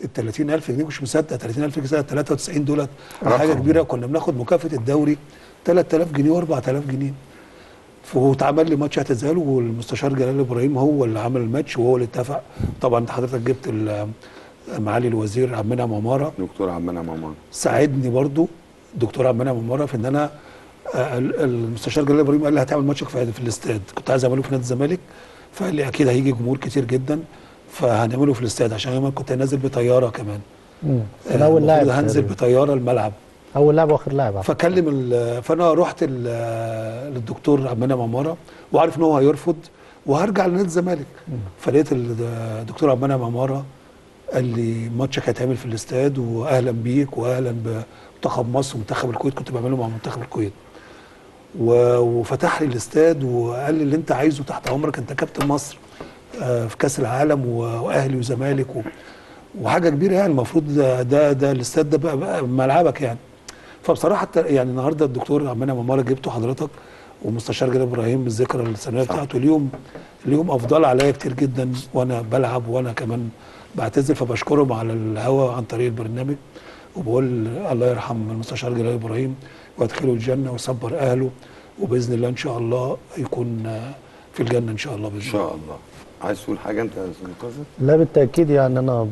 ال ثلاثين ألف جنيه مش مصدق، ثلاثين ألف جنيه سنه ثلاثة وتسعين دولت حاجه كبيره. كنا بناخد مكافاه الدوري ثلاثة آلاف جنيه وأربعة آلاف جنيه. واتعمل لي ماتش اعتزال، والمستشار جلال ابراهيم هو اللي عمل الماتش وهو اللي اتفق. طبعا انت حضرتك جبت معالي الوزير عبد المنعم عماره، دكتور عبد المنعم عماره ساعدني برضو، دكتور عبد المنعم عماره في ان انا المستشار جلال ابراهيم قال لي هتعمل ماتشك في الاستاد. كنت عايز اعمله في نادي الزمالك، فقال لي اكيد هيجي جمهور كتير جدا فهنعمله في الاستاد، عشان انا كنت نازل بطياره كمان. امم اول لاعب هنزل بطياره الملعب، اول لاعب واخر لاعب. فكلم فانا رحت للدكتور عبد المنعم عماره وعارف ان هو هيرفض وهرجع لنادي الزمالك. فلقيت الدكتور عبد المنعم عماره قال لي ماتشك هيتعمل في الاستاد واهلا بيك واهلا بمنتخب مصر ومنتخب الكويت، كنت بعمله مع منتخب الكويت. وفتح لي الاستاد وقال لي اللي انت عايزه تحت امرك، انت كابتن مصر في كاس العالم واهلي وزمالك وحاجه كبيره يعني، المفروض ده ده, ده الاستاد ده بقى, بقى ملعبك يعني. فبصراحه يعني النهارده الدكتور عبد المنعم عماره جبته حضرتك ومستشار جلال ابراهيم بالذكرى السنويه بتاعته. اليوم اليوم افضل عليا كتير جدا وانا بلعب وانا كمان بعتزل. فبشكرهم على الهوا عن طريق البرنامج وبقول الله يرحم المستشار جلال ابراهيم وادخله الجنه ويصبر اهله، وباذن الله ان شاء الله يكون في الجنه ان شاء الله باذن الله. ان شاء الله. عايز تقول حاجه انت يا استاذ مقصد؟ لا بالتاكيد يعني انا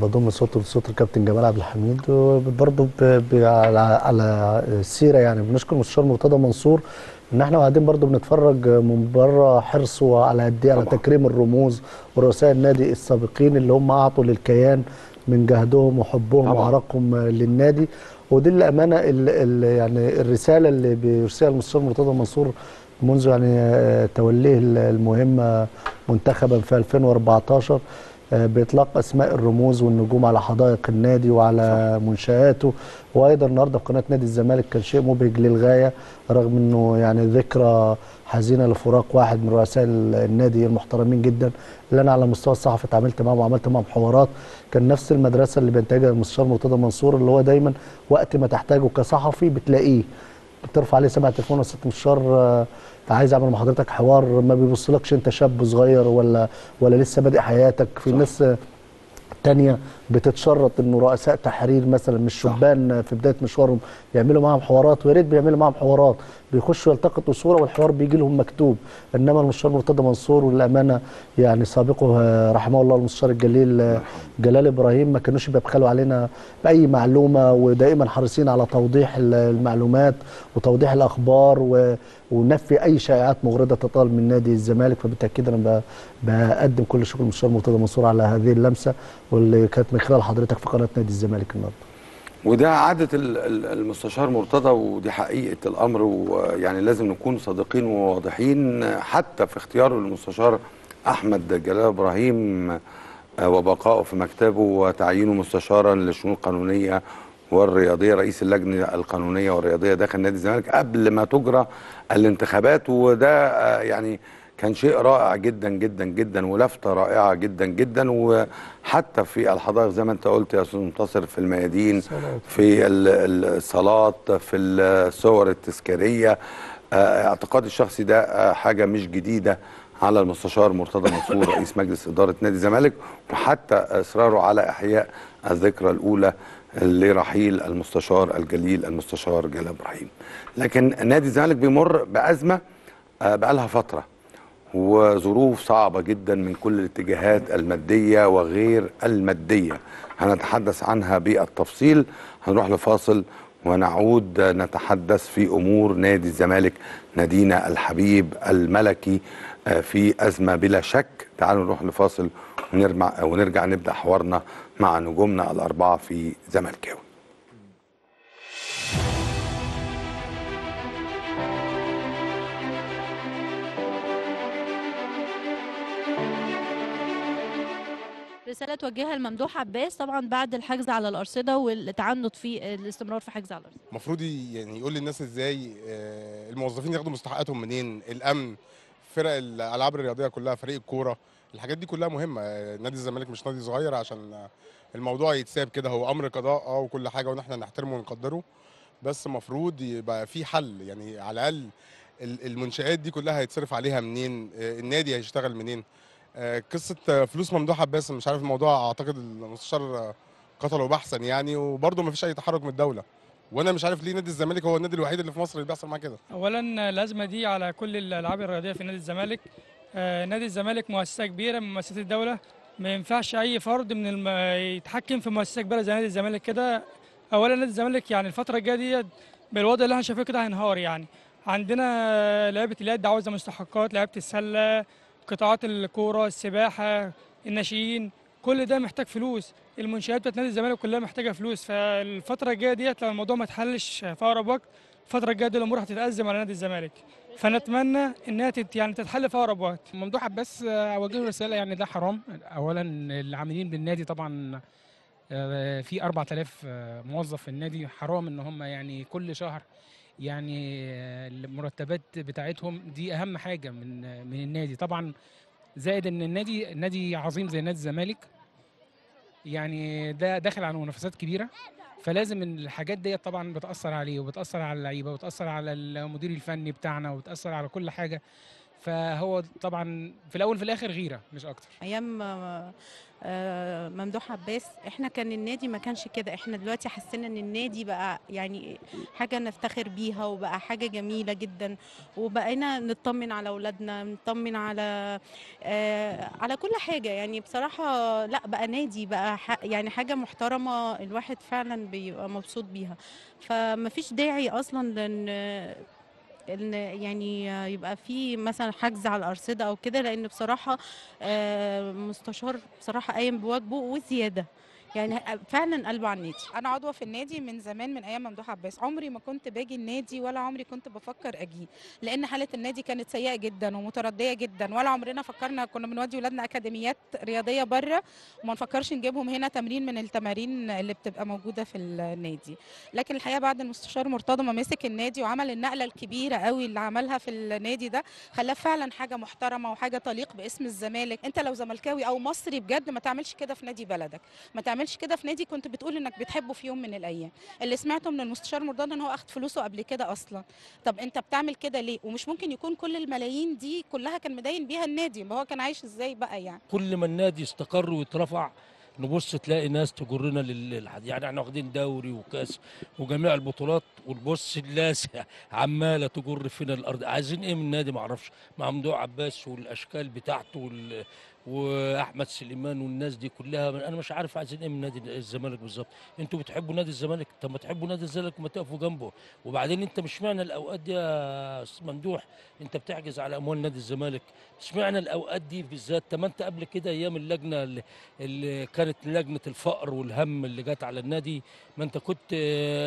بضم صوته لصوت الكابتن جمال عبد الحميد. وبرضه على السيره يعني بنشكر المستشار مرتضى منصور ان احنا قاعدين برضه بنتفرج من بره حرصه على قد ايه على تكريم الرموز ورؤساء النادي السابقين اللي هم اعطوا للكيان من جهدهم وحبهم وعرقهم للنادي. ودي الامانه ال ال يعني الرساله اللي بيرسلها المستشار مرتضى منصور منذ يعني توليه المهمه منتخبا في ألفين وأربعتاشر باطلاق اسماء الرموز والنجوم على حدائق النادي وعلى منشاته. وايضا النهارده في قناه نادي الزمالك كان شيء مبهج للغايه، رغم انه يعني ذكرى حزينه لفراق واحد من رؤساء النادي المحترمين جدا اللي انا على مستوى الصحفي اتعاملت معاهم وعملت معاهم حوارات. كان نفس المدرسه اللي بينتجها المستشار مرتضى منصور، اللي هو دايما وقت ما تحتاجه كصحفي بتلاقيه، بترفع عليه سبع تليفون والست مستشار عايز اعمل مع حضرتك حوار، ما بيبصلكش انت شاب صغير ولا ولا لسه بادئ حياتك. في ناس تانية بتتشرط انه رؤساء تحرير مثلا مش شبان في بدايه مشوارهم يعملوا معاهم حوارات، ويا ريت بيعملوا معاهم حوارات، بيخشوا يلتقطوا صوره والحوار بيجي لهم مكتوب. انما المستشار مرتضى منصور والامانه يعني سابقه رحمه الله المستشار الجليل جلال ابراهيم ما كانوش بيبخلوا علينا باي معلومه، ودائما حريصين على توضيح المعلومات وتوضيح الاخبار و ونفي اي شائعات مغرضه تطال من نادي الزمالك. فبالتاكيد انا بقدم كل الشكر للمستشار مرتضى منصور على هذه اللمسه واللي كانت من خلال حضرتك في قناه نادي الزمالك النهارده. وده عاده المستشار مرتضى، ودي حقيقه الامر، ويعني لازم نكون صادقين وواضحين حتى في اختيار المستشار احمد جلال ابراهيم وبقائه في مكتبه وتعيينه مستشارا للشؤون القانونيه والرياضيه، رئيس اللجنه القانونيه والرياضيه داخل نادي الزمالك قبل ما تجرى الانتخابات. وده يعني كان شيء رائع جدا جدا جدا ولفته رائعه جدا جدا. وحتى في الحدائق زي ما انت قلت يا استاذ منتصر، في الميادين، في الصالات، في الصور التذكاريه. اعتقادي الشخصي ده حاجه مش جديده على المستشار مرتضى منصور رئيس مجلس إدارة نادي الزمالك، وحتى إصراره على إحياء الذكرى الأولى لرحيل المستشار الجليل المستشار جلال إبراهيم. لكن نادي الزمالك بيمر بأزمة بقالها فترة وظروف صعبة جدا من كل الاتجاهات، المادية وغير المادية، هنتحدث عنها بالتفصيل. هنروح لفاصل ونعود نتحدث في أمور نادي الزمالك، نادينا الحبيب الملكي في أزمة بلا شك. تعالوا نروح لفاصل ونرجع, ونرجع نبدأ حوارنا مع نجومنا الأربعة في زملكاوي. رسالة توجهها الممدوح عباس طبعا بعد الحجز على الأرصدة والتعنت في الاستمرار في حجز على الأرصدة. المفروض يعني يقول للناس ازاي الموظفين ياخدوا مستحقاتهم منين، الأمن، فرق الألعاب الرياضية كلها، فريق الكورة، الحاجات دي كلها مهمة. نادي الزمالك مش نادي صغير عشان الموضوع يتساب كده، هو أمر قضاء اه وكل حاجة وإن احنا نحترمه ونقدره، بس المفروض يبقى في حل. يعني على الأقل المنشآت دي كلها هيتصرف عليها منين، النادي هيشتغل منين. قصه فلوس ممدوح عباس مش عارف الموضوع، اعتقد المستشار قتله بحثا يعني، وبرده ما فيش اي تحرك من الدوله، وانا مش عارف ليه نادي الزمالك هو النادي الوحيد اللي في مصر اللي بيحصل معاه كده. اولا الازمه دي على كل الالعاب الرياضيه في نادي الزمالك. آه نادي الزمالك مؤسسه كبيره من مؤسسات الدوله، ما ينفعش اي فرد من الم... يتحكم في مؤسسه كبيره زي نادي الزمالك كده. اولا نادي الزمالك يعني الفتره الجايه دي بالوضع اللي احنا شايفينه كده هينهار. يعني عندنا لعيبه اليد عاوزه مستحقات، لعيبه السله، قطاعات الكوره، السباحه، الناشئين، كل ده محتاج فلوس. المنشآت بتاعت نادي الزمالك كلها محتاجه فلوس. فالفتره الجايه ديت لو الموضوع ما اتحلش في اقرب وقت، الفتره الجايه دي الامور هتتازم على نادي الزمالك، فنتمنى انها تت يعني تتحل في اقرب وقت. ممدوح عباس اوجه له رساله، يعني ده حرام. اولا العاملين بالنادي طبعا في أربعة آلاف موظف في النادي، حرام ان هم يعني كل شهر يعني المرتبات بتاعتهم دي اهم حاجه من من النادي طبعا. زائد ان النادي نادي عظيم زي نادي الزمالك، يعني ده داخل على منافسات كبيره، فلازم الحاجات ديت طبعا بتاثر عليه وبتاثر على اللعيبه وبتاثر على المدير الفني بتاعنا وبتاثر على كل حاجه. فهو طبعا في الاول في الاخر غيره مش اكتر. ايام ممدوح عباس احنا كان النادي ما كانش كده، احنا دلوقتي حسينا ان النادي بقى يعني حاجه نفتخر بيها وبقى حاجه جميله جدا، وبقينا نطمن على اولادنا، نطمن على آه على كل حاجه. يعني بصراحه لا بقى نادي بقى يعني حاجه محترمه، الواحد فعلا بيبقى مبسوط بيها. فما فيش داعي اصلا لان يعني يبقى في مثلا حجز على الأرصدة او كده، لان بصراحه مستشار بصراحه قايم بواجبه وزياده، يعني فعلا قلبه على النادي. انا عضوه في النادي من زمان، من ايام ممدوح عباس. عمري ما كنت باجي النادي ولا عمري كنت بفكر اجي، لان حاله النادي كانت سيئه جدا ومترديه جدا، ولا عمرنا فكرنا. كنا بنودي ولادنا اكاديميات رياضيه بره وما نفكرش نجيبهم هنا تمرين من التمارين اللي بتبقى موجوده في النادي. لكن الحقيقه بعد المستشار مرتضى ما مسك النادي وعمل النقله الكبيره قوي اللي عملها في النادي ده، خلاه فعلا حاجه محترمه وحاجه تليق باسم الزمالك. انت لو زملكاوي او مصري بجد ما تعملش كده في نادي بلدك، ما تعملش كده في نادي كنت بتقول انك بتحبه في يوم من الايام. اللي سمعته من المستشار مرضان ان هو اخد فلوسه قبل كده اصلا. طب انت بتعمل كده ليه؟ ومش ممكن يكون كل الملايين دي كلها كان مدين بيها النادي، ما هو كان عايش ازاي بقى يعني. كل ما النادي استقر ويترفع نبص تلاقي ناس تجرنا للحد، يعني احنا واخدين دوري وكاس وجميع البطولات، ونبص الناس عماله تجر فينا الارض. عايزين ايه من النادي؟ ما اعرفش. مع ممدوح عباس والاشكال بتاعته وال... واحمد سليمان والناس دي كلها، انا مش عارف عايزين ايه من نادي الزمالك بالظبط. انتوا بتحبوا نادي الزمالك، طب ما تحبوا نادي الزمالك وما تقفوا جنبه. وبعدين انت مش معنى الاوقات دي يا ممدوح انت بتحجز على اموال نادي الزمالك، مش معنى الاوقات دي بالذات. طب ما انت قبل كده ايام اللجنه اللي, اللي كانت لجنه الفقر والهم اللي جت على النادي، ما انت كنت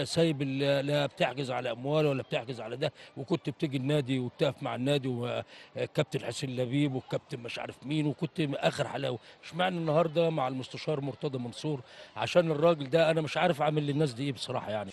سايب لا بتحجز على اموال ولا بتحجز على ده، وكنت بتيجي النادي وبتقف مع النادي وكابتن حسين لبيب والكابتن مش عارف مين، وكنت اخر حلاوه. اشمعنى النهارده مع المستشار مرتضى منصور؟ عشان الراجل ده انا مش عارف اعمل للناس دي ايه بصراحه يعني.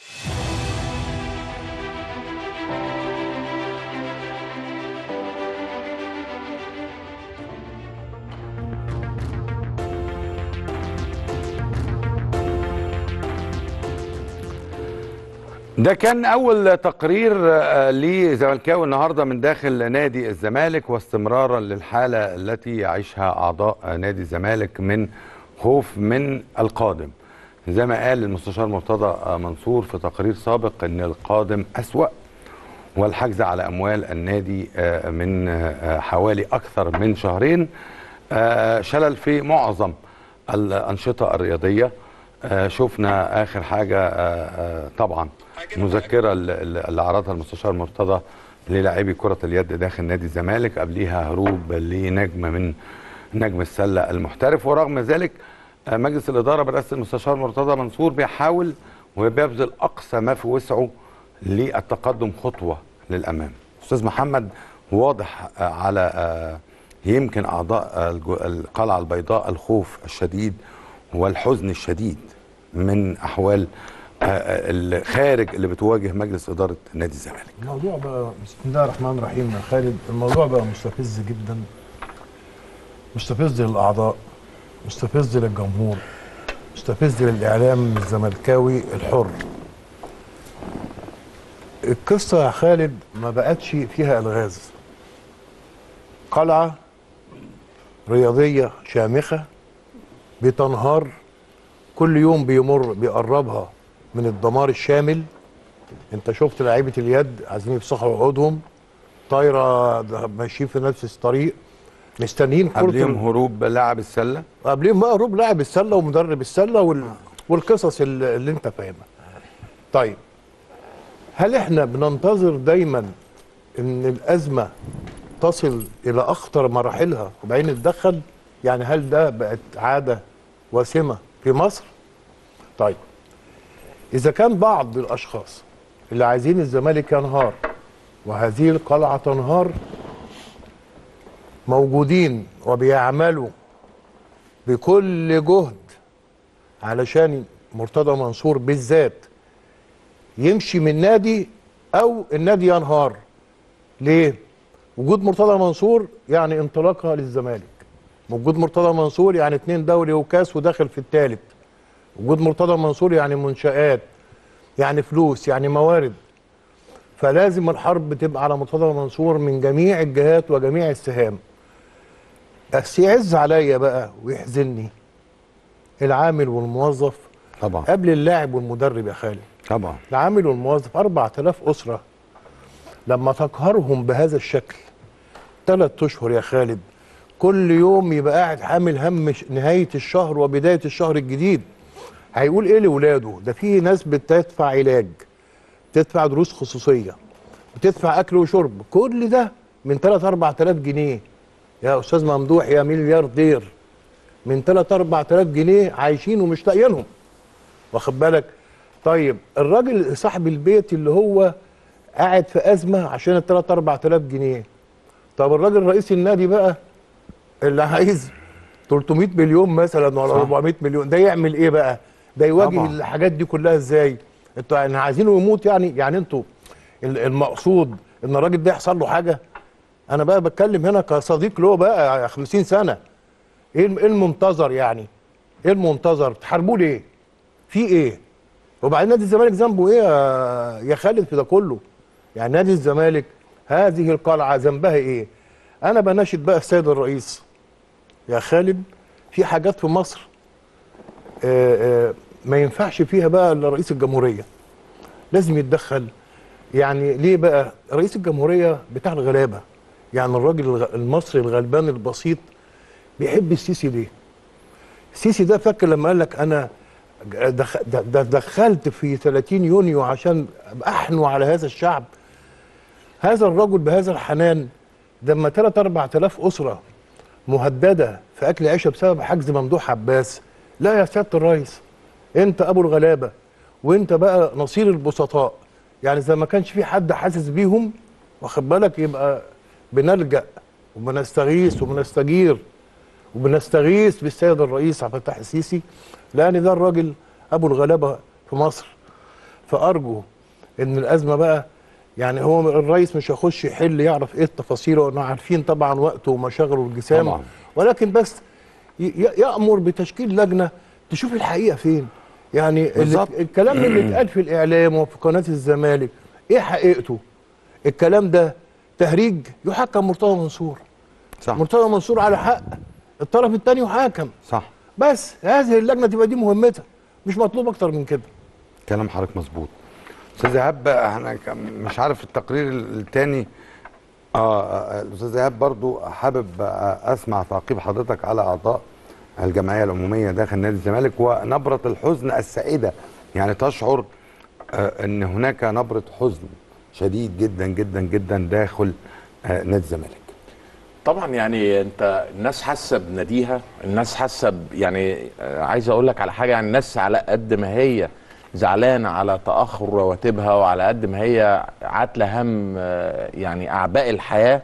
ده كان أول تقرير لزملكاوي النهارده من داخل نادي الزمالك، واستمرارا للحالة التي يعيشها أعضاء نادي الزمالك من خوف من القادم. زي ما قال المستشار مرتضى منصور في تقرير سابق أن القادم أسوأ، والحجز على أموال النادي من حوالي أكثر من شهرين شلل في معظم الأنشطة الرياضية. شفنا آخر حاجة طبعا مذكرة اللي عرضها المستشار مرتضى للاعبي كرة اليد داخل نادي الزمالك، قبليها هروب لنجم من نجم السلة المحترف. ورغم ذلك مجلس الإدارة برئاسة المستشار مرتضى منصور بيحاول وبيبذل أقصى ما في وسعه للتقدم خطوة للأمام. أستاذ محمد، واضح على يمكن أعضاء القلعة البيضاء الخوف الشديد والحزن الشديد من أحوال الخارج اللي بتواجه مجلس إدارة نادي الزمالك. الموضوع بقى بسم الله الرحمن الرحيم يا خالد، الموضوع بقى مستفز جدا، مستفز للأعضاء، مستفز للجمهور، مستفز للإعلام الزملكاوي الحر. القصة يا خالد ما بقتش فيها ألغاز. قلعة رياضية شامخة بتنهار، كل يوم بيمر بيقربها من الدمار الشامل. انت شفت لعيبه اليد عايزين يفسخوا عقودهم، طايره ماشيين في نفس الطريق، مستنيين كره، قبليهم هروب لاعب السله، قبليهم بقى هروب لاعب السله ومدرب السله وال... والقصص اللي, اللي انت فاهمها. طيب هل احنا بننتظر دايما ان الازمه تصل الى اخطر مراحلها وبعدين نتدخل؟ يعني هل ده بقت عاده وسمه في مصر؟ طيب اذا كان بعض الاشخاص اللي عايزين الزمالك ينهار وهذه القلعه تنهار موجودين وبيعملوا بكل جهد علشان مرتضى منصور بالذات يمشي من نادي او النادي ينهار، ليه؟ وجود مرتضى منصور يعني انطلاقها للزمالك، وجود مرتضى منصور يعني اتنين دوري وكاس وداخل في التالت، وجود مرتضى منصور يعني منشآت، يعني فلوس، يعني موارد. فلازم الحرب تبقى على مرتضى منصور من جميع الجهات وجميع السهام. بس يعز عليا بقى ويحزنني العامل والموظف طبعا قبل اللاعب والمدرب يا خالد. طبعا العامل والموظف أربعة آلاف أسرة لما تقهرهم بهذا الشكل ثلاث أشهر يا خالد، كل يوم يبقى قاعد حامل هم نهاية الشهر وبداية الشهر الجديد، هيقول ايه لولاده؟ ده في ناس بتدفع علاج، بتدفع دروس خصوصية، بتدفع أكل وشرب، كل ده من ثلاثة أربعة آلاف جنيه يا أستاذ ممدوح يا ملياردير، من ثلاثة أربعة آلاف جنيه عايشين ومش لاقيينهم، واخد بالك؟ طيب الراجل صاحب البيت اللي هو قاعد في أزمة عشان ال ثلاثة أربعة آلاف جنيه، طب الراجل رئيس النادي بقى اللي عايز ثلاثمية مليون مثلا ولا أربعمية مليون، ده يعمل ايه بقى؟ ده يواجه طبعا الحاجات دي كلها ازاي؟ انتوا يعني عايزينه يموت يعني؟ يعني انتوا المقصود ان الراجل ده يحصل له حاجه؟ انا بقى بتكلم هنا كصديق له بقى خمسين سنه. ايه المنتظر يعني؟ ايه المنتظر؟ بتحاربوه ليه؟ في ايه؟ وبعدين نادي الزمالك ذنبه ايه يا خالد في ده كله؟ يعني نادي الزمالك هذه القلعه ذنبها ايه؟ انا بناشد بقى السيد الرئيس يا خالد، في حاجات في مصر آآ آآ ما ينفعش فيها بقى الا رئيس الجمهوريه، لازم يتدخل. يعني ليه بقى؟ رئيس الجمهوريه بتاع الغلابه، يعني الراجل المصري الغلبان البسيط بيحب السيسي. ليه؟ السيسي ده فاكر لما قال لك انا دخ دخلت في ثلاثين يونيو عشان احنوا على هذا الشعب؟ هذا الرجل بهذا الحنان ده لما ثلاثة أربعة آلاف اسره مهدده في اكل عيشه بسبب حجز ممدوح عباس. لا يا سياده الريس، انت ابو الغلابه وانت بقى نصير البسطاء، يعني اذا ما كانش في حد حاسس بيهم واخد بالك يبقى بنلجا وبنستغيث وبنستجير وبنستغيث بالسيد الرئيس عبد الفتاح السيسي، لان ده الراجل ابو الغلابه في مصر. فارجو ان الازمه بقى يعني هو الرئيس مش هيخش يحل يعرف ايه التفاصيل، واحنا عارفين طبعا وقته ومشاغله الجسام، ولكن بس يأمر بتشكيل لجنه تشوف الحقيقه فين، يعني الكلام اللي اتقال في الاعلام وفي قناه الزمالك ايه حقيقته؟ الكلام ده تهريج. يحكم مرتضى منصور، صح، مرتضى منصور على حق، الطرف الثاني يحاكم، صح، بس هذه اللجنه تبقى دي مهمتها، مش مطلوب اكتر من كده. كلام حضرتك مظبوط استاذ ايهاب. احنا مش عارف التقرير الثاني. اه الاستاذ ايهاب برضو حابب اسمع تعقيب حضرتك على اعضاء الجمعيه العموميه داخل نادي الزمالك ونبره الحزن السائده، يعني تشعر ان هناك نبره حزن شديد جدا جدا جدا داخل نادي الزمالك. طبعا يعني انت الناس حاسه بناديها، الناس حاسه يعني عايز اقول لك على حاجه، يعني الناس على قد ما هي زعلانه على تاخر رواتبها وعلى قد ما هي عاتله هم يعني اعباء الحياه،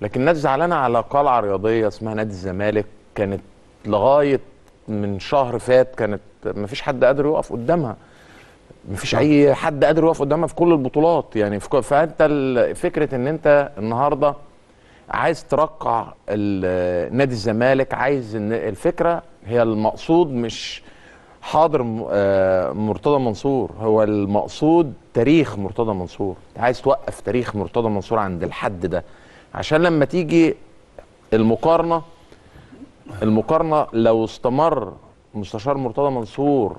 لكن الناس زعلانه على قلعه رياضيه اسمها نادي الزمالك كانت لغايه من شهر فات كانت مفيش حد قادر يقف قدامها، مفيش اي حد قادر يقف قدامها في كل البطولات. يعني فانت فكره ان انت النهارده عايز ترقع نادي الزمالك، عايز الفكره هي المقصود، مش حاضر مرتضى منصور، هو المقصود تاريخ مرتضى منصور. عايز توقف تاريخ مرتضى منصور عند الحد ده، عشان لما تيجي المقارنه المقارنه لو استمر مستشار مرتضى منصور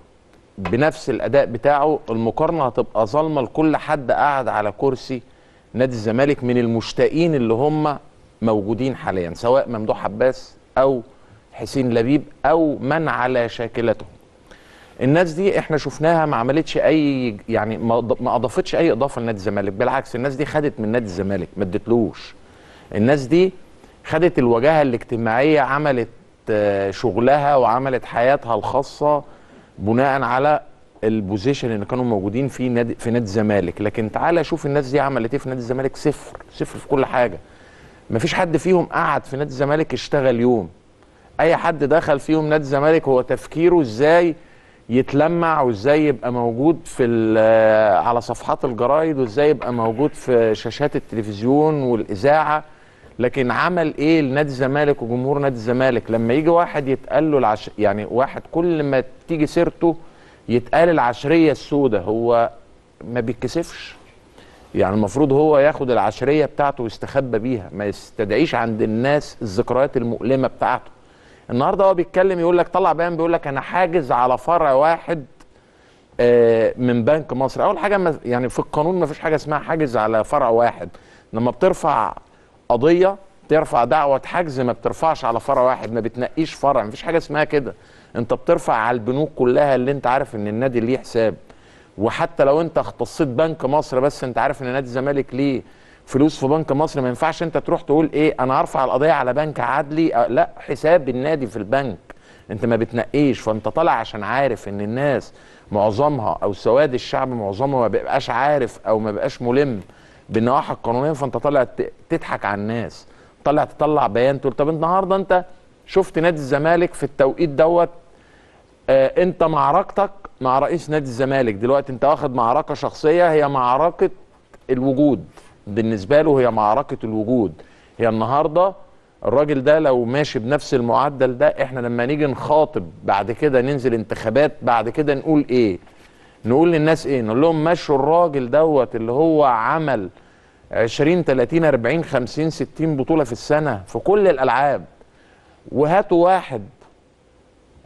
بنفس الاداء بتاعه، المقارنه هتبقى ظالمه لكل حد قاعد على كرسي نادي الزمالك من المشتاقين اللي هم موجودين حاليا، سواء ممدوح عباس او حسين لبيب او من على شاكلتهم. الناس دي احنا شفناها ما عملتش اي، يعني ما اضافتش اي اضافه لنادي الزمالك، بالعكس الناس دي خدت من نادي الزمالك ما ادتلوش. الناس دي خدت الواجهه الاجتماعيه، عملت شغلها وعملت حياتها الخاصه بناء على البوزيشن اللي كانوا موجودين فيه نادي في نادي الزمالك. لكن تعالى شوف الناس دي عملت ايه في نادي الزمالك. صفر صفر في كل حاجه. مفيش حد فيهم قعد في نادي الزمالك اشتغل يوم. اي حد دخل فيهم نادي الزمالك هو تفكيره ازاي يتلمع وازاي يبقى موجود في على صفحات الجرايد وازاي يبقى موجود في شاشات التلفزيون والاذاعه. لكن عمل ايه لنادي الزمالك وجمهور نادي الزمالك؟ لما يجي واحد يتقال له العش... يعني واحد كل ما تيجي سيرته يتقال العشريه السوداء، هو ما بيتكسفش. يعني المفروض هو ياخد العشريه بتاعته ويستخبى بيها، ما يستدعيش عند الناس الذكريات المؤلمه بتاعته. النهارده هو بيتكلم يقول لك طلع بيان بيقول لك انا حاجز على فرع واحد من بنك مصر. اول حاجه يعني في القانون ما فيش حاجه اسمها حاجز على فرع واحد. لما بترفع قضيه ترفع دعوه حجز، ما بترفعش على فرع واحد، ما بتنقيش فرع، ما فيش حاجه اسمها كده. انت بترفع على البنوك كلها اللي انت عارف ان النادي ليه حساب، وحتى لو انت اختصيت بنك مصر بس انت عارف ان نادي الزمالك ليه فلوس في بنك مصر. ما ينفعش انت تروح تقول ايه انا هرفع القضيه على بنك عدلي، لا، حساب النادي في البنك، انت ما بتنقيش. فانت طالع عشان عارف ان الناس معظمها او سواد الشعب معظمها ما بيبقاش عارف او ما بيبقاش ملم بالنواحي القانونيه، فانت طالع تضحك على الناس، طالع تطلع بيان تقول. طب النهارده انت شفت نادي الزمالك في التوقيت دوت، آه انت معركتك مع رئيس نادي الزمالك دلوقتي انت واخد معركه شخصيه، هي معركه الوجود بالنسبه له، هي معركه الوجود. هي النهارده الراجل ده لو ماشي بنفس المعدل ده، احنا لما نيجي نخاطب بعد كده ننزل انتخابات بعد كده نقول ايه؟ نقول للناس ايه؟ نقول لهم مشوا الراجل دوت اللي هو عمل عشرين تلاتين اربعين خمسين ستين بطوله في السنه في كل الالعاب، وهاتوا واحد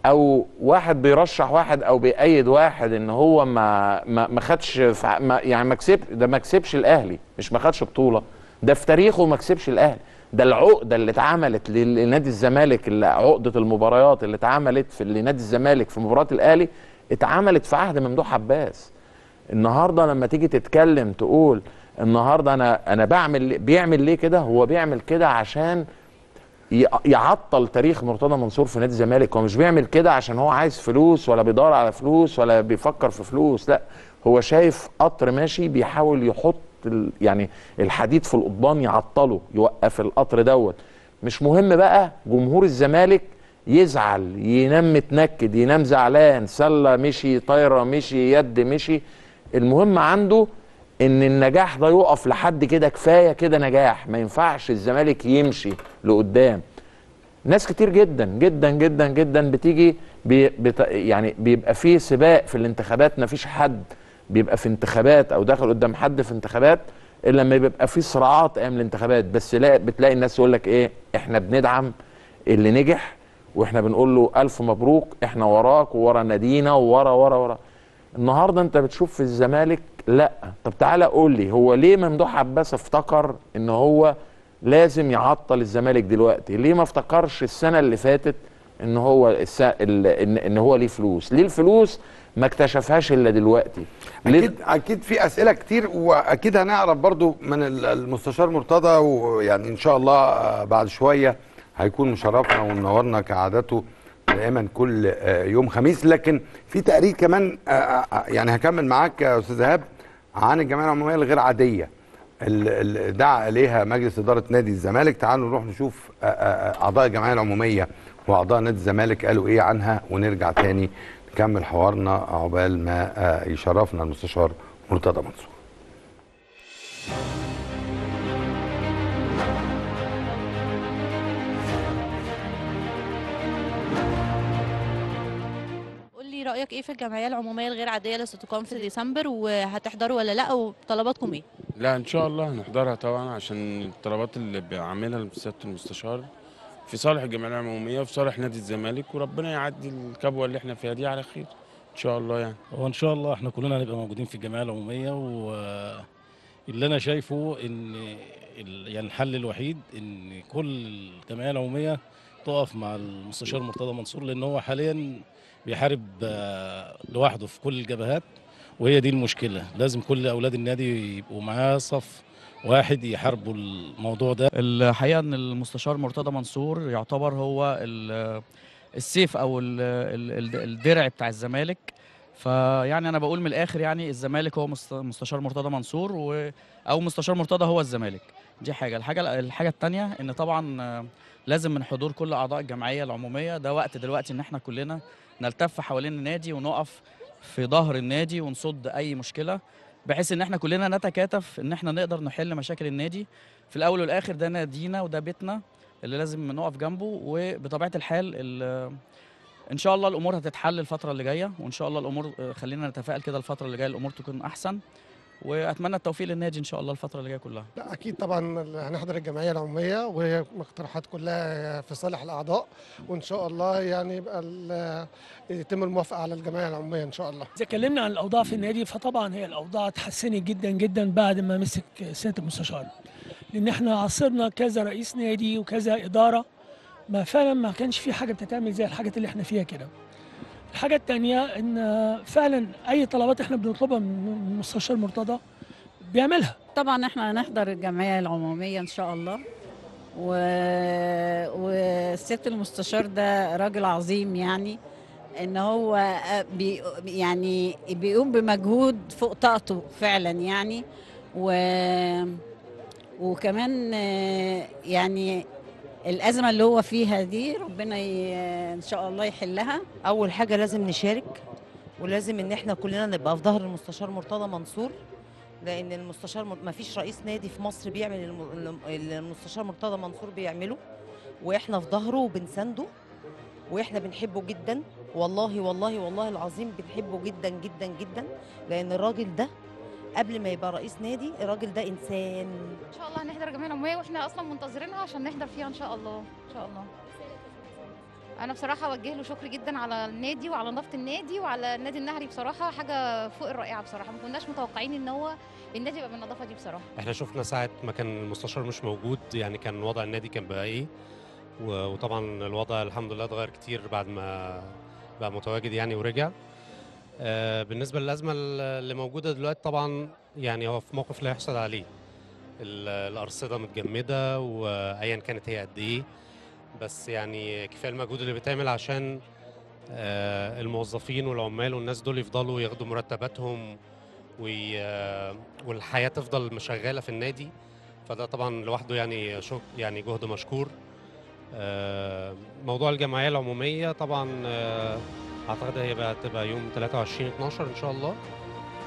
او واحد بيرشح واحد او بيأيد واحد ان هو ما ما, ما خدش ما يعني ما كسب. ده ما كسبش الاهلي، مش ما خدش بطوله، ده في تاريخه ما كسبش الاهلي. ده العقده اللي اتعملت لنادي الزمالك، اللي عقده المباريات اللي اتعملت في نادي الزمالك في مباراه الاهلي اتعملت في عهد ممدوح عباس. النهارده لما تيجي تتكلم تقول النهارده انا انا بعمل بيعمل ليه كده؟ هو بيعمل كده عشان يعطل تاريخ مرتضى منصور في نادي الزمالك. هو مش بيعمل كده عشان هو عايز فلوس ولا بيدور على فلوس ولا بيفكر في فلوس، لا، هو شايف قطر ماشي بيحاول يحط يعني الحديد في القضبان يعطله، يوقف القطر دوت. مش مهم بقى جمهور الزمالك يزعل، ينام متنكد، ينام زعلان، سله مشي، طايره مشي، يد مشي، المهم عنده ان النجاح ده يقف لحد كده، كفايه كده نجاح. ما ينفعش الزمالك يمشي لقدام. ناس كتير جدا جدا جدا جدا بتيجي بي بت يعني بيبقى فيه سباق في الانتخابات، مفيش حد بيبقى في انتخابات او داخل قدام حد في انتخابات الا لما بيبقى فيه صراعات ايام الانتخابات. بس لا، بتلاقي الناس يقول لك ايه، احنا بندعم اللي نجح واحنا بنقول له الف مبروك، احنا وراك وورا نادينا وورا ورا ورا. النهارده انت بتشوف في الزمالك لا. طب تعالى قول لي، هو ليه ممدوح عباس افتكر ان هو لازم يعطل الزمالك دلوقتي؟ ليه ما افتكرش السنه اللي فاتت ان هو الس... ان... ان هو ليه فلوس؟ ليه الفلوس ما اكتشفهاش الا دلوقتي؟ اكيد اكيد في اسئله كتير، واكيد هنعرف برضو من المستشار مرتضى، ويعني ان شاء الله بعد شويه هيكون مشرفنا ومنورنا كعادته دائما كل يوم خميس. لكن في تقرير كمان يعني هكمل معاك يا استاذ ايهاب عن الجمعيه العموميه الغير عاديه اللي دعا اليها مجلس اداره نادي الزمالك. تعالوا نروح نشوف اعضاء الجمعيه العموميه واعضاء نادي الزمالك قالوا ايه عنها، ونرجع تاني نكمل حوارنا عقبال ما يشرفنا المستشار مرتضى منصور. رأيك ايه في الجمعيه العموميه الغير عاديه اللي ستقام في ديسمبر، وهتحضروا ولا لا، وطلباتكم ايه؟ لا ان شاء الله هنحضرها طبعا، عشان الطلبات اللي بيعملها سياده المستشار في صالح الجمعيه العموميه وفي صالح نادي الزمالك، وربنا يعدي الكبوه اللي احنا فيها دي على خير ان شاء الله. يعني هو ان شاء الله احنا كلنا هنبقى موجودين في الجمعيه العموميه، واللي انا شايفه ان يعني الحل الوحيد ان كل الجمعيه العموميه تقف مع المستشار مرتضى منصور، لان هو حاليا بيحارب لوحده في كل الجبهات، وهي دي المشكله. لازم كل اولاد النادي يبقوا معاه صف واحد يحاربوا الموضوع ده. الحقيقه ان المستشار مرتضى منصور يعتبر هو السيف او الدرع بتاع الزمالك، فيعني انا بقول من الاخر يعني الزمالك هو مستشار مرتضى منصور و او مستشار مرتضى هو الزمالك. دي حاجه. الحاجه الحاجه الثانيه ان طبعا لازم من حضور كل اعضاء الجمعيه العموميه ده وقت دلوقتي ان احنا كلنا نلتف حوالين النادي ونقف في ظهر النادي ونصد اي مشكله، بحيث ان احنا كلنا نتكاتف ان احنا نقدر نحل مشاكل النادي. في الاول والاخر ده نادينا وده بيتنا اللي لازم نقف جنبه، وبطبيعه الحال ان شاء الله الامور هتتحل الفتره اللي جايه، وان شاء الله الامور خلينا نتفائل كده الفتره اللي جايه الامور تكون احسن، واتمنى التوفيق للنادي ان شاء الله الفتره اللي جايه كلها. لا اكيد طبعا هنحضر الجمعيه العموميه، وهي اقتراحات كلها في صالح الاعضاء، وان شاء الله يعني يبقى يتم الموافقه على الجمعيه العموميه ان شاء الله. اذا اتكلمنا عن الاوضاع في النادي، فطبعا هي الاوضاع اتحسنت جدا جدا بعد ما مسك سياده المستشار، لان احنا عاصرنا كذا رئيس نادي وكذا اداره، ما فعلا ما كانش في حاجه بتتعمل زي الحاجات اللي احنا فيها كده. الحاجة التانية إن فعلا أي طلبات إحنا بنطلبها من المستشار مرتضى بيعملها. طبعا إحنا هنحضر الجمعية العمومية إن شاء الله، و... والست المستشار ده راجل عظيم، يعني إن هو بي... يعني بيقوم بمجهود فوق طاقته فعلا يعني، و... وكمان يعني الأزمة اللي هو فيها دي ربنا ي... إن شاء الله يحلها. أول حاجة لازم نشارك، ولازم إن إحنا كلنا نبقى في ظهر المستشار مرتضى منصور، لأن المستشار ما فيش رئيس نادي في مصر بيعمل اللي المستشار مرتضى منصور بيعمله، وإحنا في ظهره وبنسنده، وإحنا بنحبه جدا والله والله والله العظيم بنحبه جدا جدا جدا، لأن الراجل ده قبل ما يبقى رئيس نادي الراجل ده انسان. ان شاء الله هنحضر الجمعيه العموميه، واحنا اصلا منتظرينها عشان نحضر فيها ان شاء الله. ان شاء الله انا بصراحه اوجه له شكر جدا على النادي وعلى نظافه النادي وعلى النادي النهري، بصراحه حاجه فوق الرائعه بصراحه، ما كناش متوقعين ان هو النادي يبقى بالنظافه دي بصراحه. احنا شفنا ساعه ما كان المستشار مش موجود يعني كان وضع النادي كان بقى ايه، وطبعا الوضع الحمد لله اتغير كتير بعد ما بقى متواجد يعني ورجع. بالنسبه للازمه اللي موجوده دلوقتي، طبعا يعني هو في موقف لا يحصل عليه، الارصده متجمده وايا كانت هي قد ايه، بس يعني كفايه المجهود اللي بيتعمل عشان الموظفين والعمال والناس دول يفضلوا ياخدوا مرتباتهم والحياه تفضل مشغله في النادي، فده طبعا لوحده يعني شك يعني جهد مشكور. موضوع الجمعيه العموميه طبعا اعتقد هيبقى تبقى يوم ثلاثة وعشرين اتناشر ان شاء الله.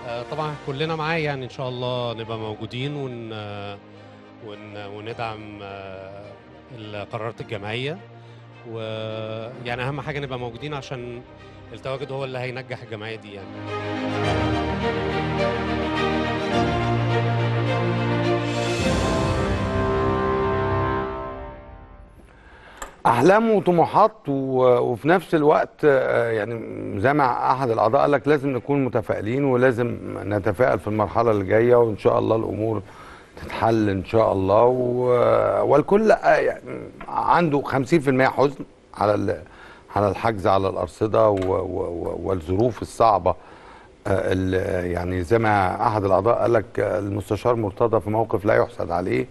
آه طبعا كلنا معاه يعني ان شاء الله نبقى موجودين ون ون وندعم آه قرارات الجمعيه، ويعني اهم حاجه نبقى موجودين عشان التواجد هو اللي هينجح الجمعيه دي يعني. احلام وطموحات وفي نفس الوقت يعني زي ما احد الاعضاء قال لك لازم نكون متفائلين ولازم نتفائل في المرحله اللي جايه وان شاء الله الامور تتحل ان شاء الله. والكل عنده خمسين في المية حزن على على الحجز على الارصده والظروف الصعبه اللي يعني زي ما احد الاعضاء قال لك المستشار مرتضى في موقف لا يحسد عليه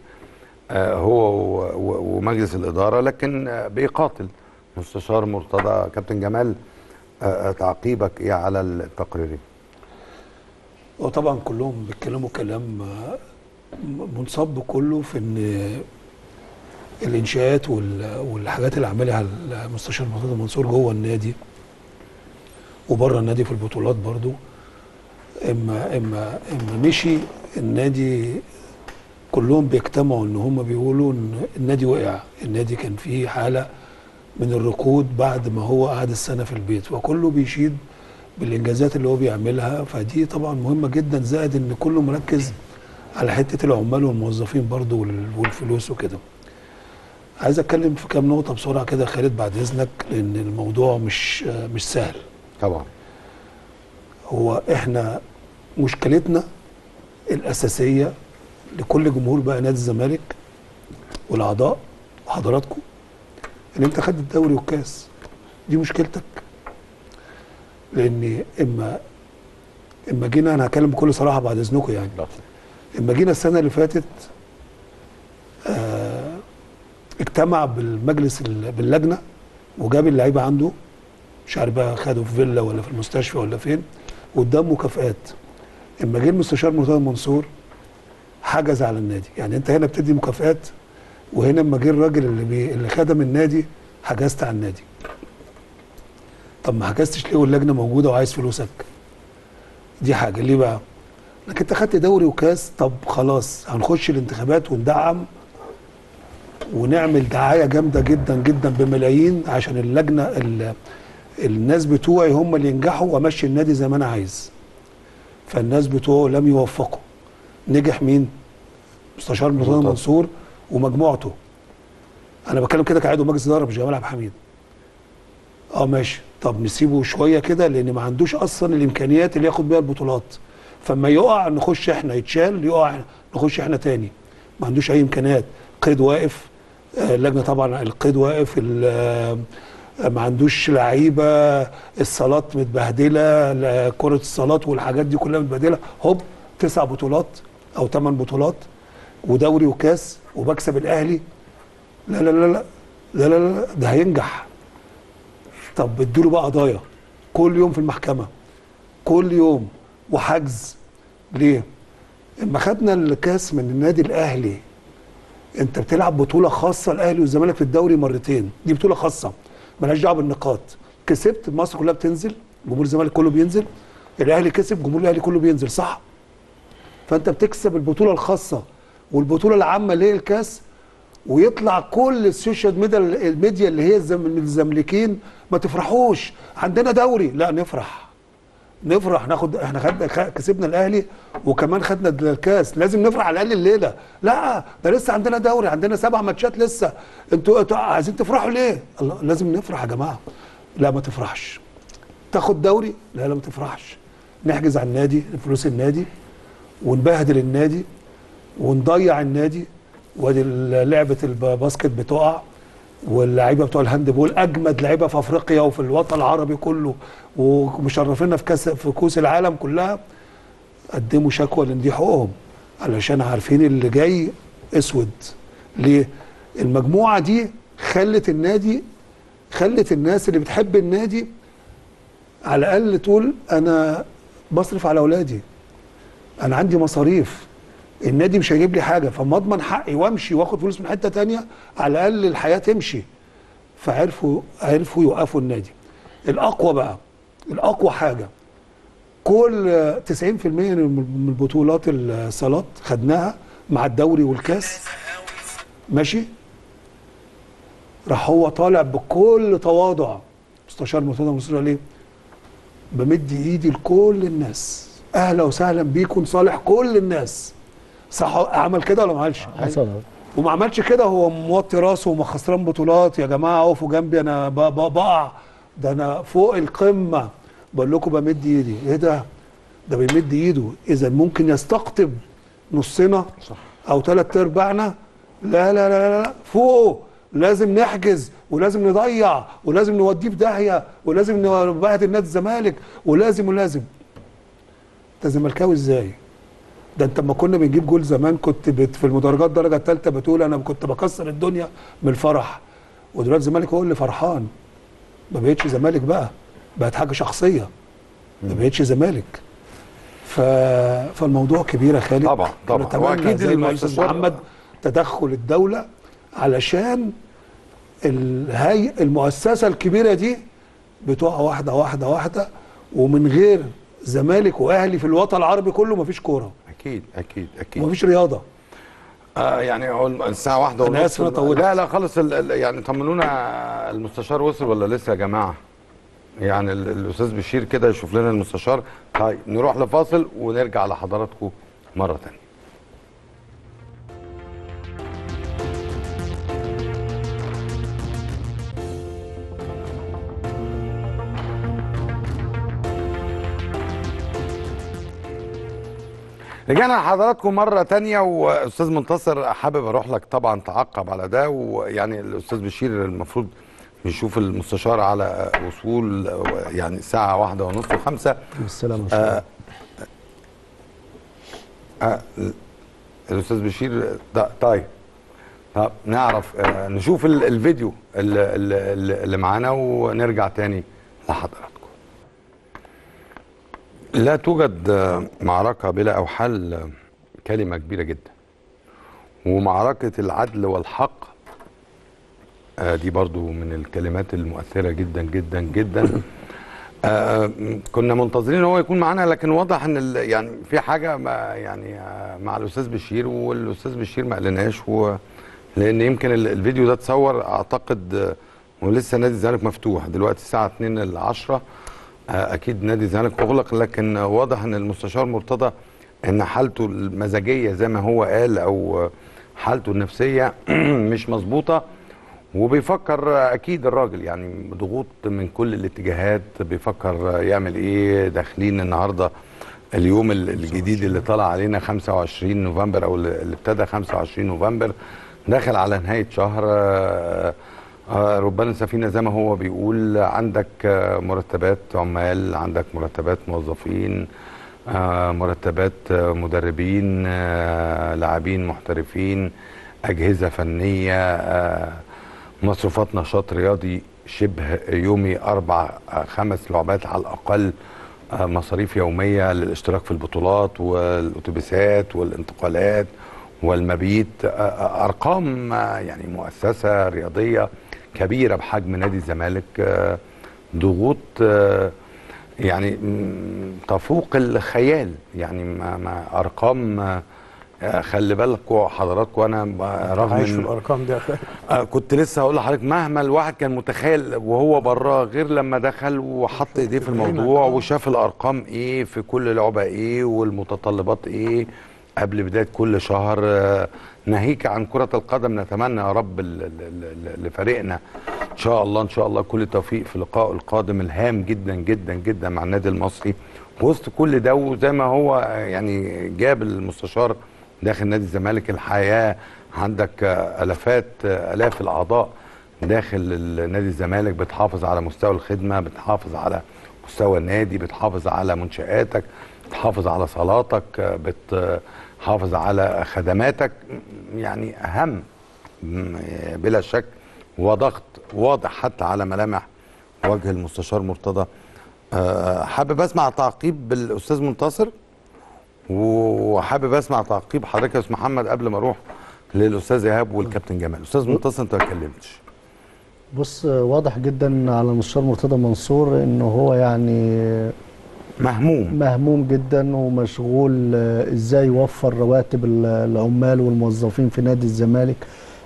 هو ومجلس الاداره، لكن بيقاتل مستشار مرتضى. كابتن جمال تعقيبك ايه على التقريرين؟ وطبعا كلهم بيتكلموا كلام منصب كله في ان الانشاءات والحاجات اللي عاملها المستشار مرتضى منصور جوه النادي وبره النادي في البطولات برضو. اما اما اما مشي النادي كلهم بيجتمعوا ان هم بيقولوا ان النادي وقع، النادي كان فيه حاله من الركود بعد ما هو قعد السنه في البيت، وكله بيشيد بالانجازات اللي هو بيعملها، فدي طبعا مهمه جدا. زائد ان كله مركز على حته العمال والموظفين برضو والفلوس وكده. عايز اتكلم في كام نقطه بسرعه كده خالد بعد اذنك، لان الموضوع مش مش سهل. طبعا هو احنا مشكلتنا الاساسيه لكل جمهور بقى نادي الزمالك والاعضاء وحضراتكم ان انت خدت الدوري والكاس، دي مشكلتك. لان اما اما جينا، انا هكلم بكل صراحه بعد اذنكم يعني، اما جينا السنه اللي فاتت آه اجتمع بالمجلس باللجنه وجاب اللعيبه عنده، مش عارف بقى خدوا في فيلا ولا في المستشفى ولا فين، وقدام مكافآت. اما جه المستشار مرتضى منصور حجز على النادي، يعني انت هنا بتدي مكافآت وهنا اما جه الراجل اللي بي اللي خدم النادي حجزت على النادي. طب ما حجزتش ليه واللجنه موجوده وعايز فلوسك؟ دي حاجه ليه بقى؟ لكن انت خدت دوري وكاس، طب خلاص هنخش الانتخابات وندعم ونعمل دعايه جامده جدا جدا بملايين عشان اللجنه الناس بتوعي هم اللي ينجحوا وامشي النادي زي ما انا عايز. فالناس بتوعه لم يوفقوا. نجح مين؟ مستشار مرتضى منصور ومجموعته. انا بتكلم كده كعضو مجلس اداره مش جمال عبد الحميد. اه ماشي، طب نسيبه شويه كده لان ما عندوش اصلا الامكانيات اللي ياخد بيها البطولات. فما يقع نخش احنا، يتشال يقع نخش احنا تاني. ما عندوش اي امكانيات، قيد واقف، اللجنه طبعا القيد واقف، ما عندوش لعيبه، الصالات متبهدله، كره الصالات والحاجات دي كلها متبهدله. هوب تسع بطولات او ثمان بطولات ودوري وكاس وبكسب الاهلي. لا لا لا لا لا لا, لا ده هينجح. طب اديله بقى قضايا كل يوم في المحكمه، كل يوم وحجز. ليه؟ اما خدنا الكاس من النادي الاهلي انت بتلعب بطوله خاصه، الاهلي والزمالك في الدوري مرتين، دي بطوله خاصه مالهاش دعوه بالنقاط. كسبت مصر كلها بتنزل، جمهور الزمالك كله بينزل، الاهلي كسب جمهور الاهلي كله بينزل، صح؟ فانت بتكسب البطوله الخاصه والبطوله العامه اللي هي الكاس، ويطلع كل السوشيال ميديا الميديا اللي هي الزملكيين ما تفرحوش عندنا دوري، لا نفرح نفرح ناخد، احنا خدنا كسبنا الاهلي وكمان خدنا الكاس، لازم نفرح على الاقل الليله. لا ده لسه عندنا دوري، عندنا سبع ماتشات لسه، انتوا انتوا عايزين تفرحوا ليه؟ الله لازم نفرح يا جماعه. لا ما تفرحش. تاخد دوري؟ لا لا ما تفرحش. نحجز على النادي، فلوس النادي، ونبهدل النادي ونضيع النادي، وادي لعبه الباسكت بتقع، واللعيبه بتوع الهاند بول اجمد لعيبه في افريقيا وفي الوطن العربي كله ومشرفينا في كاس في كؤوس العالم كلها، قدموا شكوى لان دي حقوقهم، علشان عارفين اللي جاي اسود. ليه؟ المجموعه دي خلت النادي، خلت الناس اللي بتحب النادي على الاقل تقول انا بصرف على اولادي، انا عندي مصاريف، النادي مش هيجيب لي حاجه، فما اضمن حقي وامشي واخد فلوس من حته ثانيه على الاقل الحياه تمشي. فعرفوا عرفوا يوقفوا النادي. الاقوى بقى، الاقوى حاجه، كل تسعين في المية من البطولات الصالات خدناها مع الدوري والكاس، ماشي؟ راح هو طالع بكل تواضع مستشار مرتضى منصور عليه، بمد ايدي لكل الناس، اهلا وسهلا بيكم، صالح كل الناس. صح عمل كده ولا ما عملش؟ حصل. وما عملش كده، هو موطي راسه ومخسران بطولات، يا جماعه اقفوا جنبي انا بقع، ده انا فوق القمه، بقول لكم بمد ايدي. ايه ده؟ ده بيمد ايده، اذا ممكن يستقطب نصنا او ثلاث ارباعنا. لا لا لا لا فوقه، لازم نحجز ولازم نضيع ولازم نوديه في داهيه ولازم نبهدل نادي الزمالك ولازم ولازم. انت زملكاوي ازاي؟ ده انت لما كنا بنجيب جول زمان كنت في المدرجات الدرجه الثالثه بتقول انا كنت بكسر الدنيا من الفرح، ودلوقتي الزمالك هو اللي فرحان. ما بقتش زمالك بقى، بقت حاجه شخصيه، ما بقتش زمالك. ف... فالموضوع كبير يا خالد طبعا طبعا، واكيد الاستاذ محمد تدخل الدوله علشان الهي المؤسسه الكبيره دي بتقع واحده واحده واحده، ومن غير زمالك واهلي في الوطن العربي كله مفيش كوره. اكيد اكيد اكيد مفيش رياضه. آه يعني الساعه واحدة ونص. انا اسف انا طولت. لا لا خالص، يعني طمنونا المستشار وصل ولا لسه يا جماعه؟ يعني الاستاذ بشير كده يشوف لنا المستشار. طيب نروح لفاصل ونرجع لحضراتكم مره ثانيه. رجعنا لحضراتكم مره ثانيه. واستاذ منتصر حابب اروح لك طبعا تعقب على ده، ويعني الاستاذ بشير المفروض نشوف المستشار على وصول يعني ساعه واحده ونص وخمسه. بالسلامه ان شاء الله. الاستاذ بشير طيب طب نعرف آه نشوف الفيديو اللي, اللي معانا ونرجع تاني لحضراتكم. لا توجد معركة بلا أوحال، كلمة كبيرة جدا. ومعركة العدل والحق دي برضو من الكلمات المؤثرة جدا جدا جدا. كنا منتظرين هو يكون معانا، لكن واضح ان يعني في حاجة يعني مع الأستاذ بشير، والأستاذ بشير ما قالناش، لأن يمكن الفيديو ده اتصور أعتقد ولسه نادي الزمالك مفتوح. دلوقتي الساعة اتنين العشرة، اكيد نادي الزمالك اغلق، لكن واضح ان المستشار مرتضى ان حالته المزاجيه زي ما هو قال او حالته النفسيه مش مظبوطه، وبيفكر اكيد الراجل يعني ضغوط من كل الاتجاهات، بيفكر يعمل ايه. داخلين النهارده اليوم الجديد اللي طلع علينا خمسة وعشرين نوفمبر، او اللي ابتدى خمسة وعشرين نوفمبر، داخل على نهايه شهر. ربنا سفينة زي ما هو بيقول، عندك مرتبات عمال، عندك مرتبات موظفين، مرتبات مدربين، لاعبين محترفين، أجهزة فنية، مصروفات نشاط رياضي شبه يومي، أربع خمس لعبات على الأقل، مصاريف يومية للاشتراك في البطولات والأتوبيسات والانتقالات والمبيت. أرقام يعني مؤسسة رياضية كبيرة بحجم نادي الزمالك، ضغوط يعني تفوق الخيال. يعني ما ارقام، خلي بالكوا حضراتكم، انا رغم عايش في الارقام دي كنت لسه هقول لحضرتك مهما الواحد كان متخيل وهو براه، غير لما دخل وحط ايديه في الموضوع وشاف الارقام ايه في كل لعبه، ايه والمتطلبات ايه قبل بدايه كل شهر. ناهيك عن كرة القدم، نتمنى يا رب لفريقنا إن شاء الله إن شاء الله كل التوفيق في لقائه القادم الهام جدا جدا جدا مع النادي المصري. وسط كل ده وزي ما هو يعني جاب المستشار داخل نادي الزمالك، الحياة عندك آلافات آلاف الأعضاء داخل نادي الزمالك، بتحافظ على مستوى الخدمة، بتحافظ على مستوى النادي، بتحافظ على منشآتك، بتحافظ على صلاتك، بت حافظ على خدماتك، يعني أهم بلا شك. وضغط واضح حتى على ملامح وجه المستشار مرتضى. حابب أسمع تعقيب بالأستاذ منتصر، وحابب أسمع تعقيب حضرتك يا أستاذ محمد قبل ما أروح للأستاذ إيهاب والكابتن جمال. أستاذ منتصر أنت ما اتكلمتش. بص، واضح جدا على المستشار مرتضى منصور إنه هو يعني مهموم مهموم جدا ومشغول ازاي يوفر رواتب العمال والموظفين في نادي الزمالك،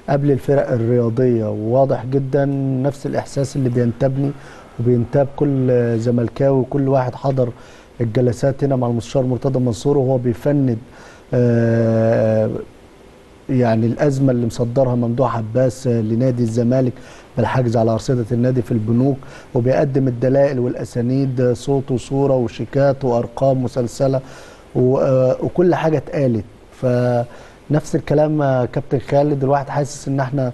قبل الفرق الرياضيه، وواضح جدا نفس الاحساس اللي بينتابني وبينتاب كل زملكاوي وكل واحد حضر الجلسات هنا مع المستشار مرتضى منصور وهو بيفند يعني الازمه اللي مصدرها ممدوح عباس لنادي الزمالك بالحجز على ارصده النادي في البنوك، وبيقدم الدلائل والاسانيد صوت وصوره وشيكات وارقام مسلسله وكل حاجه اتقالت. فنفس الكلام كابتن خالد، الواحد حاسس ان احنا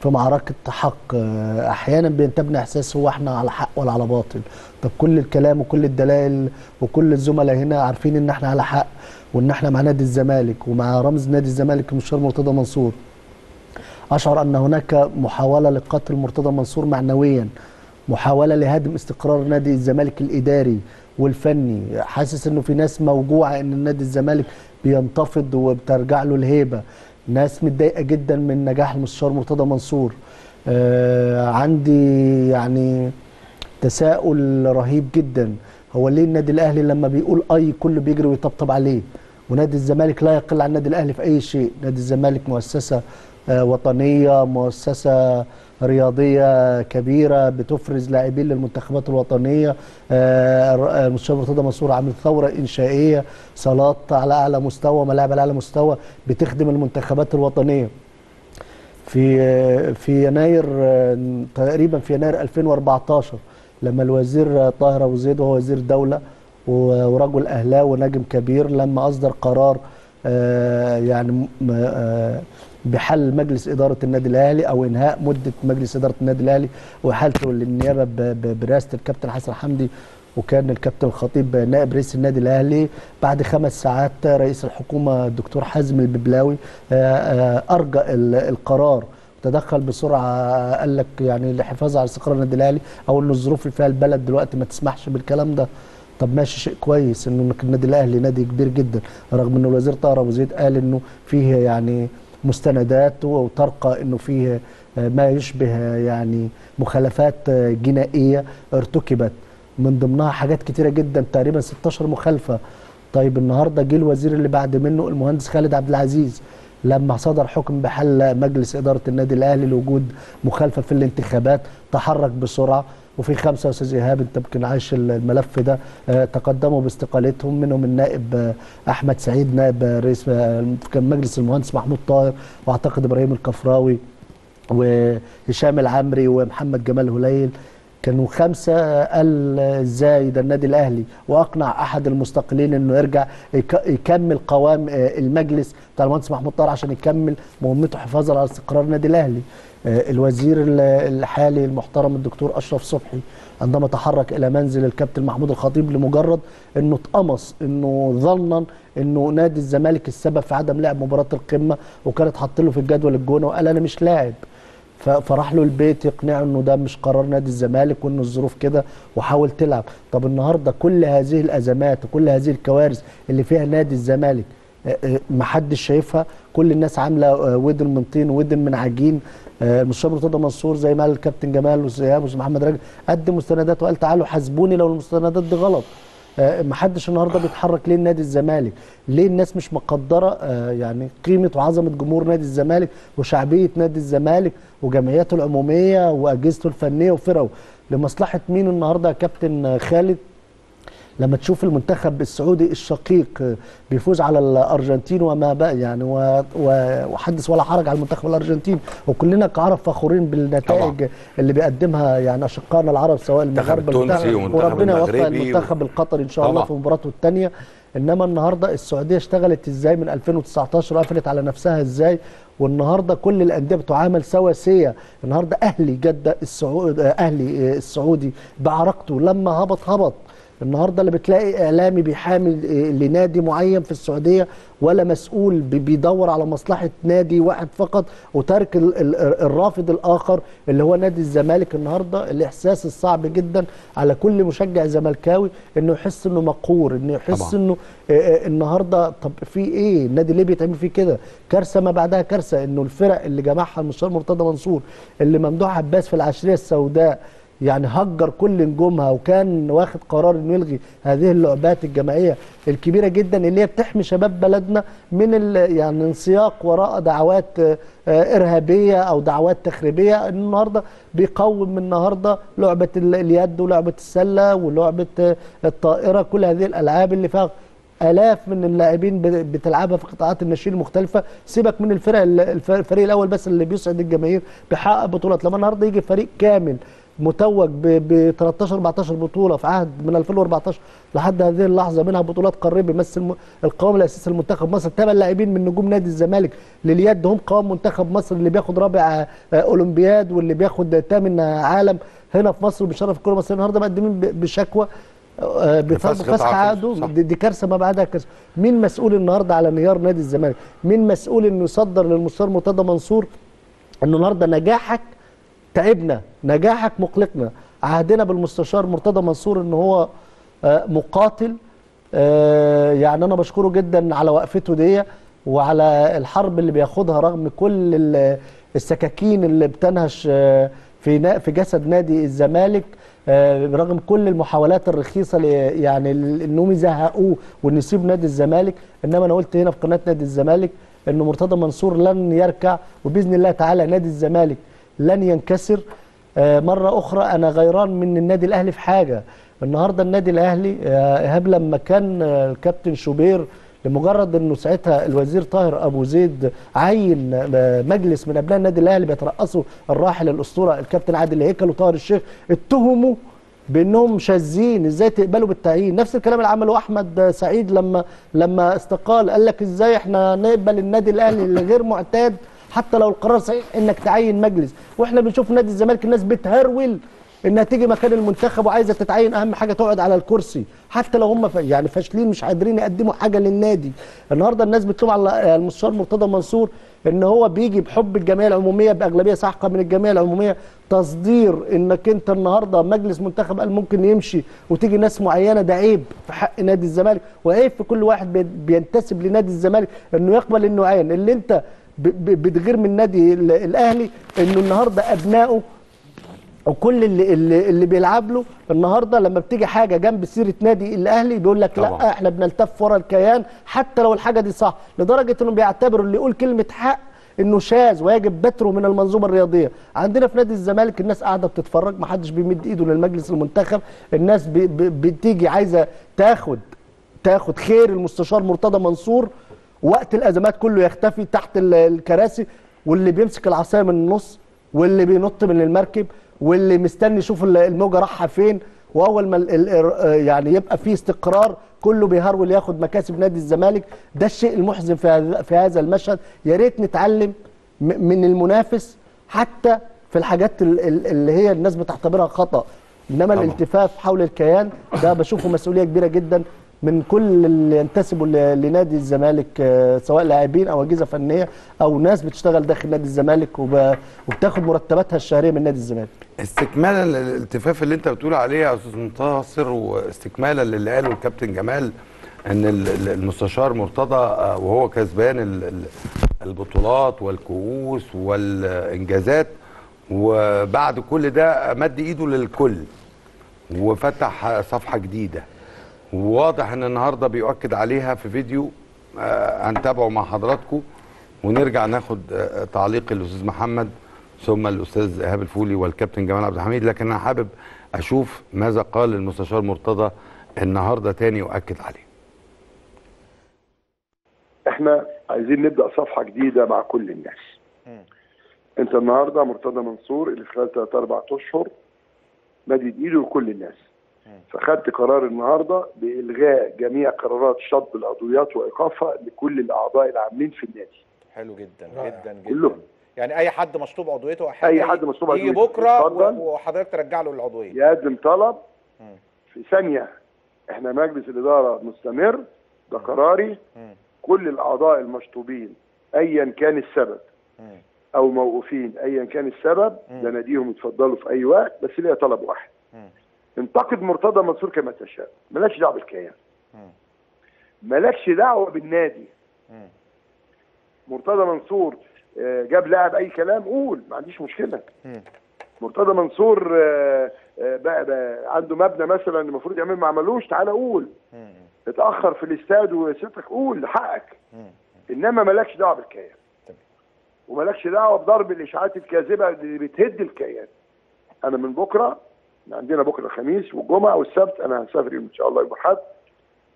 في معركه حق، احيانا بينتابنا احساس هو احنا على حق ولا على باطل. طب كل الكلام وكل الدلائل وكل الزملاء هنا عارفين ان احنا على حق وان احنا مع نادي الزمالك ومع رمز نادي الزمالك المستشار مرتضى منصور. اشعر ان هناك محاوله لقتل مرتضى منصور معنويا، محاوله لهدم استقرار نادي الزمالك الاداري والفني. حاسس انه في ناس موجوعه ان نادي الزمالك بينتفض وبترجع له الهيبه، ناس متضايقه جدا من نجاح المستشار مرتضى منصور. آه عندي يعني تساؤل رهيب جدا، هو ليه النادي الاهلي لما بيقول اي كله بيجري ويطبطب عليه، ونادي الزمالك لا يقل عن النادي الاهلي في اي شيء. نادي الزمالك مؤسسه آه وطنيه، مؤسسه رياضيه كبيره بتفرز لاعبين للمنتخبات الوطنيه. آه المستشار مرتضى منصور عامل ثوره انشائيه، صالات على اعلى مستوى، ملاعب على اعلى مستوى بتخدم المنتخبات الوطنيه. في في يناير تقريبا في يناير ألفين وأربعتاشر لما الوزير طاهر ابو زيد وهو وزير دوله ورجل اهلاوي ونجم كبير لما اصدر قرار آه يعني آه بحل مجلس اداره النادي الاهلي او انهاء مده مجلس اداره النادي الاهلي واحالته للنيابه برئاسه الكابتن حسن حمدي، وكان الكابتن الخطيب نائب رئيس النادي الاهلي. بعد خمس ساعات رئيس الحكومه الدكتور حازم الببلاوي ارجى القرار، تدخل بسرعه قال لك يعني للحفاظ على استقرار النادي الاهلي او ان الظروف اللي فيها البلد دلوقتي ما تسمحش بالكلام ده. طب ماشي، شيء كويس انه النادي الاهلي نادي كبير جدا، رغم انه الوزير طاهر ابو زيد قال انه فيه يعني مستندات وترقى انه فيه ما يشبه يعني مخالفات جنائيه ارتكبت، من ضمنها حاجات كتيره جدا تقريبا ستاشر مخالفه. طيب النهارده جه الوزير اللي بعد منه المهندس خالد عبد العزيز لما صدر حكم بحل مجلس اداره النادي الاهلي لوجود مخالفه في الانتخابات، تحرك بسرعه. وفي خمسه يا استاذ ايهاب انت يمكن عايش الملف ده، تقدموا باستقالتهم، منهم النائب احمد سعيد نائب رئيس كان مجلس المهندس محمود طاهر، واعتقد ابراهيم الكفراوي وهشام العمري ومحمد جمال هليل، كانوا خمسه. قال ازاي ده النادي الاهلي، واقنع احد المستقلين انه يرجع يكمل قوام المجلس بتاع المهندس محمود طاهر عشان يكمل مهمته حفاظا على استقرار النادي الاهلي. الوزير الحالي المحترم الدكتور اشرف صبحي عندما تحرك الى منزل الكابتن محمود الخطيب لمجرد انه اتقمص، انه ظنا انه نادي الزمالك السبب في عدم لعب مباراه القمه، وكانت حاطه له في الجدول الجونه وقال انا مش لاعب، فراح له البيت يقنعه انه ده مش قرار نادي الزمالك وانه الظروف كده وحاول تلعب. طب النهارده كل هذه الازمات وكل هذه الكوارث اللي فيها نادي الزمالك محدش شايفها، كل الناس عامله ودن من طين ودن من عجين. المستشار مرتضى منصور زي ما قال الكابتن جمال وسياب ومحمد راجل قدم مستندات وقال تعالوا حاسبوني لو المستندات دي غلط. محدش النهارده بيتحرك ليه نادي الزمالك؟ ليه الناس مش مقدره يعني قيمه وعظمه جمهور نادي الزمالك وشعبيه نادي الزمالك وجمعياته العموميه واجهزته الفنيه وفرقه؟ لمصلحه مين النهارده يا كابتن خالد لما تشوف المنتخب السعودي الشقيق بيفوز على الارجنتين وما بقى يعني وحدث ولا حرج على المنتخب الارجنتيني، وكلنا كعرب فخورين بالنتائج طبعا اللي بيقدمها يعني اشقائنا العرب سواء المغاربه وربنا يوفق المنتخب القطري ان شاء الله في مباراته الثانيه. انما النهارده السعوديه اشتغلت ازاي من ألفين وتسعتاشر وقفلت على نفسها ازاي، والنهارده كل الانديه بتعامل سواسيه. النهارده اهلي جده السعودي اهلي السعودي بعرقته لما هبط هبط، النهارده اللي بتلاقي اعلامي بيحامي لنادي معين في السعوديه ولا مسؤول بيدور على مصلحه نادي واحد فقط وترك الرافض الاخر اللي هو نادي الزمالك. النهارده الاحساس الصعب جدا على كل مشجع زملكاوي انه يحس انه مقهور، انه يحس انه النهارده طب في ايه؟ النادي ليه بيتعمل فيه كده؟ كارثه ما بعدها كارثه، انه الفرق اللي جمعها المستشار مرتضى منصور اللي ممدوح عباس في العشريه السوداء يعني هجر كل نجومها، وكان واخد قرار انه يلغي هذه اللعبات الجماعيه الكبيره جدا اللي هي بتحمي شباب بلدنا من يعني انسياق وراء دعوات ارهابيه او دعوات تخريبيه. النهارده بيقوم من النهارده لعبه اليد ولعبه السله ولعبه الطائره، كل هذه الالعاب اللي فيها آلاف من اللاعبين بتلعبها في قطاعات الناشئين المختلفة. سيبك من الفرق، الفريق الأول بس اللي بيسعد الجماهير بيحقق بطولات. لما النهارده يجي فريق كامل متوج ب ثلاثة عشر أربعة عشر بطولة في عهد من ألفين وأربعة عشر لحد هذه اللحظة، منها بطولات قارية بيمثل القوام الأساسي لمنتخب مصر، ثمان لاعبين من نجوم نادي الزمالك لليد هم قوام منتخب مصر، اللي بياخد رابع أولمبياد واللي بياخد ثامن عالم هنا في مصر وبيشرف الكرة المصرية. النهارده مقدمين بشكوى بفسخ فسخ عقده، دي كارثه ما بعدها كارثه. مين مسؤول النهارده على انهيار نادي الزمالك؟ مين مسؤول انه يصدر للمستشار مرتضى منصور انه النهارده نجاحك تعبنا، نجاحك مقلقنا؟ عهدنا بالمستشار مرتضى منصور ان هو مقاتل، يعني انا بشكره جدا على وقفته دي وعلى الحرب اللي بياخدها رغم كل السكاكين اللي بتنهش في في جسد نادي الزمالك، رغم كل المحاولات الرخيصه يعني انهم يزهقوه وان يسيب نادي الزمالك. انما انا قلت هنا في قناه نادي الزمالك انه مرتضى منصور لن يركع، وباذن الله تعالى نادي الزمالك لن ينكسر. مره اخرى انا غيران من النادي الاهلي في حاجه، النهارده النادي الاهلي ايهاب لما كان الكابتن شوبير، لمجرد انه ساعتها الوزير طاهر ابو زيد عين مجلس من ابناء النادي الاهلي بيترأسوا الراحل الاسطوره الكابتن عادل هيكل وطاهر الشيخ، اتهموا بانهم شاذين. ازاي تقبلوا بالتعيين؟ نفس الكلام اللي عمله احمد سعيد لما لما استقال، قال لك ازاي احنا نقبل النادي الاهلي اللي غير معتاد حتى لو القرار صحيح انك تعين مجلس. واحنا بنشوف نادي الزمالك الناس بتهرول انها تيجي مكان المنتخب وعايزه تتعين، اهم حاجه تقعد على الكرسي حتى لو هم يعني فاشلين مش قادرين يقدموا حاجه للنادي. النهارده الناس بتلوم على المستشار مرتضى منصور ان هو بيجي بحب الجمعيه العموميه باغلبيه ساحقه من الجمعيه العموميه، تصدير انك انت النهارده مجلس منتخب قال ممكن يمشي وتيجي ناس معينه، ده عيب في حق نادي الزمالك وعيب في كل واحد بينتسب لنادي الزمالك انه يقبل انه عين. اللي انت بتغير من النادي الاهلي انه النهارده ابنائه وكل اللي اللي, اللي بيلعب له النهارده لما بتيجي حاجه جنب سيره نادي الاهلي بيقول لك طبعا. لا احنا بنلتف ورا الكيان حتى لو الحاجه دي صح، لدرجه انهم بيعتبروا اللي يقول كلمه حق انه شاذ ويجب بتره من المنظومه الرياضيه. عندنا في نادي الزمالك الناس قاعده بتتفرج، ما حدش بيمد ايده للمجلس المنتخب، الناس بي بي بتيجي عايزه تاخد تاخد خير المستشار مرتضى منصور وقت الازمات كله يختفي تحت الكراسي، واللي بيمسك العصايه من النص واللي بينط من المركب واللي مستني يشوف الموجه رايحه فين. واول ما يعني يبقى في استقرار كله بيهرول ياخد مكاسب نادي الزمالك. ده الشيء المحزن في هذا المشهد. يا ريت نتعلم من المنافس حتى في الحاجات اللي هي الناس بتعتبرها خطا، انما الالتفاف حول الكيان ده بشوفه مسؤوليه كبيره جدا من كل اللي ينتسبوا لنادي الزمالك، سواء لاعبين او اجهزه فنيه او ناس بتشتغل داخل نادي الزمالك وبتاخد مرتباتها الشهريه من نادي الزمالك. استكمالا للالتفاف اللي انت بتقول عليه يا استاذ منتصر، واستكمالا للي قاله الكابتن جمال ان المستشار مرتضى وهو كسبان البطولات والكؤوس والانجازات وبعد كل ده مد ايده للكل وفتح صفحه جديده، وواضح ان النهارده بيؤكد عليها في فيديو هنتابعه مع حضراتكم، ونرجع ناخد تعليق الاستاذ محمد ثم الاستاذ ايهاب الفولي والكابتن جمال عبد الحميد. لكن انا حابب اشوف ماذا قال المستشار مرتضى النهارده تاني واكد عليه. احنا عايزين نبدا صفحه جديده مع كل الناس. انت النهارده مرتضى منصور اللي خلال ثلاث اربع اشهر مدد ايده لكل الناس، فخدت قرار النهارده بإلغاء جميع قرارات شطب العضويات وإيقافها لكل الأعضاء العاملين في النادي. حلو جدا جدا جدا كلهم. يعني أي حد مشطوب عضويته أو أي حد مشطوب عضويته يجي بكرة وحضرتك ترجع له العضوية، يقدم طلب م. في ثانية. إحنا مجلس الإدارة مستمر، ده قراري. م. كل الأعضاء المشطوبين أيا كان السبب م. أو موقوفين أيا كان السبب، ده ناديهم يتفضلوا في أي وقت، بس ليا طلب واحد. م. انتقد مرتضى منصور كما تشاء، مالكش دعوه بالكيان، مالكش دعوه بالنادي. مرتضى منصور جاب لاعب اي كلام قول، ما عنديش مشكله. مرتضى منصور بقى, بقى عنده مبنى مثلا المفروض يعمل ما عملوش، تعالى قول اتاخر في الاستاد وستك، قول حقك، انما مالكش دعوه بالكيان ومالكش دعوه بضرب الاشاعات الكاذبه اللي بتهد الكيان. انا من بكره، عندنا بكره الخميس والجمعه والسبت، انا هسافر ان شاء الله يوم الاحد،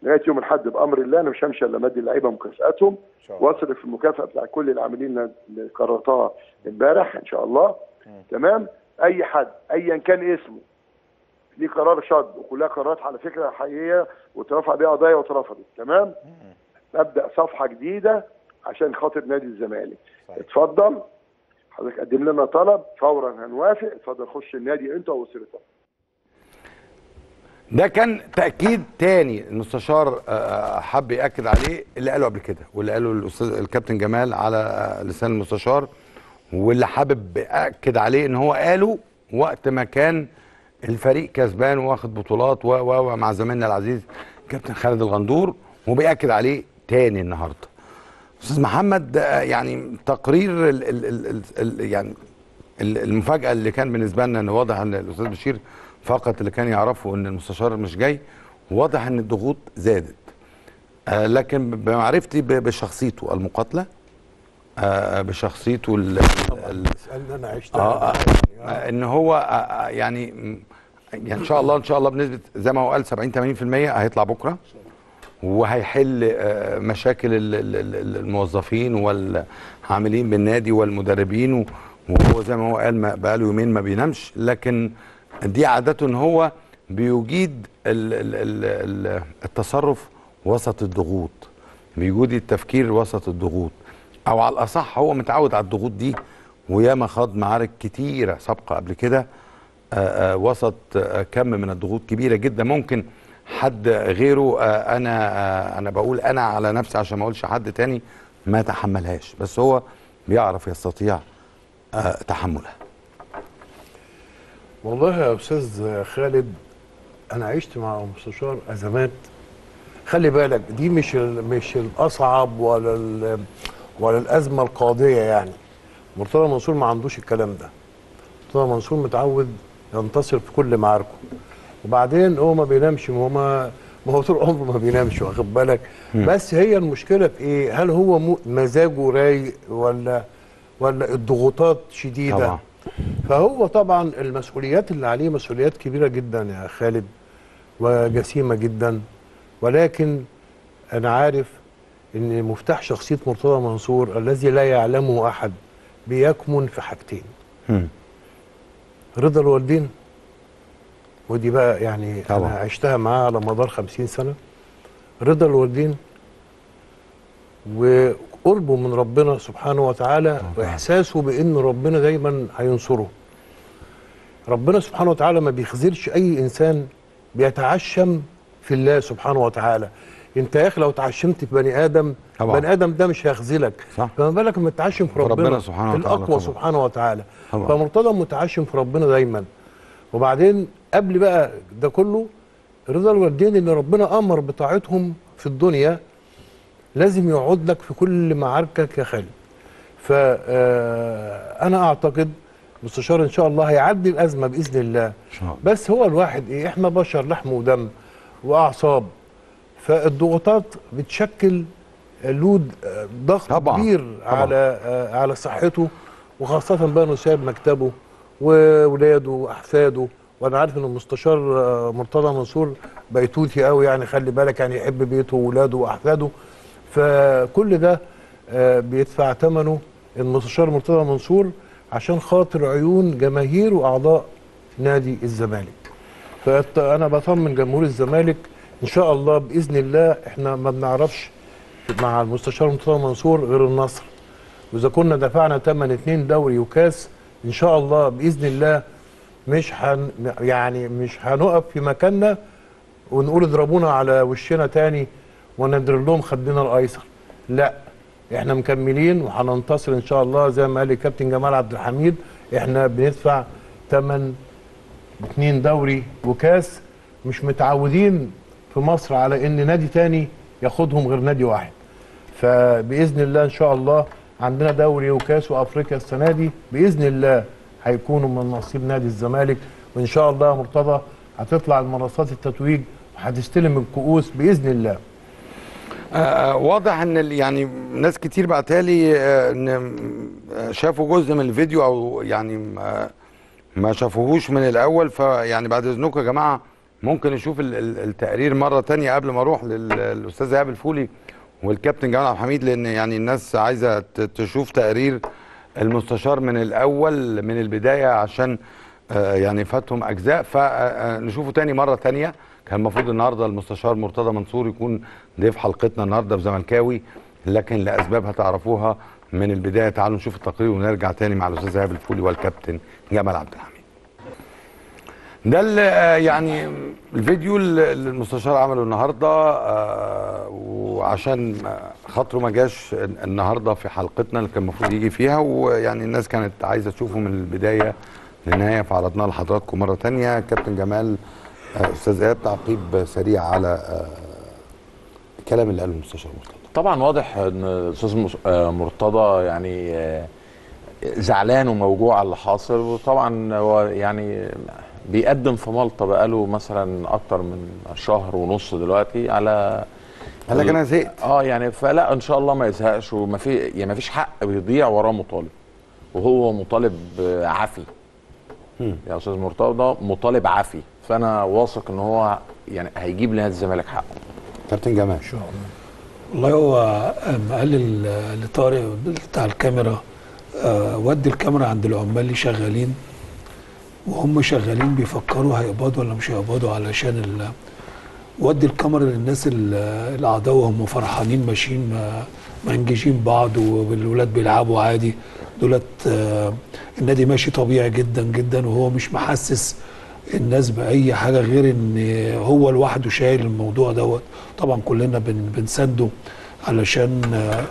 لغايه يوم الاحد بامر الله انا مش همشي الا لما ادي اللعيبه مكافاتهم واصرف المكافاه بتاع كل العاملين اللي قررتها امبارح ان شاء الله. تمام، اي حد ايا كان اسمه ليه قرار شد، وكلها قرارات على فكره حقيقيه وترفع بيها قضايا واترفضت. تمام، ابدا صفحه جديده عشان خاطر نادي الزمالك. اتفضل حضرتك قدم لنا طلب فورا هنوافق، اتفضل خش النادي انت واسرتك. ده كان تاكيد تاني المستشار حب ياكد عليه اللي قاله قبل كده، واللي قاله الاستاذ الكابتن جمال على لسان المستشار، واللي حابب اكد عليه ان هو قاله وقت ما كان الفريق كسبان واخد بطولات و مع زميلنا العزيز كابتن خالد الغندور، وبياكد عليه تاني النهارده. استاذ محمد، يعني تقرير ال ال ال ال يعني المفاجاه اللي كان بالنسبه لنا ان واضح ان الاستاذ بشير فقط اللي كان يعرفه ان المستشار مش جاي، واضح ان الضغوط زادت. آه لكن بمعرفتي بشخصيته المقاتله، آه بشخصيته ال انا عشتها آه آه ان هو آه يعني يعني ان شاء الله ان شاء الله بنسبه زي ما هو قال سبعين ثمانين في المية هيطلع بكره وهيحل آه مشاكل الموظفين والعاملين بالنادي والمدربين، وهو زي ما هو قال بقاله يومين ما بينامش، لكن دي عادته ان هو بيجيد ال ال ال التصرف وسط الضغوط، بيجود التفكير وسط الضغوط، او على الاصح هو متعود على الضغوط دي، وياما خاض معارك كتيره سابقه قبل كده وسط كم من الضغوط كبيره جدا ممكن حد غيره. انا انا بقول انا على نفسي عشان ما اقولش حد تاني ما تحملهاش، بس هو بيعرف يستطيع تحملها. والله يا استاذ خالد انا عشت مع المستشار ازمات، خلي بالك دي مش مش الاصعب ولا ولا الازمه القاضيه، يعني مرتضى منصور ما عندوش الكلام ده. مرتضى منصور متعود ينتصر في كل معاركه، وبعدين هو ما بينامش، ما هو ما هو طول عمره ما بينامش، واخد بالك؟ بس هي المشكله في ايه؟ هل هو مزاجه رايق ولا ولا الضغوطات شديده؟ طبعا. فهو طبعا المسؤوليات اللي عليه مسؤوليات كبيره جدا يا خالد وجسيمه جدا، ولكن انا عارف ان مفتاح شخصيه مرتضى منصور الذي لا يعلمه احد بيكمن في حاجتين: رضا الوالدين، ودي بقى يعني طبعا انا عشتها معاه على مدار خمسين سنة، رضا الوالدين و قربه من ربنا سبحانه وتعالى واحساسه بان ربنا دايما هينصره. ربنا سبحانه وتعالى ما بيخذلش اي انسان بيتعشم في الله سبحانه وتعالى. انت يا اخي لو تعشمت في بني ادم، بني ادم ده مش هيخذلك، فما بالك لما تتعشم في ربنا, ربنا سبحانه وتعالى الاقوى سبحانه وتعالى. فمرتضى متعشم في ربنا دايما. وبعدين قبل بقى ده كله رضا الوالدين ان ربنا امر بطاعتهم في الدنيا، لازم يقعد لك في كل معاركك يا خالد. فأنا أعتقد المستشار إن شاء الله هيعدي الأزمة بإذن الله. بس هو الواحد إيه، إحنا بشر لحم ودم وأعصاب، فالضغوطات بتشكل لود ضغط طبعًا. كبير طبعًا. على على صحته، وخاصة بقى إنه سايب مكتبه وولاده وأحفاده. وانا عارف ان المستشار مرتضى منصور بيتوتي قوي، يعني خلي بالك، يعني يحب بيته وولاده وأحفاده. فكل ده بيدفع ثمنه المستشار مرتضى منصور عشان خاطر عيون جماهير واعضاء نادي الزمالك. فانا بطمن جمهور الزمالك ان شاء الله باذن الله. احنا ما بنعرفش مع المستشار مرتضى منصور غير النصر، واذا كنا دفعنا ثمن اثنين دوري وكاس ان شاء الله باذن الله مش هن يعني مش هنقف في مكاننا ونقول اضربونا على وشنا تاني وندر لهم خدنا الايسر. لا، احنا مكملين وهننتصر ان شاء الله. زي ما قال الكابتن جمال عبد الحميد، احنا بندفع ثمن اثنين دوري وكاس، مش متعودين في مصر على ان نادي تاني ياخدهم غير نادي واحد. فباذن الله ان شاء الله عندنا دوري وكاس وافريقيا السنه دي باذن الله هيكونوا من نصيب نادي الزمالك، وان شاء الله مرتضى هتطلع المنصات التتويج وهتستلم الكؤوس باذن الله. آه واضح ان يعني ناس كتير بعتها لي ان شافوا جزء من الفيديو او يعني ما شافوهوش من الاول، فيعني بعد اذنكم يا جماعه ممكن نشوف التقرير مره ثانيه قبل ما اروح للاستاذ ايهاب الفولي والكابتن جمال عبد الحميد، لان يعني الناس عايزه تشوف تقرير المستشار من الاول من البدايه عشان يعني فاتهم اجزاء، فنشوفه تاني مره تانيه. كان المفروض النهارده المستشار مرتضى منصور يكون ضيف حلقتنا النهارده في زملكاوي، لكن لاسباب هتعرفوها من البدايه. تعالوا نشوف التقرير ونرجع تاني مع الاستاذ ايهاب الفولي والكابتن جمال عبد الحميد. ده يعني الفيديو اللي المستشار عمله النهارده، وعشان خاطره ما جاش النهارده في حلقتنا اللي كان المفروض يجي فيها، ويعني الناس كانت عايزه تشوفه من البدايه للنهايه فعرضناه لحضراتكم مره ثانيه. كابتن جمال، استاذ ايهاب، تعقيب سريع على الكلام اللي قاله المستشار مرتضى. طبعا واضح ان الاستاذ مرتضى يعني زعلان وموجوع على اللي حاصل، وطبعا هو يعني بيقدم في مالطا بقاله مثلا اكتر من شهر ونص دلوقتي على قال لك انا زهقت اه يعني، فلا ان شاء الله ما يزهقش، وما في يعني ما فيش حق بيضيع وراه مطالب، وهو مطالب عافي يا استاذ مرتضى، مطالب عافي، فانا واثق ان هو يعني هيجيب لنادي الزمالك حقه. كابتن جمال، ان شاء الله. والله هو قال لطارق بتاع الكاميرا آه ودي الكاميرا عند العمال اللي شغالين، وهم شغالين بيفكروا هيقبضوا ولا مش هيقبضوا، علشان ال... ودي الكاميرا للناس الاعضاء وهم فرحانين ماشيين منجشين بعض، والولاد بيلعبوا عادي، دولت آه النادي ماشي طبيعي جدا جدا، وهو مش محسس الناس باي حاجه غير ان هو لوحده شايل الموضوع دوت. طبعا كلنا بن... بنسنده علشان آه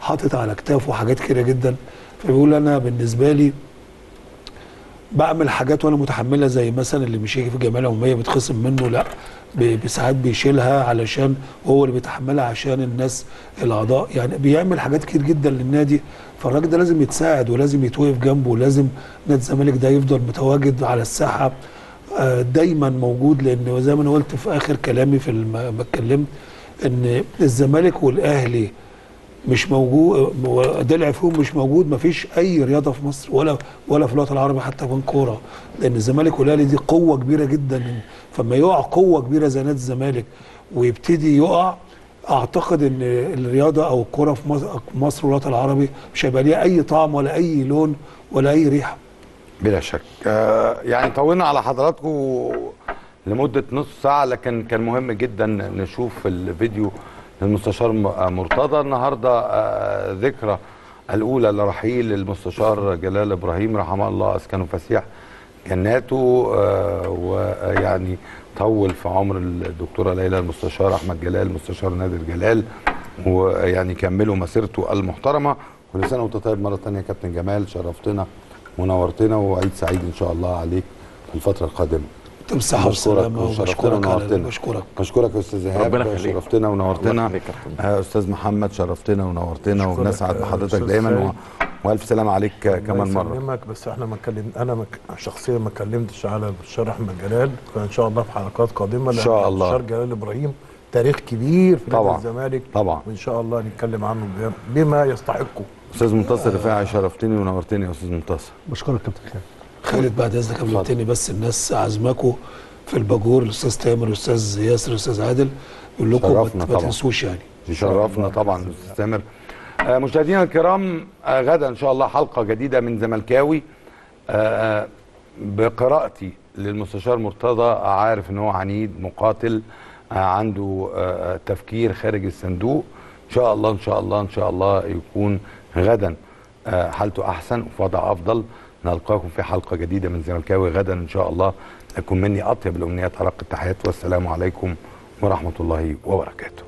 حاطط على كتافه حاجات كتيره جدا، فبيقول انا بالنسبه لي بعمل حاجات وانا متحمله، زي مثلا اللي مش هيجي في الجمعيه العموميه بيتخصم منه، لا بساعات بيشيلها علشان هو اللي بيتحملها عشان الناس الاعضاء، يعني بيعمل حاجات كتير جدا للنادي، فالراجل ده لازم يتساعد ولازم يتوقف جنبه، ولازم نادي الزمالك ده يفضل متواجد على الساحه دايما موجود، لان زي ما انا قلت في اخر كلامي في ما اتكلمت ان الزمالك والاهلي مش موجود، دلع فيهم مش موجود، مفيش اي رياضه في مصر ولا ولا في الوطن العربي حتى كمان كوره، لان الزمالك والاهلي دي قوه كبيره جدا، فما يقع قوه كبيره زي نادي الزمالك ويبتدي يقع، اعتقد ان الرياضه او الكوره في مصر والوطن العربي مش هيبقى ليها اي طعم ولا اي لون ولا اي ريحه. بلا شك. آه يعني طولنا على حضراتكم لمده نص ساعه، لكن كان مهم جدا نشوف الفيديو المستشار مرتضى النهارده، ذكرى الاولى لرحيل المستشار جلال ابراهيم رحمه الله اسكنه فسيح جناته، ويعني طول في عمر الدكتوره ليلى المستشار احمد جلال مستشار نادي الجلال، ويعني كملوا مسيرته المحترمه. كل سنه وانت طيب مره ثانيه كابتن جمال، شرفتنا ونورتنا، وعيد سعيد ان شاء الله عليك في الفتره القادمه. بصحة وسلامة، وبشكرك على بشكرك بشكرك يا استاذ ايهاب، شرفتنا ونورتنا. استاذ محمد، شرفتنا ونورتنا، وبنسعد بحضرتك دايما، والف سلام عليك كمان مره. الله يسلمك، بس احنا ما اتكلمنا، انا شخصيا ما اتكلمتش على المستشار احمد جلال، فان شاء الله في حلقات قادمه ان شاء الله. المستشار جلال ابراهيم تاريخ كبير في نادي الزمالك طبعا، وان شاء الله نتكلم عنه بما يستحقه. استاذ منتصر رفاعي، شرفتني ونورتني يا استاذ منتصر. بشكرك كابتن خالد. خالد بعد اذنك قبل التاني، بس الناس عازماكوا في الباجور، الاستاذ تامر الاستاذ ياسر الاستاذ عادل، يقول لكم ما تنسوش يعني. يشرفنا طبعا الاستاذ تامر. آه مشاهدينا الكرام، آه غدا ان شاء الله حلقه جديده من زملكاوي آه بقراءتي للمستشار مرتضى. عارف ان هو عنيد مقاتل، آه عنده آه تفكير خارج الصندوق، ان شاء الله ان شاء الله ان شاء الله يكون غدا آه حالته احسن وفي وضع افضل. نلقاكم في حلقة جديدة من زملكاوي غدا إن شاء الله. لكم مني أطيب الأمنيات، أرق التحيات، والسلام عليكم ورحمة الله وبركاته.